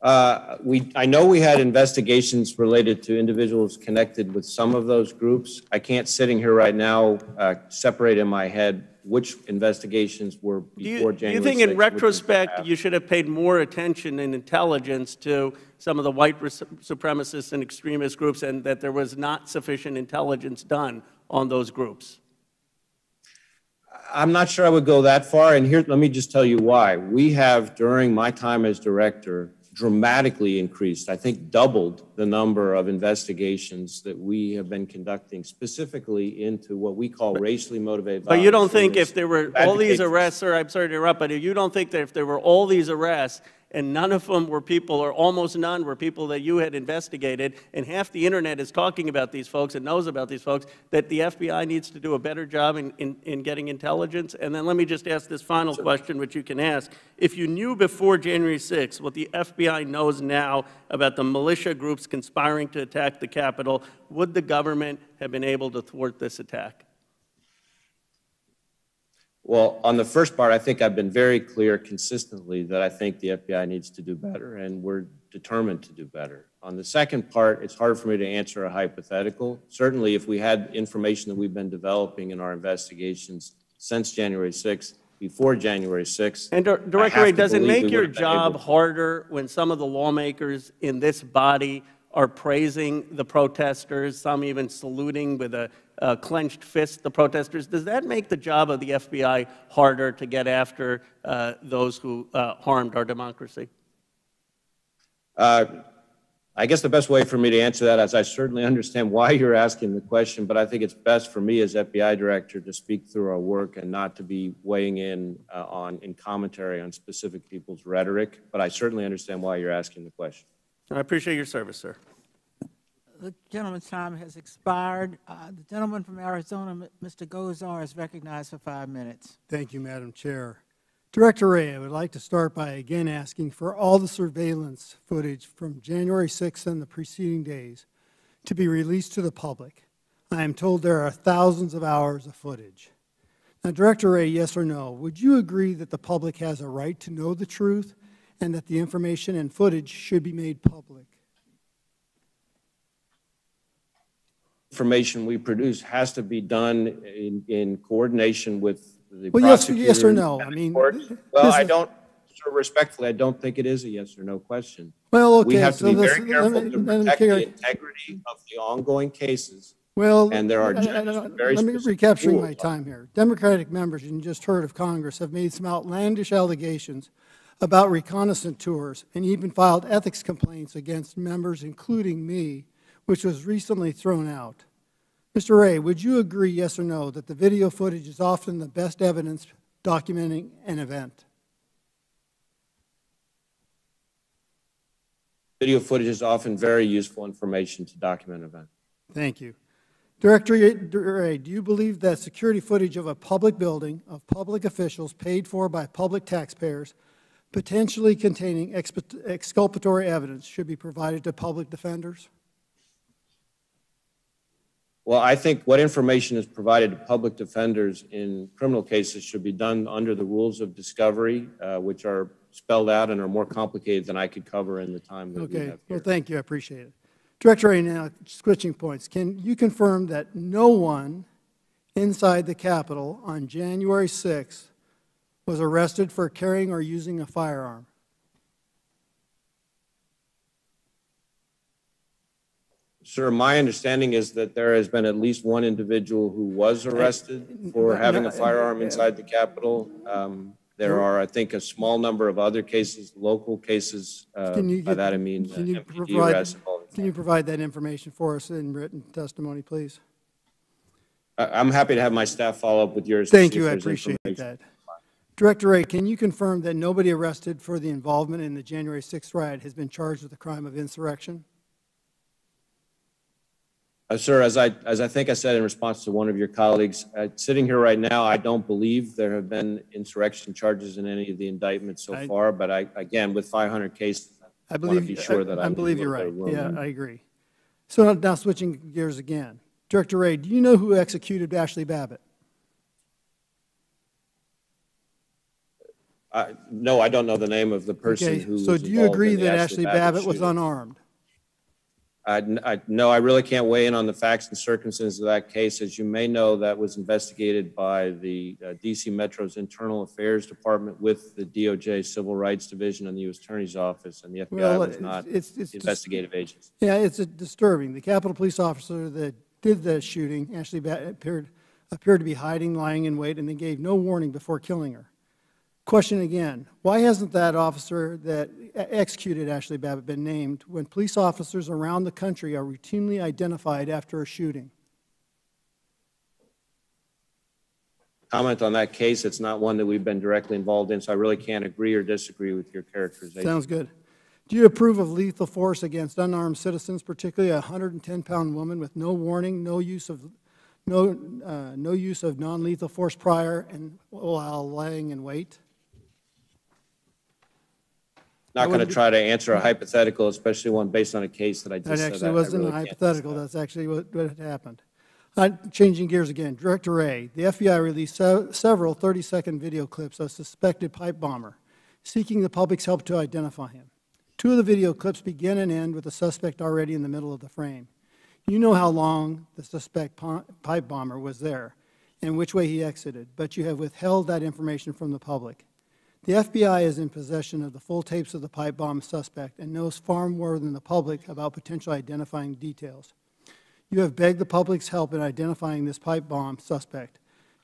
Uh, we, I know we had investigations related to individuals connected with some of those groups. I can't, sitting here right now, uh, separate in my head which investigations were before January sixth. Do you think in retrospect you should have paid more attention and intelligence to some of the white supremacist and extremist groups and that there was not sufficient intelligence done on those groups? I'm not sure I would go that far, and here, let me just tell you why. We have, during my time as director, dramatically increased, I think doubled the number of investigations that we have been conducting specifically into what we call racially motivated violence. But you don't think if there were all these arrests, sir, I'm sorry to interrupt, but you don't think that if there were all these arrests and none of them were people, or almost none, were people that you had investigated, and half the internet is talking about these folks and knows about these folks, that the F B I needs to do a better job in, in, in getting intelligence? And then let me just ask this final question, which you can ask. If you knew before January sixth what the F B I knows now about the militia groups conspiring to attack the Capitol, would the government have been able to thwart this attack? Well, on the first part, I think I've been very clear consistently that I think the F B I needs to do better, and we're determined to do better. On the second part, it's hard for me to answer a hypothetical. Certainly, if we had information that we've been developing in our investigations since January sixth, before January sixth. And Director Wray, does it make your job harder when some of the lawmakers in this body are praising the protesters, some even saluting with a uh, clenched fist the protesters? Does that make the job of the F B I harder to get after uh, those who uh, harmed our democracy? Uh, I guess the best way for me to answer that is I certainly understand why you're asking the question, but I think it's best for me as F B I director to speak through our work and not to be weighing in uh, on in commentary on specific people's rhetoric. But I certainly understand why you're asking the question. I appreciate your service, sir. The gentleman's time has expired. Uh, the gentleman from Arizona, Mister Gozar, is recognized for five minutes. Thank you, Madam Chair. Director Wray, I would like to start by again asking for all the surveillance footage from January sixth and the preceding days to be released to the public. I am told there are thousands of hours of footage. Now, Director Wray, yes or no, would you agree that the public has a right to know the truth and that the information and footage should be made public? Information we produce has to be done in, in coordination with the well, prosecutor. Yes, yes or no? I mean, well, I don't, sir, respectfully, I don't think it is a yes or no question. Well, okay. We have to so be this, very careful me, to protect me, the integrity of the ongoing cases. Well, and there are I, I, I, very let me recapturing my time here. Democratic members, you just heard of Congress, have made some outlandish allegations about reconnaissance tours and even filed ethics complaints against members, including me, which was recently thrown out. Mister Wray, would you agree, yes or no, that the video footage is often the best evidence documenting an event? Video footage is often very useful information to document an event. Thank you. Director Wray, do you believe that security footage of a public building, of public officials paid for by public taxpayers, potentially containing exculpatory evidence should be provided to public defenders? Well, I think what information is provided to public defenders in criminal cases should be done under the rules of discovery, uh, which are spelled out and are more complicated than I could cover in the time that okay. we have here. Well, thank you. I appreciate it. Director Wray, now switching points. Can you confirm that no one inside the Capitol on January sixth was arrested for carrying or using a firearm? Sir, my understanding is that there has been at least one individual who was arrested for having a firearm inside the Capitol. Um, there are, I think, a small number of other cases, local cases. Uh, can you get, by that I mean uh, M P D provide, arrests. Can you provide that information for us in written testimony, please? I'm happy to have my staff follow up with yours. Thank you. I appreciate that. Director Wray, can you confirm that nobody arrested for the involvement in the January sixth riot has been charged with the crime of insurrection? Uh, sir, as I, as I think I said in response to one of your colleagues, uh, sitting here right now, I don't believe there have been insurrection charges in any of the indictments so I, far, but I, again, with five hundred cases, I, I believe, want to be sure that I, I, I believe you're right. Yeah, I agree. So now, now switching gears again. Director Wray, do you know who executed Ashley Babbitt? Uh, no, I don't know the name of the person okay. who so was involved in the Ashley Babbitt shooting. So do you agree that Ashley Babbitt was unarmed? I, I, no, I really can't weigh in on the facts and circumstances of that case. As you may know, that was investigated by the uh, D C Metro's Internal Affairs Department with the D O J Civil Rights Division and the U S Attorney's Office, and the F B I well, was not it's, it's, it's investigative agency. Yeah, it's a disturbing. The Capitol Police officer that did the shooting, Ashley Babbitt, appeared, appeared to be hiding, lying in wait, and then gave no warning before killing her. Question again, why hasn't that officer that executed Ashley Babbitt been named when police officers around the country are routinely identified after a shooting? comment on that case. It's not one that we've been directly involved in, so I really can't agree or disagree with your characterization. Sounds good. Do you approve of lethal force against unarmed citizens, particularly a one hundred ten pound woman with no warning, no use of no uh, no use of non-lethal force prior, and while lying in wait? Not going to try to answer a hypothetical, especially one based on a case that I just that said. That actually wasn't really a hypothetical. That's actually what, what happened. Uh, changing gears again. Director Wray, the F B I released se several thirty second video clips of suspected pipe bomber, seeking the public's help to identify him. Two of the video clips begin and end with the suspect already in the middle of the frame. You know how long the suspect pipe bomber was there and which way he exited, but you have withheld that information from the public. The F B I is in possession of the full tapes of the pipe bomb suspect and knows far more than the public about potential identifying details. You have begged the public's help in identifying this pipe bomb suspect.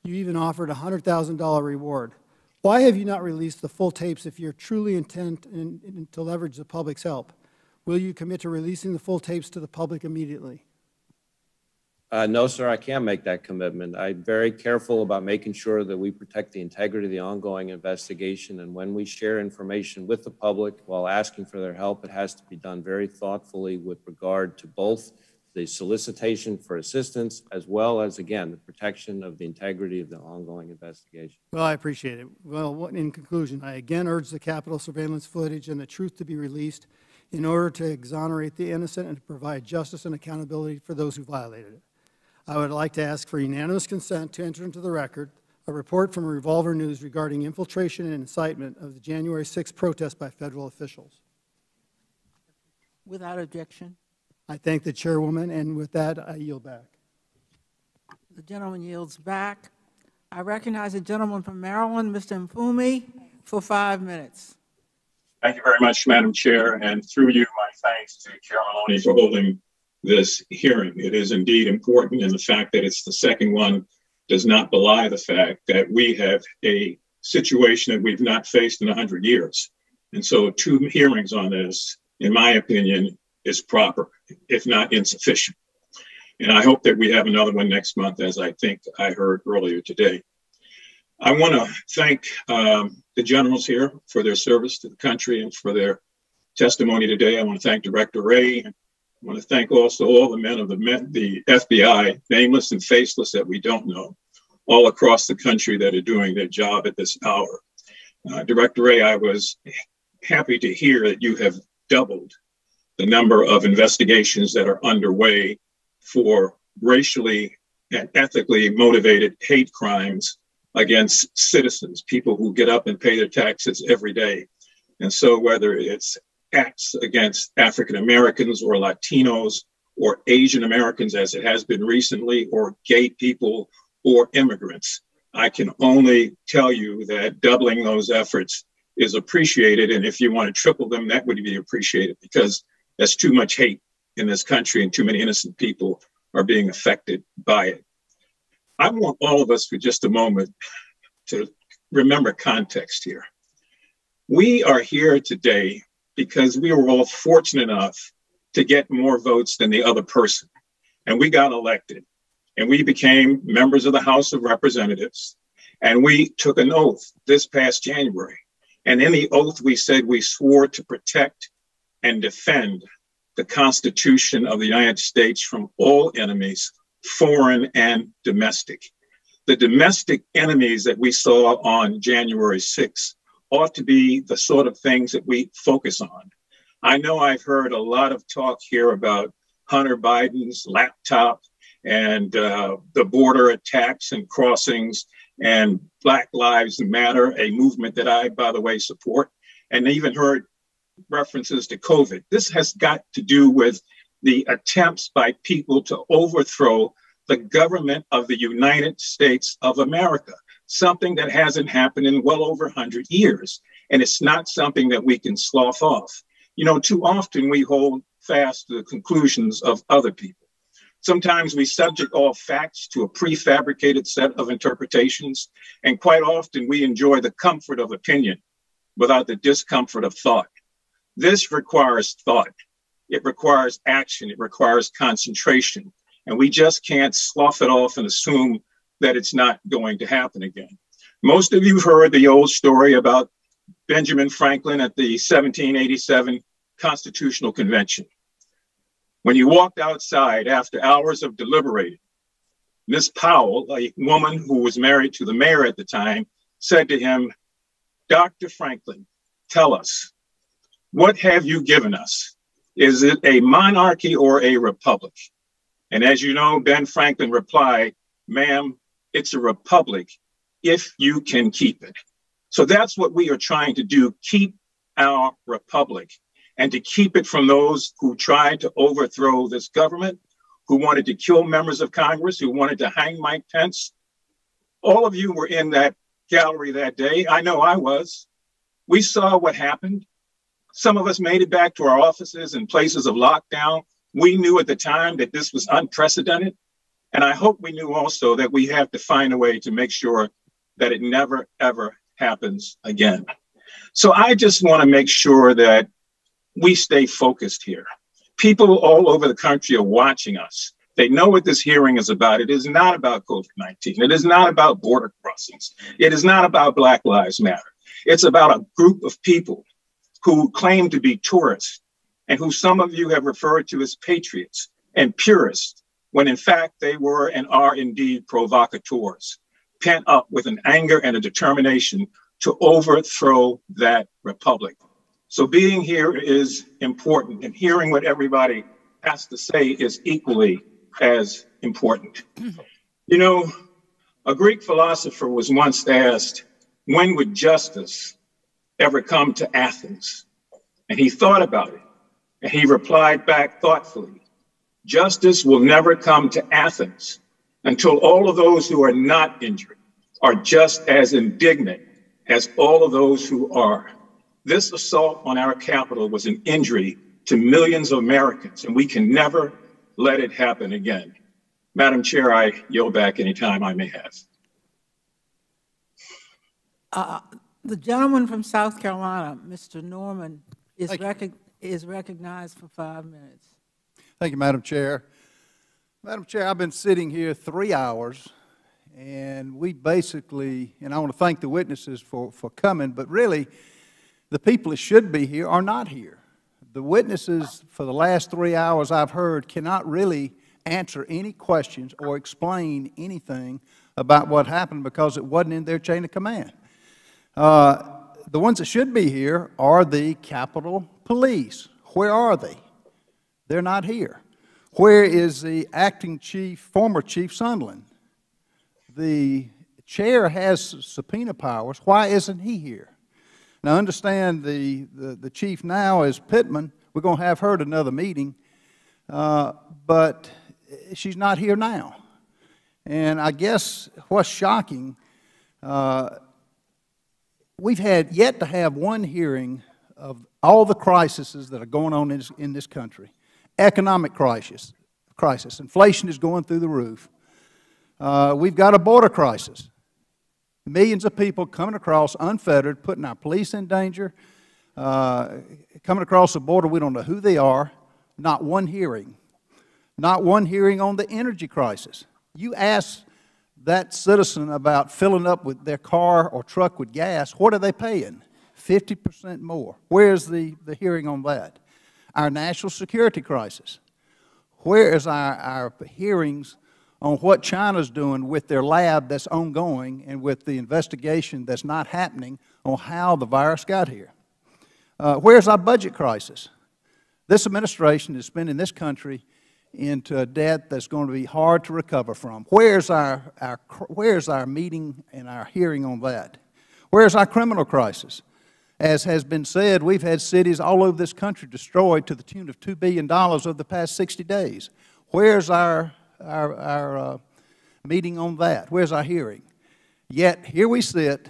You even offered a one hundred thousand dollar reward. Why have you not released the full tapes if you are truly intent in, in, to leverage the public's help? Will you commit to releasing the full tapes to the public immediately? Uh, no, sir, I can't make that commitment. I'm very careful about making sure that we protect the integrity of the ongoing investigation, and when we share information with the public while asking for their help, it has to be done very thoughtfully with regard to both the solicitation for assistance as well as, again, the protection of the integrity of the ongoing investigation. Well, I appreciate it. Well, in conclusion, I again urge the Capitol surveillance footage and the truth to be released in order to exonerate the innocent and to provide justice and accountability for those who violated it. I would like to ask for unanimous consent to enter into the record a report from Revolver News regarding infiltration and incitement of the January sixth protest by federal officials. Without objection. I thank the Chairwoman, and with that, I yield back. The gentleman yields back. I recognize the gentleman from Maryland, Mister Mfumi, for five minutes. Thank you very much, Madam Chair, and through you, my thanks to Chair Maloney for holding this hearing. It is indeed important, and the fact that it's the second one does not belie the fact that we have a situation that we've not faced in one hundred years. And so two hearings on this, in my opinion, is proper, if not insufficient. And I hope that we have another one next month, as I think I heard earlier today. I want to thank um, the generals here for their service to the country and for their testimony today. I want to thank Director Wray. I want to thank also all the men of the, men, the F B I, nameless and faceless that we don't know, all across the country that are doing their job at this hour. Uh, Director Wray, I was happy to hear that you have doubled the number of investigations that are underway for racially and ethically motivated hate crimes against citizens, people who get up and pay their taxes every day. And so whether it's acts against African Americans or Latinos or Asian Americans, as it has been recently, or gay people or immigrants, I can only tell you that doubling those efforts is appreciated. And if you want to triple them, that would be appreciated, because that's too much hate in this country and too many innocent people are being affected by it. I want all of us for just a moment to remember context here. We are here today because we were all fortunate enough to get more votes than the other person. And we got elected and we became members of the House of Representatives. And we took an oath this past January. And in the oath, we said we swore to protect and defend the Constitution of the United States from all enemies, foreign and domestic. The domestic enemies that we saw on January sixth ought to be the sort of things that we focus on. I know I've heard a lot of talk here about Hunter Biden's laptop and uh, the border attacks and crossings and Black Lives Matter, a movement that I, by the way, support, and even heard references to COVID. This has got to do with the attempts by people to overthrow the government of the United States of America, something that hasn't happened in well over one hundred years. And it's not something that we can slough off. You know, too often we hold fast to the conclusions of other people. Sometimes we subject all facts to a prefabricated set of interpretations. And quite often we enjoy the comfort of opinion without the discomfort of thought. This requires thought. It requires action. It requires concentration. And we just can't slough it off and assume that it's not going to happen again. Most of you heard the old story about Benjamin Franklin at the seventeen eighty-seven Constitutional Convention. When you walked outside after hours of deliberating, Miss Powell, a woman who was married to the mayor at the time, said to him, "Doctor Franklin, tell us, what have you given us? Is it a monarchy or a republic?" And as you know, Ben Franklin replied, "Ma'am, it's a republic if you can keep it." So that's what we are trying to do, keep our republic, and to keep it from those who tried to overthrow this government, who wanted to kill members of Congress, who wanted to hang Mike Pence. All of you were in that gallery that day. I know I was. We saw what happened. Some of us made it back to our offices in places of lockdown. We knew at the time that this was unprecedented. And I hope we knew also that we have to find a way to make sure that it never, ever happens again. So I just want to make sure that we stay focused here. People all over the country are watching us. They know what this hearing is about. It is not about COVID nineteen. It is not about border crossings. It is not about Black Lives Matter. It's about a group of people who claim to be tourists and who some of you have referred to as patriots and purists, when in fact they were and are indeed provocateurs, pent up with an anger and a determination to overthrow that republic. So being here is important, and hearing what everybody has to say is equally as important. You know, a Greek philosopher was once asked, when would justice ever come to Athens? And he thought about it, and he replied back thoughtfully, justice will never come to Athens until all of those who are not injured are just as indignant as all of those who are. This assault on our capital was an injury to millions of Americans, and we can never let it happen again. Madam Chair, I yield back any time I may have. Uh, the gentleman from South Carolina, Mister Norman, is, rec is recognized for five minutes. Thank you, Madam Chair. Madam Chair, I've been sitting here three hours, and we basically, and I want to thank the witnesses for, for coming, but really, the people that should be here are not here. The witnesses for the last three hours I've heard cannot really answer any questions or explain anything about what happened because it wasn't in their chain of command. Uh, the ones that should be here are the Capitol Police. Where are they? They're not here. Where is the acting chief, former Chief Sundland? The chair has subpoena powers. Why isn't he here? Now, understand the, the, the chief now is Pittman. We're going to have her at another meeting, uh, but she's not here now. And I guess what's shocking, uh, we've had yet to have one hearing of all the crises that are going on in this, in this country. Economic crisis, crisis. Inflation is going through the roof. Uh, we've got a border crisis. Millions of people coming across unfettered, putting our police in danger, uh, coming across the border. We don't know who they are. Not one hearing. Not one hearing on the energy crisis. You ask that citizen about filling up with their car or truck with gas, what are they paying? fifty percent more. Where's the, the hearing on that? Our national security crisis. Where is our, our hearings on what China's doing with their lab that's ongoing and with the investigation that's not happening on how the virus got here? Uh, where's our budget crisis? This administration is spending this country into a debt that's going to be hard to recover from. Where's our, our, where's our meeting and our hearing on that? Where's our criminal crisis? As has been said, we've had cities all over this country destroyed to the tune of two billion dollars over the past sixty days. Where's our our, our uh, meeting on that? Where's our hearing? Yet here we sit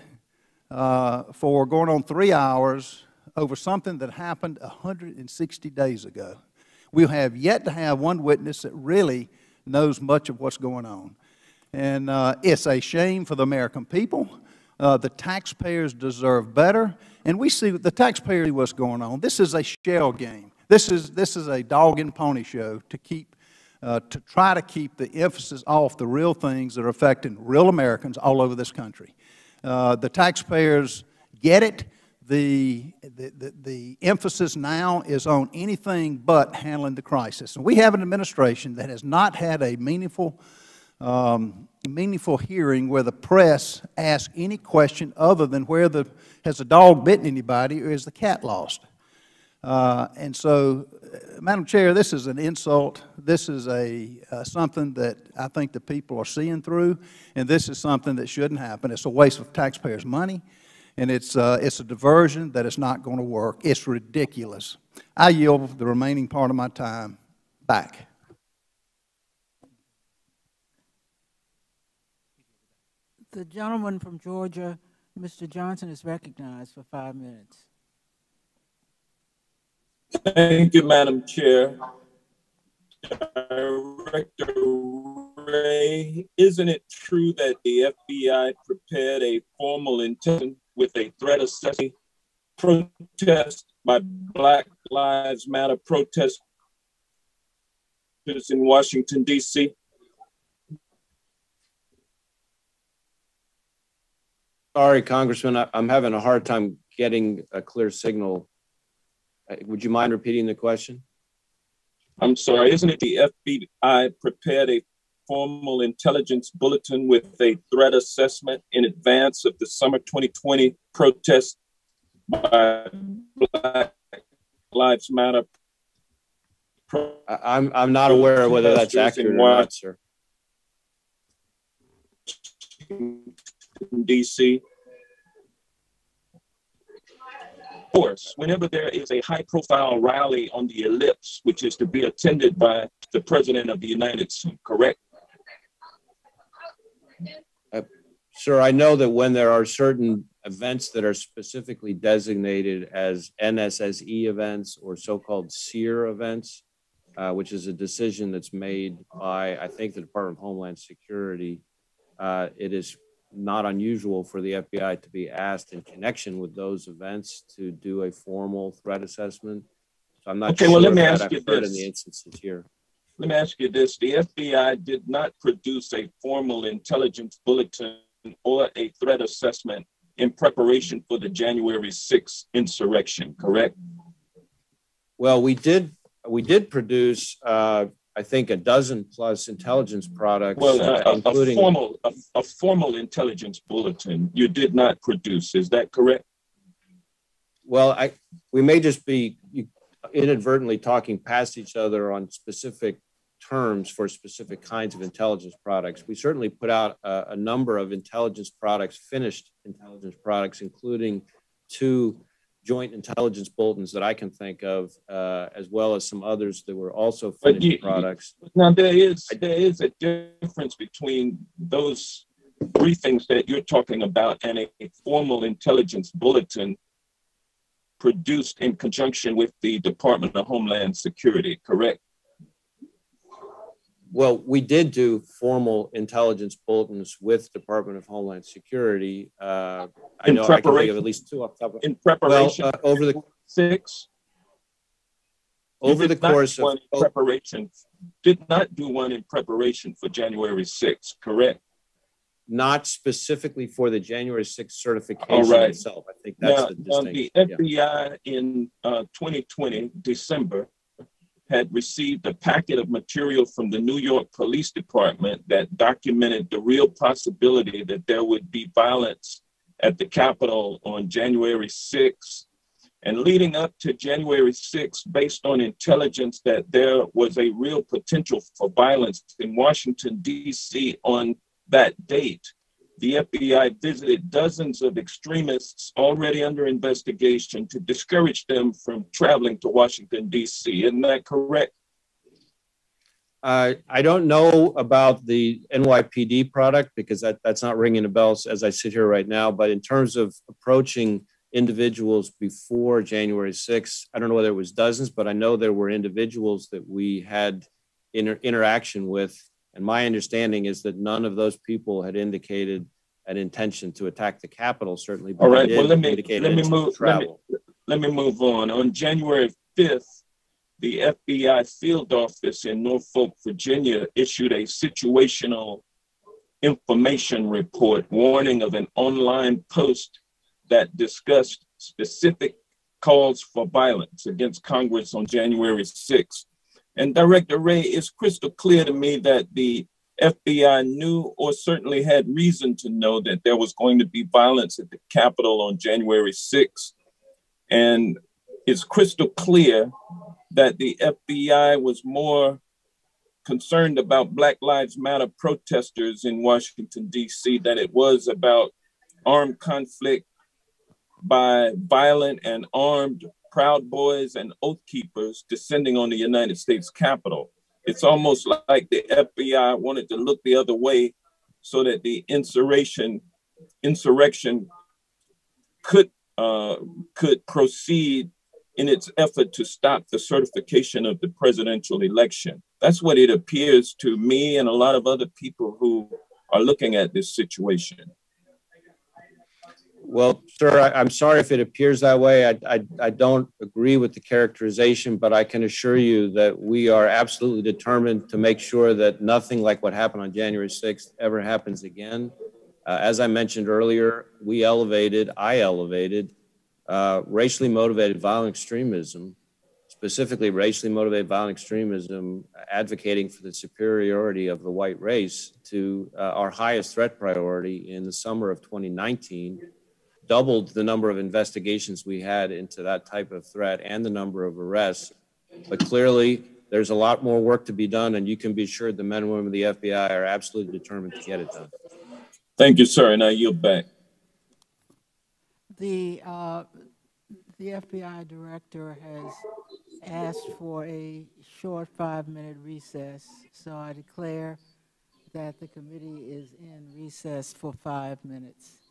uh, for going on three hours over something that happened one hundred sixty days ago. We have yet to have one witness that really knows much of what's going on. And uh, it's a shame for the American people. Uh, the taxpayers deserve better. And we see the taxpayers see what's going on. This is a shell game. This is, this is a dog and pony show to keep uh, to try to keep the emphasis off the real things that are affecting real Americans all over this country. Uh, the taxpayers get it. The, the, the, the emphasis now is on anything but handling the crisis. And we have an administration that has not had a meaningful, um, meaningful hearing where the press asks any question other than where the, has the dog bitten anybody or is the cat lost? Uh, and so, uh, Madam Chair, this is an insult. This is a uh, something that I think the people are seeing through, and this is something that shouldn't happen. It's a waste of taxpayers' money. And it's, uh, it's a diversion that is not going to work. It's ridiculous. I yield the remaining part of my time back. The gentleman from Georgia, Mister Johnson, is recognized for five minutes. Thank you, Madam Chair. Director Wray, isn't it true that the F B I prepared a formal intent with a threat assessing protest by Black Lives Matter protesters in Washington, D C? Sorry, Congressman, I, I'm having a hard time getting a clear signal. Uh, would you mind repeating the question? I'm sorry, isn't it the F B I prepared a formal intelligence bulletin with a threat assessment in advance of the summer twenty twenty protests by Black Lives Matter? I'm, I'm not aware of whether that's accurate or not, sir. D C Of course, whenever there is a high-profile rally on the ellipse, which is to be attended by the President of the United States, correct? Uh, sir, I know that when there are certain events that are specifically designated as N S S E events or so-called SEER events, uh, which is a decision that's made by, I think, the Department of Homeland Security, uh, it is not unusual for the F B I to be asked in connection with those events to do a formal threat assessment. So I'm not okay, sure well, let me ask you this. In the instances here. Let me ask you this. The F B I did not produce a formal intelligence bulletin or a threat assessment in preparation for the January sixth insurrection, correct? Well, we did, we did produce uh, I think a dozen plus intelligence products, well, uh, uh, including a formal, a, a formal intelligence bulletin you did not produce. Is that correct? Well, I, we may just be inadvertently talking past each other on specific terms for specific kinds of intelligence products. We certainly put out a, a number of intelligence products, finished intelligence products, including two joint intelligence bulletins that I can think of, uh, as well as some others that were also finished you, products. Now, there is, there is a difference between those briefings that you're talking about and a, a formal intelligence bulletin produced in conjunction with the Department of Homeland Security, correct? Well, we did do formal intelligence bulletins with Department of Homeland Security. Uh, I in know I can think of at least two off the top of in preparation well, uh, over the six. Over the course of preparation, did not do one in preparation for January sixth, correct? Not specifically for the January sixth certification right. itself. I think that's now, the distinction. Um, the F B I yeah. in uh, twenty twenty December had received a packet of material from the New York Police Department that documented the real possibility that there would be violence at the Capitol on January sixth. And leading up to January sixth, based on intelligence that there was a real potential for violence in Washington, D C on that date, the F B I visited dozens of extremists already under investigation to discourage them from traveling to Washington, D C Isn't that correct? Uh, I don't know about the N Y P D product because that, that's not ringing a bell as I sit here right now. But in terms of approaching individuals before January sixth, I don't know whether it was dozens, but I know there were individuals that we had inter- interaction with. And my understanding is that none of those people had indicated an intention to attack the Capitol, certainly. But all right, well, let me, let me move, let me, let me move on. On January fifth, the F B I field office in Norfolk, Virginia, issued a situational information report warning of an online post that discussed specific calls for violence against Congress on January sixth. And Director Wray, it's crystal clear to me that the F B I knew, or certainly had reason to know, that there was going to be violence at the Capitol on January sixth. And it's crystal clear that the F B I was more concerned about Black Lives Matter protesters in Washington, D C than it was about armed conflict by violent and armed Proud Boys and Oath Keepers descending on the United States Capitol. It's almost like the F B I wanted to look the other way so that the insurrection insurrection could uh, could proceed in its effort to stop the certification of the presidential election. That's what it appears to me and a lot of other people who are looking at this situation. Well, sir, I, I'm sorry if it appears that way. I, I, I don't agree with the characterization, but I can assure you that we are absolutely determined to make sure that nothing like what happened on January sixth ever happens again. Uh, as I mentioned earlier, we elevated, I elevated, uh, racially motivated violent extremism, specifically racially motivated violent extremism, advocating for the superiority of the white race to uh, our highest threat priority in the summer of twenty nineteen. Doubled the number of investigations we had into that type of threat and the number of arrests. But clearly, there's a lot more work to be done, and you can be sure the men and women of the F B I are absolutely determined to get it done. Thank you, sir, and I yield back. The, uh, the F B I director has asked for a short five-minute recess, so I declare that the committee is in recess for five minutes.